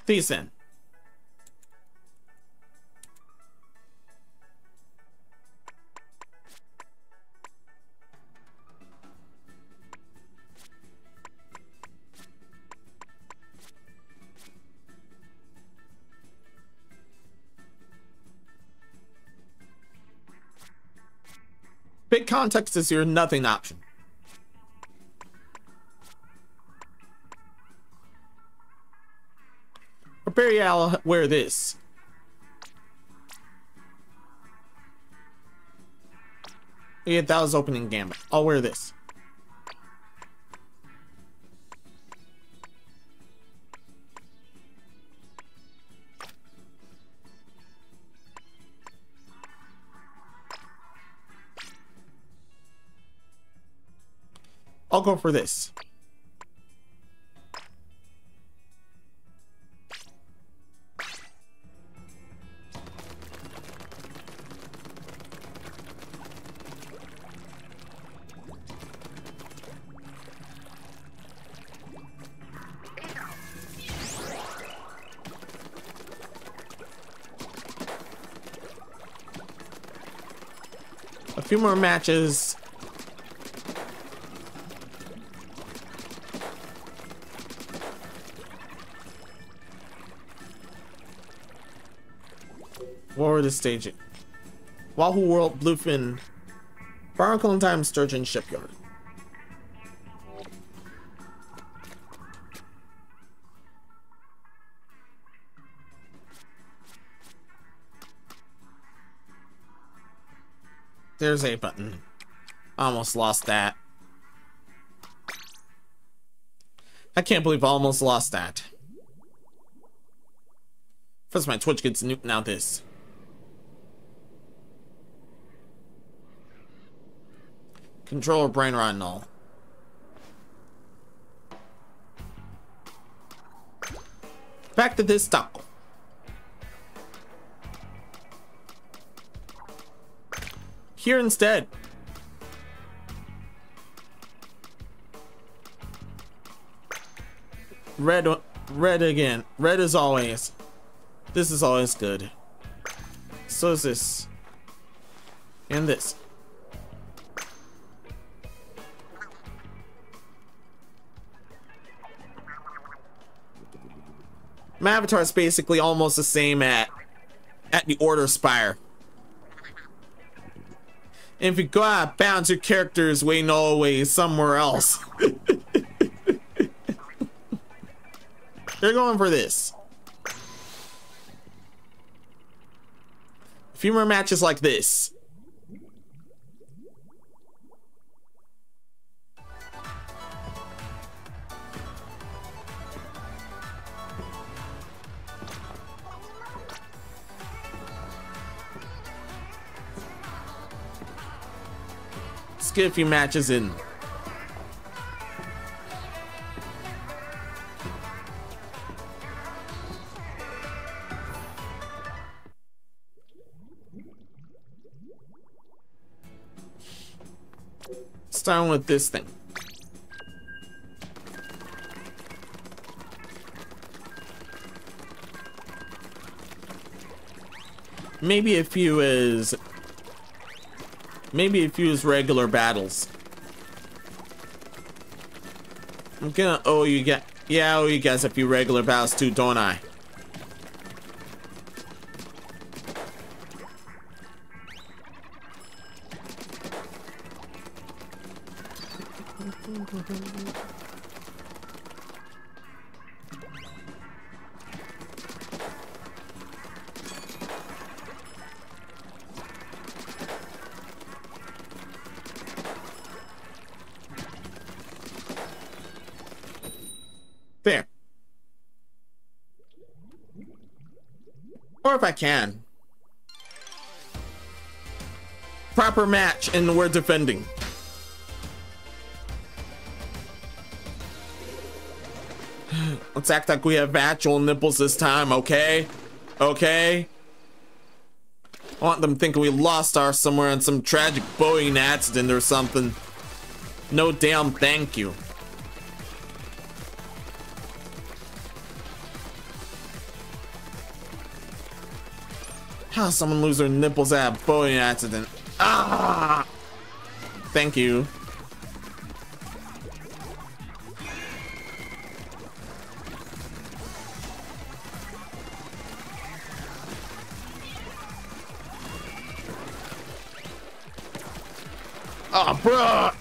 Decent. Big context is your nothing option. Prepare y'all wear this. Yeah, that was opening gambit. I'll wear this. I'll go for this. few more matches. What were the staging? Wahoo World, Bluefin, Barnacle Time, Sturgeon Shipyard. There's a button. Almost lost that. I can't believe I almost lost that. First my Twitch gets nuked, now this. Controller brain rot and all. Back to this taco. Here instead. Red, red again. Red as always. This is always good. So is this. And this. My avatar is basically almost the same at at the Order Spire. And if you go out of bounds, your character is waiting always somewhere else. They're going for this. A few more matches like this. Get a few matches in. Starting with this thing. Maybe a few is Maybe a few is regular battles. I'm gonna owe you guys, yeah, I owe you guys a few regular battles too, don't I? Or if I can. Proper match and we're defending. Let's act like we have actual nipples this time, okay? Okay? I want them thinking we lost ours somewhere in some tragic boating accident or something. No damn thank you. How someone lose their nipples at a boating accident? Ah! Thank you. Ah, bruh!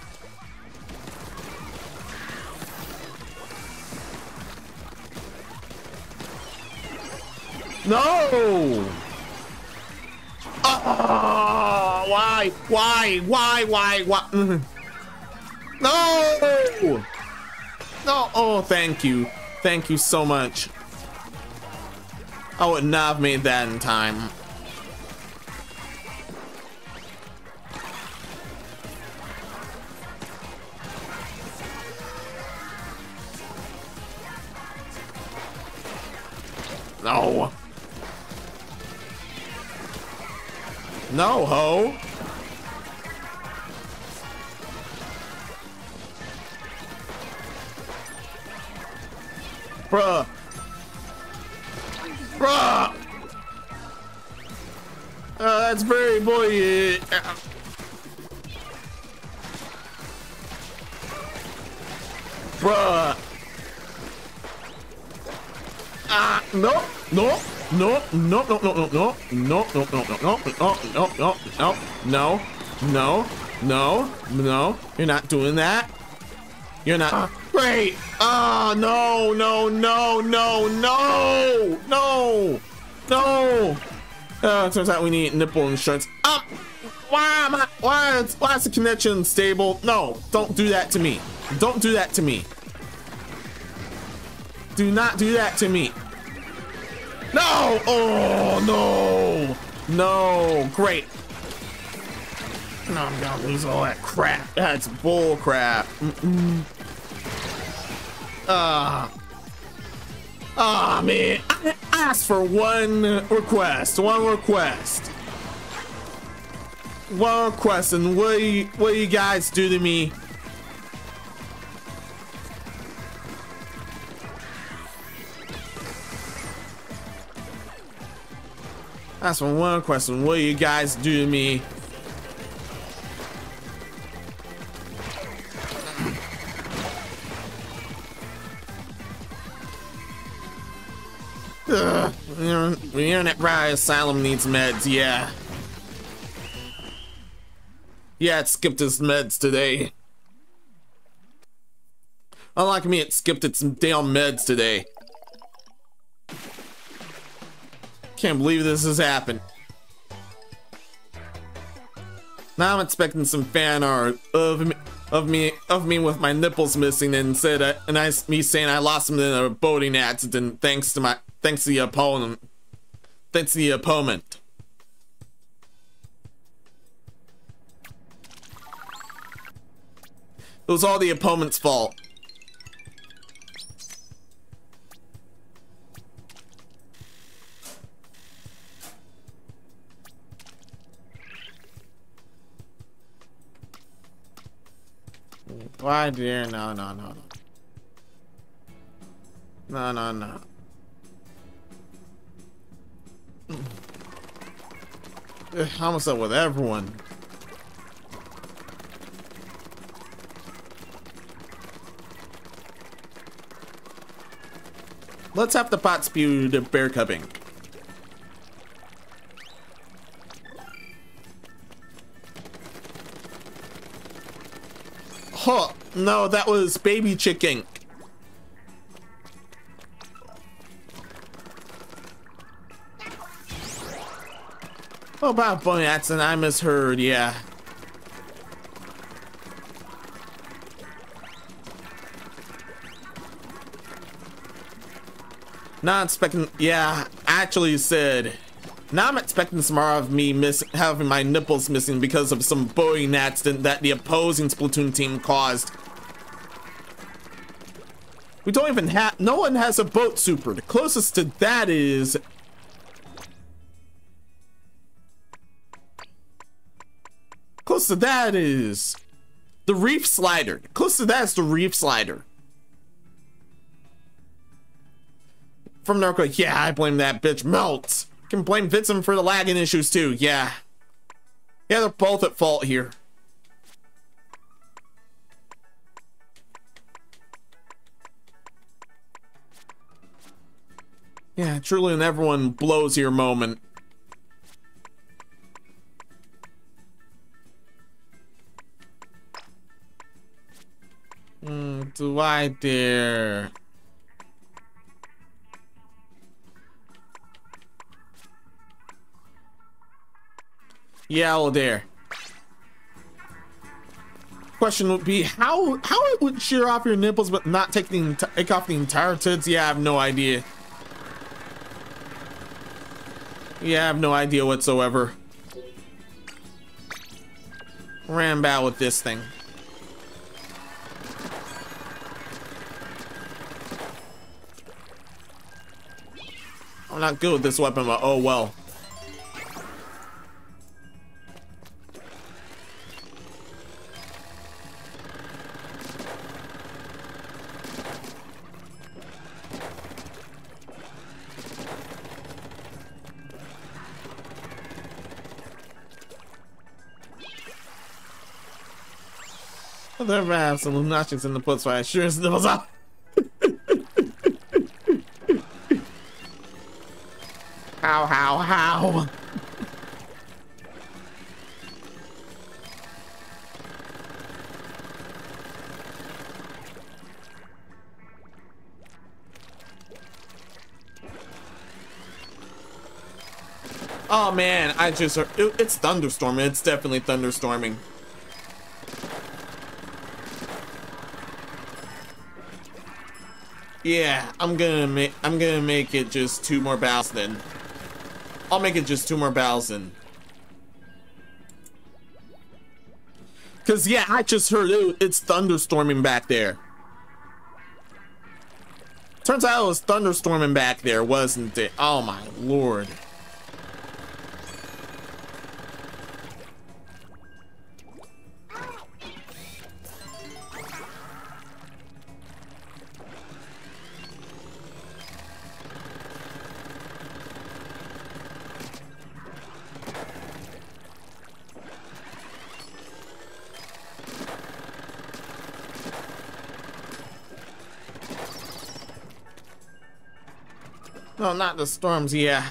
No! Oh, why, why, why, why, why? Mm-hmm. No! No, oh, thank you. Thank you so much. I would not have made that in time. No. No, ho! Bruh! Bruh! Uh, that's very boy. Bruh. Ah, no, no, no, no, no, no, no, no, no, no, no, no, no, no, no, no, no, no, no, no, you're not doing that. You're not. Great. Ah, no, no, no, no, no, no, no. Uh, turns out we need nipple insurance. Up. Why am I? Why is, why is the connection stable? No, don't do that to me. Don't do that to me. Do not do that to me. No. Oh no. No. Great. No, I'm gonna lose all that crap. That's bull crap. Mm-mm. Ah. Ah, man. I asked for one request. One request. One request, and what do you, what do you guys do to me? That's for one request, and what do you guys do to me? Ugh. The internet probably asylum needs meds, yeah. Yeah, it skipped its meds today. Unlike me, it skipped its damn meds today. Can't believe this has happened. Now I'm expecting some fan art of me, of me, of me with my nipples missing, and said, I, and I, me saying I lost them in a boating accident thanks to my, thanks to the opponent, thanks to the opponent. It was all the opponent's fault. Why, dear? No, no, no, no. No, no, no. Ugh, I almost up with everyone. Let's have the pot spew the bear cubbing. Huh, no, that was baby chicken. Oh, about bunny accident, I misheard, yeah. Not expecting, yeah, actually said, now I'm expecting some more of me miss, having my nipples missing because of some boating accident that the opposing Splatoon team caused. We don't even have, no one has a boat super. The closest to that is, close to that is the reef slider. Close to that is the reef slider. From Narco, yeah, I blame that bitch. Melt. Can blame Vincent for the lagging issues too. Yeah, yeah, they're both at fault here. Yeah, truly, and everyone blows your moment. Mm, do I dare? Yeah, well, there. Question would be how how it would shear off your nipples but not take the take off the entire tits. Yeah, I have no idea. Yeah, I have no idea whatsoever. Rambow with this thing. I'm not good with this weapon, but oh well. There are rafts and Lunashi's in the puts for assurance levels up. How, how, how? Oh man, I just heard, it, it's thunderstorming. It's definitely thunderstorming. Yeah, I'm gonna make I'm gonna make it just two more battles then. I'll make it just two more battles then. Cause yeah, I just heard it, it's thunderstorming back there. Turns out it was thunderstorming back there, wasn't it? Oh my lord. No, not the storms, yeah.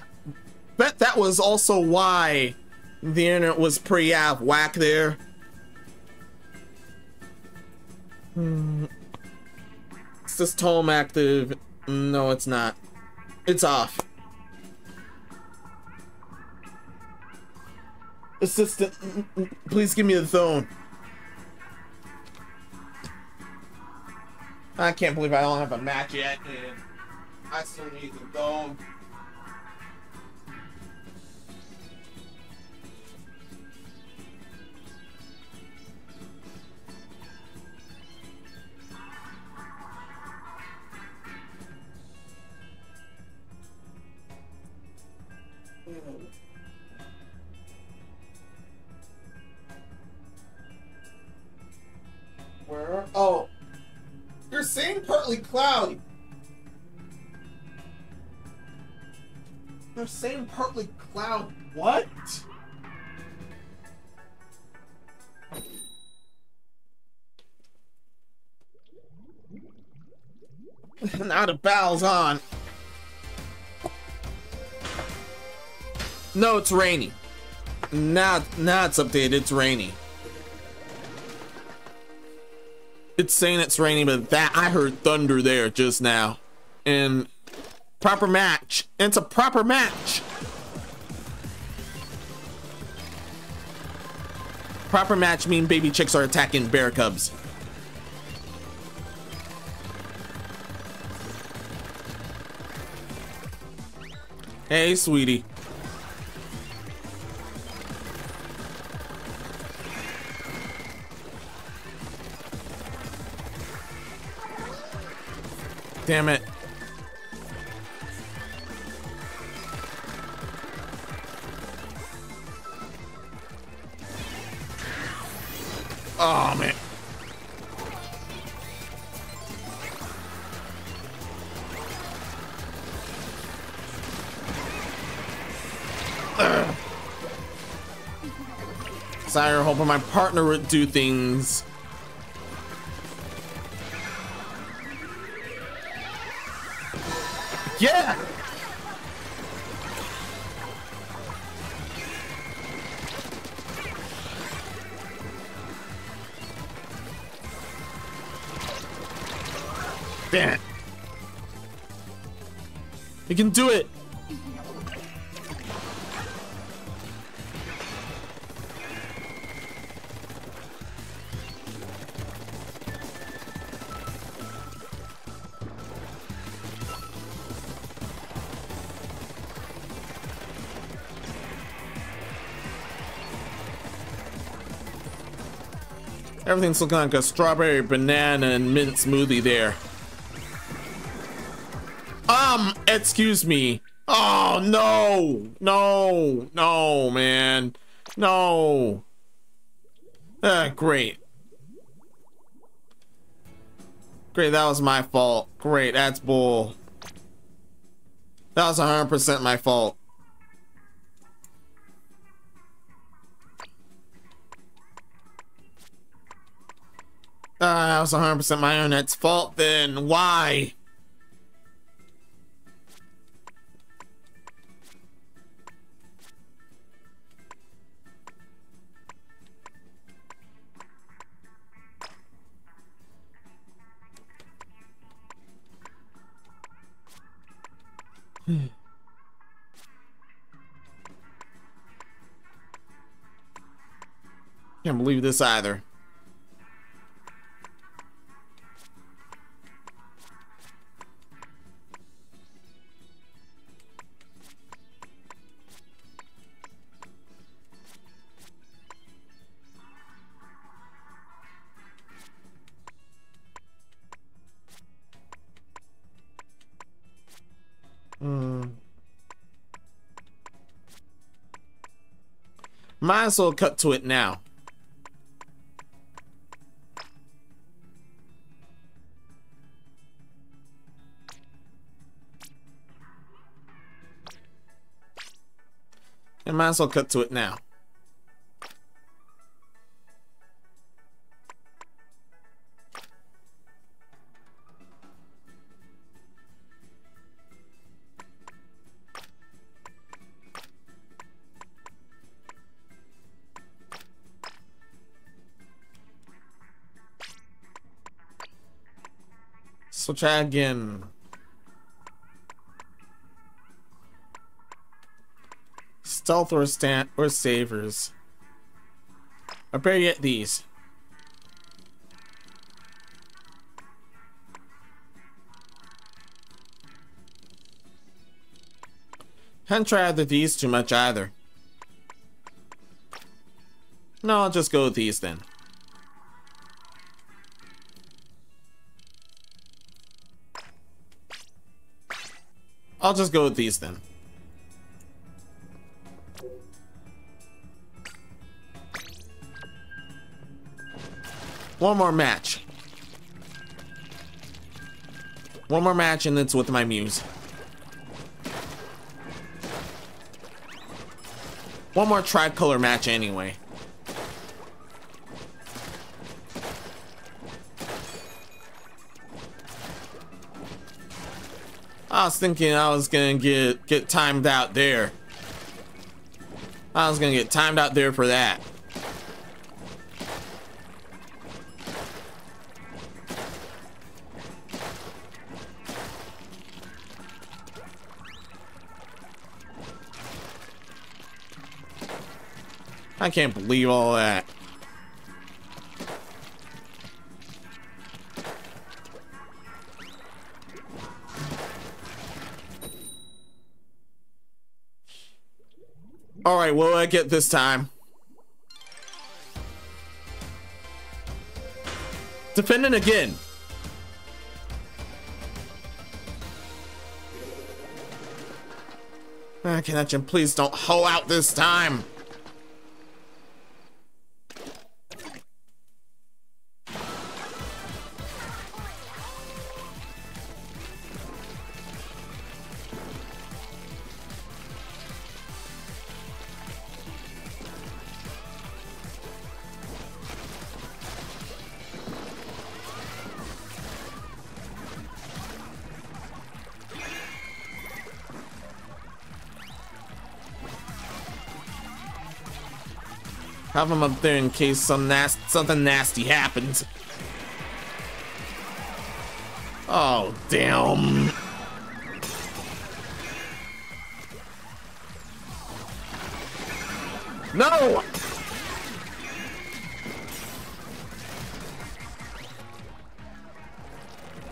Bet that was also why the internet was pretty out of whack there. Hmm. Is this Tome active? No, it's not. It's off. Assistant, please give me the phone. I can't believe I don't have a match yet. And I still need the dome. Where? Oh, you're saying partly cloudy. They're saying partly cloud. What? Now the battle's on. No, it's rainy. Now, now it's updated. It's rainy. It's saying it's rainy, but that I heard thunder there just now, and. Proper match. It's a proper match. Proper match mean baby chicks are attacking bear cubs. Hey, sweetie. Damn it. Oh man. Ugh. Sire, hoping my partner would do things. Yeah. Damn it. You can do it. Everything's looking like a strawberry, banana, and mint smoothie there. Um, excuse me. Oh, no. No. No, man. No. Ah, great. Great, that was my fault. Great, that's bull. That was one hundred percent my fault. That was one hundred percent my internet's fault then. Why? Hmm. Can't believe this either. Might as well cut to it now. And might as well cut to it now. So try again. Stealth or stand or savers. I better get these. Can't try either these too much either. No, I'll just go with these then. I'll just go with these then. One more match. One more match and it's with my muse. One more tricolor match anyway. I was thinking I was gonna get get timed out there. I was gonna get timed out there for that. I can't believe all that. All right, what do I get this time? Defending again. I cannot, Jim, please don't hoe out this time. Have them up there in case some nasty something nasty happens. Oh damn! No!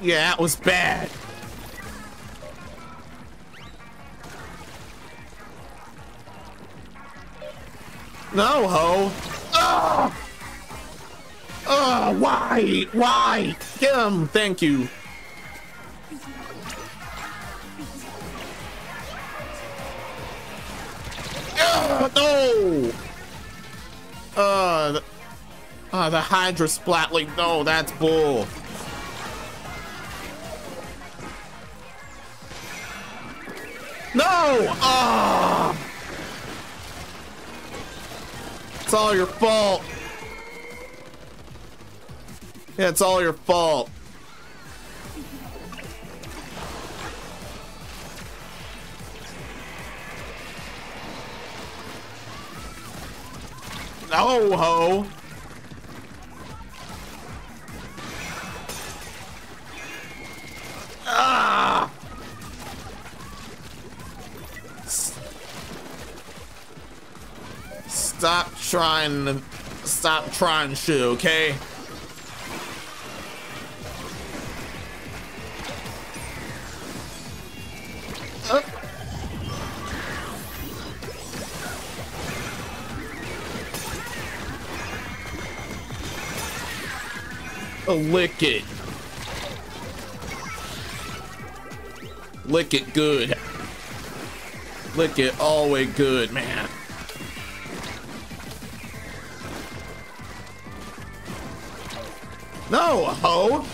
Yeah, that was bad. No, ho! Oh! Oh, why? Why? Get him! Thank you. Oh, no! Uh, the, uh, the Hydra Splat, like, no, that's bull. No! Ah! Oh! It's all your fault. Yeah, it's all your fault. No ho. Ah. Stop trying to stop trying to, okay? Uh. Oh, lick it. Lick it good. Lick it all the way good, man. No, ho!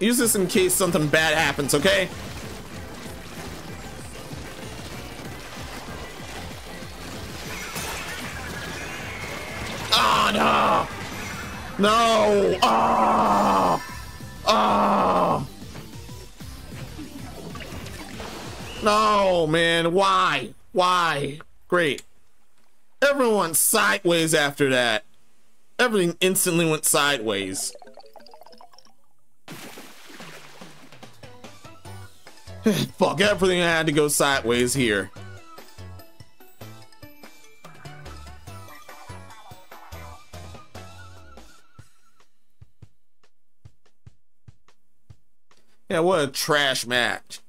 Use this in case something bad happens, okay? Ah, no! No! Ah! Ah! No, man, why? Why? Great. Everyone went sideways after that. Everything instantly went sideways. Fuck, everything I had to go sideways here. Yeah, what a trash match.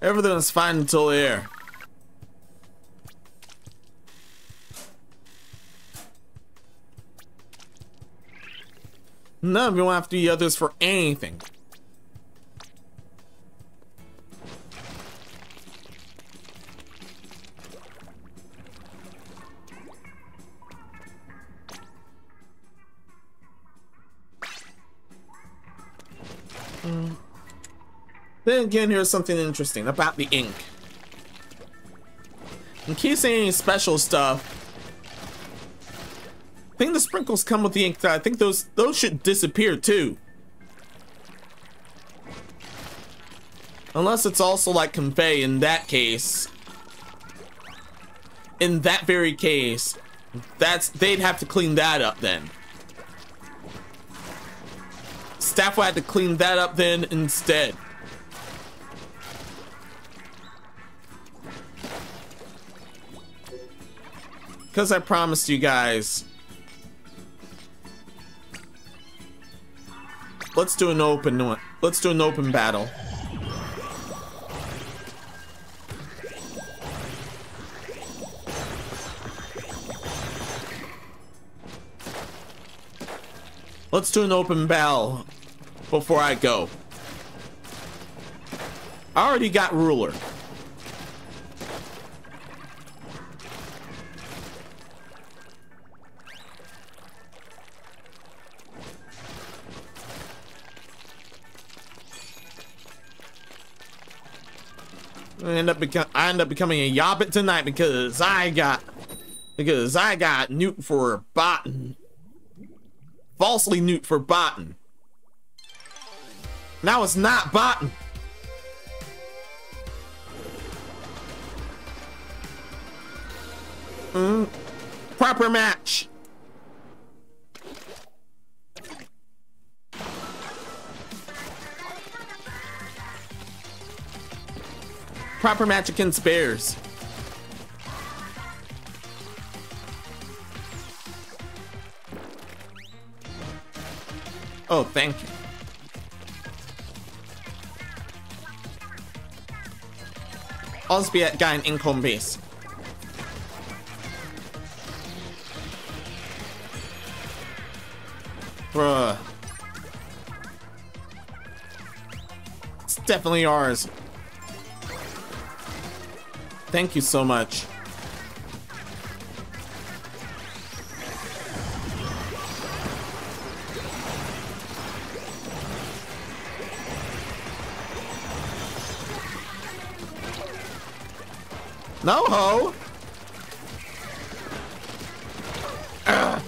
Everything was fine until there. None of you won't have to eat others for anything. Mm. Then again, here's something interesting about the ink. In case any special stuff, I think the sprinkles come with the ink. I think those those should disappear too, unless it's also like convey. In that case, in that very case, that's they'd have to clean that up then. Staff would have to clean that up then instead. Because I promised you guys. Let's do an open one. Let's do an open battle. Let's do an open battle before I go. I already got ruler. I end up become I end up becoming a Yobbit tonight because I got because I got nuked for botting. Falsely nuked for botting. Now it's not botting. Mm. Proper match. Proper match against bears. Oh, thank you. I'll just be that guy in income base. Bruh. It's definitely ours. Thank you so much. No ho! Ugh.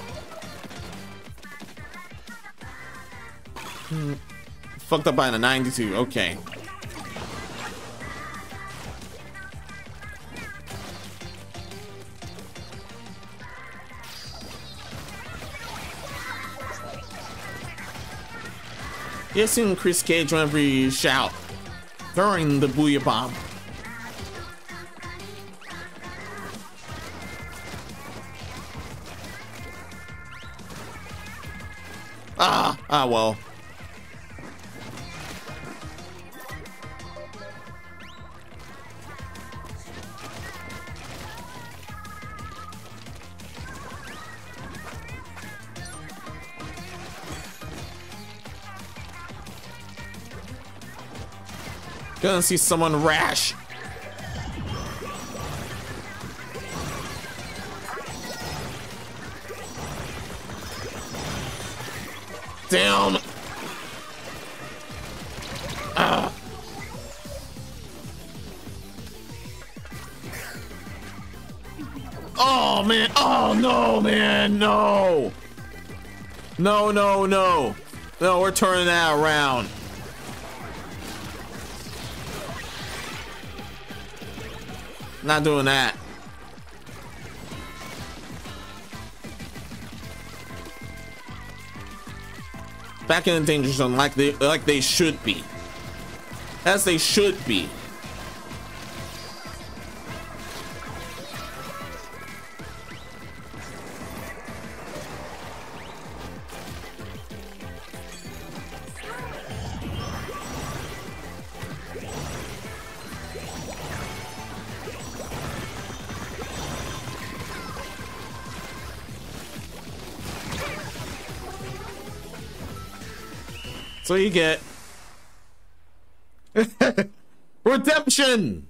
Hmm. Fucked up by the ninety-two, okay. You assume Chris Cage whenever you shout during the Booyah Bomb. Ah, ah, well. Gonna see someone rash. Down. Ugh. Oh man, oh no man, no. No, no, no. No, we're turning that around. Not doing that. Back in the danger zone like they like they should be. As they should be. So you get redemption.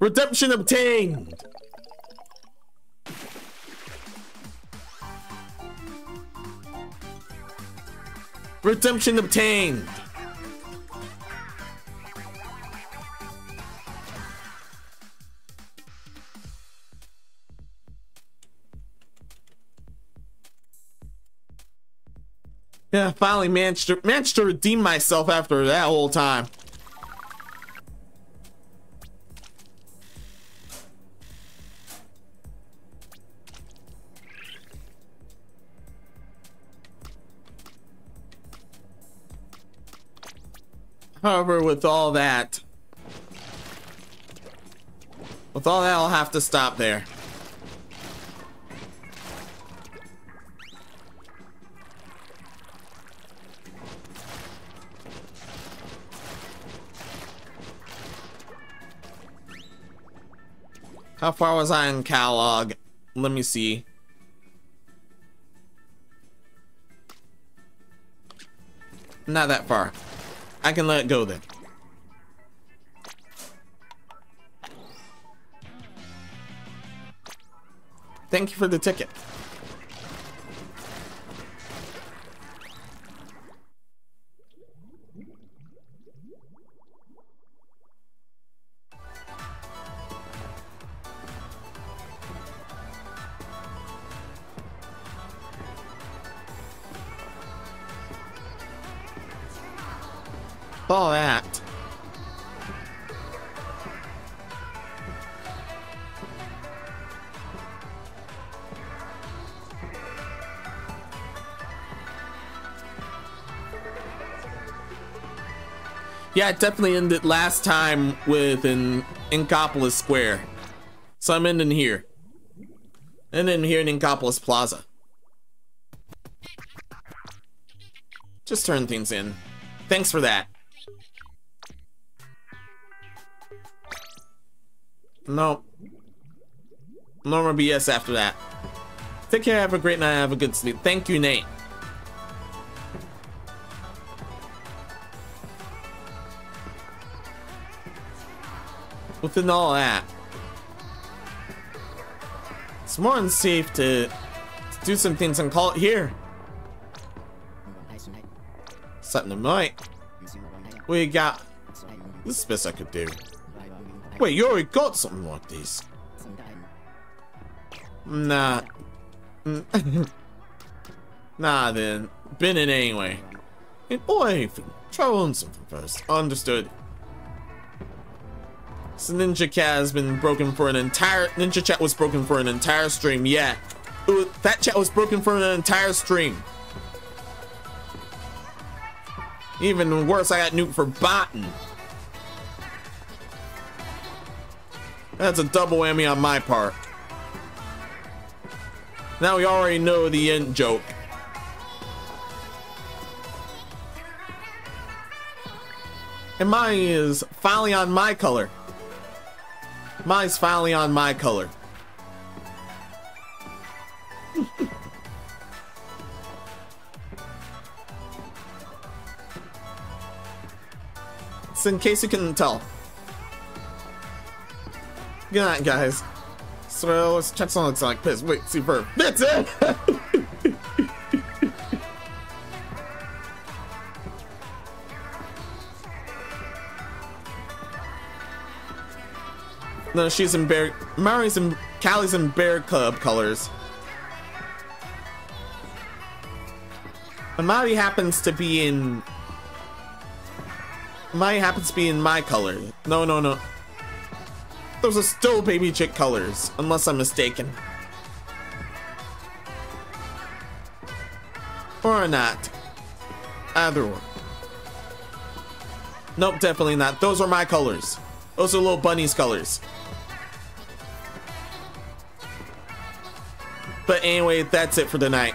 Redemption obtained. Redemption obtained. Yeah, finally managed to, managed to redeem myself after that whole time. However, with all that, with all that, I'll have to stop there. How far was I in catalog? Let me see. Not that far. I can let it go then. Thank you for the ticket. All that. Yeah, I definitely ended last time with an Inkopolis Square. So I'm ending here. And then here in Inkopolis Plaza. Just turn things in. Thanks for that. No. No more B S after that. Take care, have a great night, have a good sleep. Thank you, Nate. Within all that, it's more unsafe to, to do some things and call it here. Something to might. We got this is the best I could do. Wait, you already got something like this? Sometime. Nah. Nah, then. Been in anyway. In or anything. Try on something first. Understood. So Ninja Cat has been broken for an entire... Ninja Chat was broken for an entire stream. Yeah. It was, that chat was broken for an entire stream. Even worse, I got nuked for botting. That's a double whammy on my part. Now we already know the end joke. And mine is finally on my color. Mine's finally on my color. It's in case you couldn't tell. Good night, guys. So let's check something looks like this. Wait, superb. That's it! No, she's in bear. Mari's in. Callie's in Bear Cub colors. Amari happens to be in. Amari happens to be in my color. No, no, no. Those are still Baby Chick colors, unless I'm mistaken. Or not. Either one. Nope, definitely not. Those are my colors. Those are Li'l Bunnies colors. But anyway, that's it for tonight.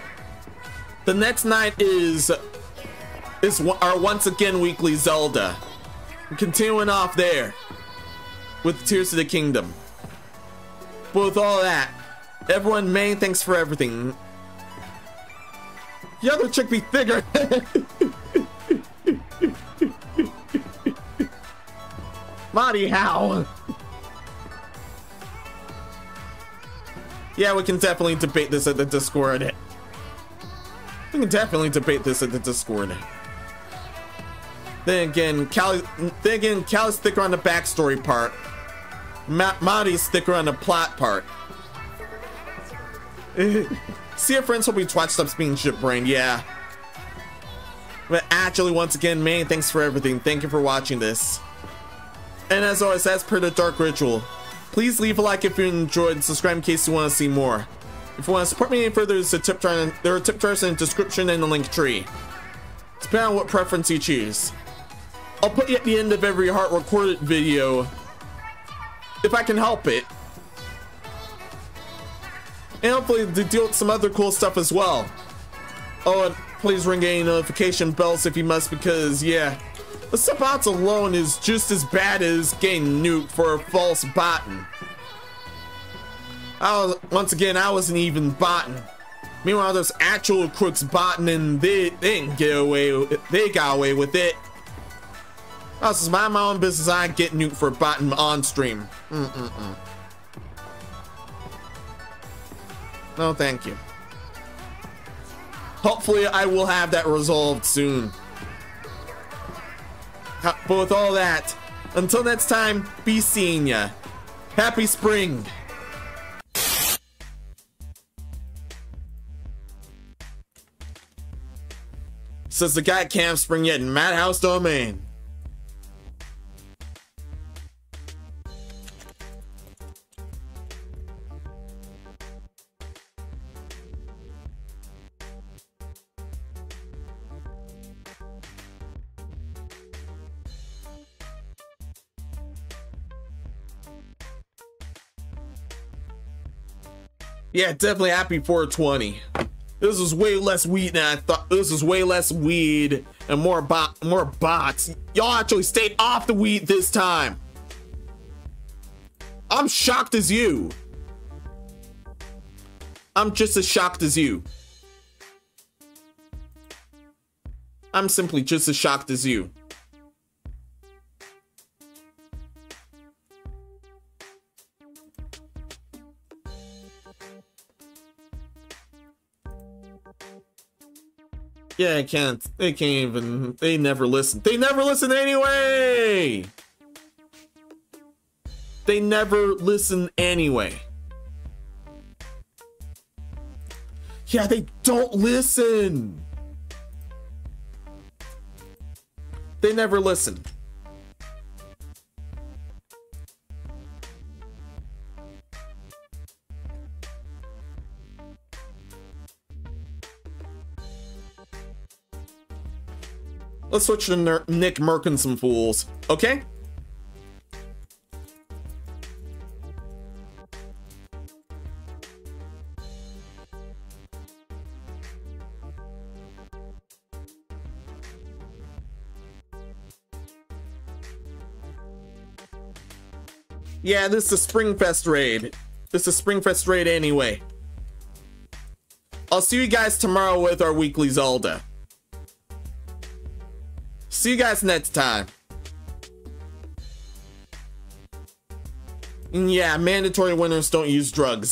The next night is, is our once again weekly Zelda. We're continuing off there. With Tears of the Kingdom. But with all that, everyone, main thanks for everything. The other chick be thicker. Marty, how? Yeah, we can definitely debate this at the Discord. We can definitely debate this at the Discord. Then again, Callie, then again, Callie's thicker on the backstory part. Marty's thicker on the plot part. See your friends hope we twat stops being shit-brained, yeah. But actually, once again, man, thanks for everything. Thank you for watching this. And as always, as per the Dark Ritual, please leave a like if you enjoyed and subscribe in case you want to see more. If you want to support me any further, there's a tip jar in, there are tip jars in the description and the link tree. Depending on what preference you choose. I'll put you at the end of every heart recorded video if I can help it. And hopefully to deal with some other cool stuff as well. Oh, and please ring any notification bells if you must, because yeah, the sub-bots alone is just as bad as getting nuked for a false botting. I was, once again, I wasn't even botting. Meanwhile, there's actual crooks botting and they, they didn't get away with it. They got away with it. Oh, this is my, my own business. I get nuked for botting on stream. Mm-mm-mm. No, thank you. Hopefully, I will have that resolved soon. But with all that, until next time, be seeing ya. Happy spring. Says the guy Camp Spring yet in Madhouse Domain. Yeah, definitely happy four twenty. This is way less weed than I thought. This is way less weed and more bot, more bots. Y'all actually stayed off the weed this time. I'm shocked as you. I'm just as shocked as you. I'm simply just as shocked as you. Yeah, I can't. They can't even. They never listen. They never listen anyway! they never listen anyway. Yeah, they don't listen. They never listen. Let's switch to Ner Nick Merkin some fools, okay? Yeah, this is a SpringFest raid. This is a SpringFest raid anyway. I'll see you guys tomorrow with our weekly Zelda. See you guys next time. Yeah, mandatory winners don't use drugs.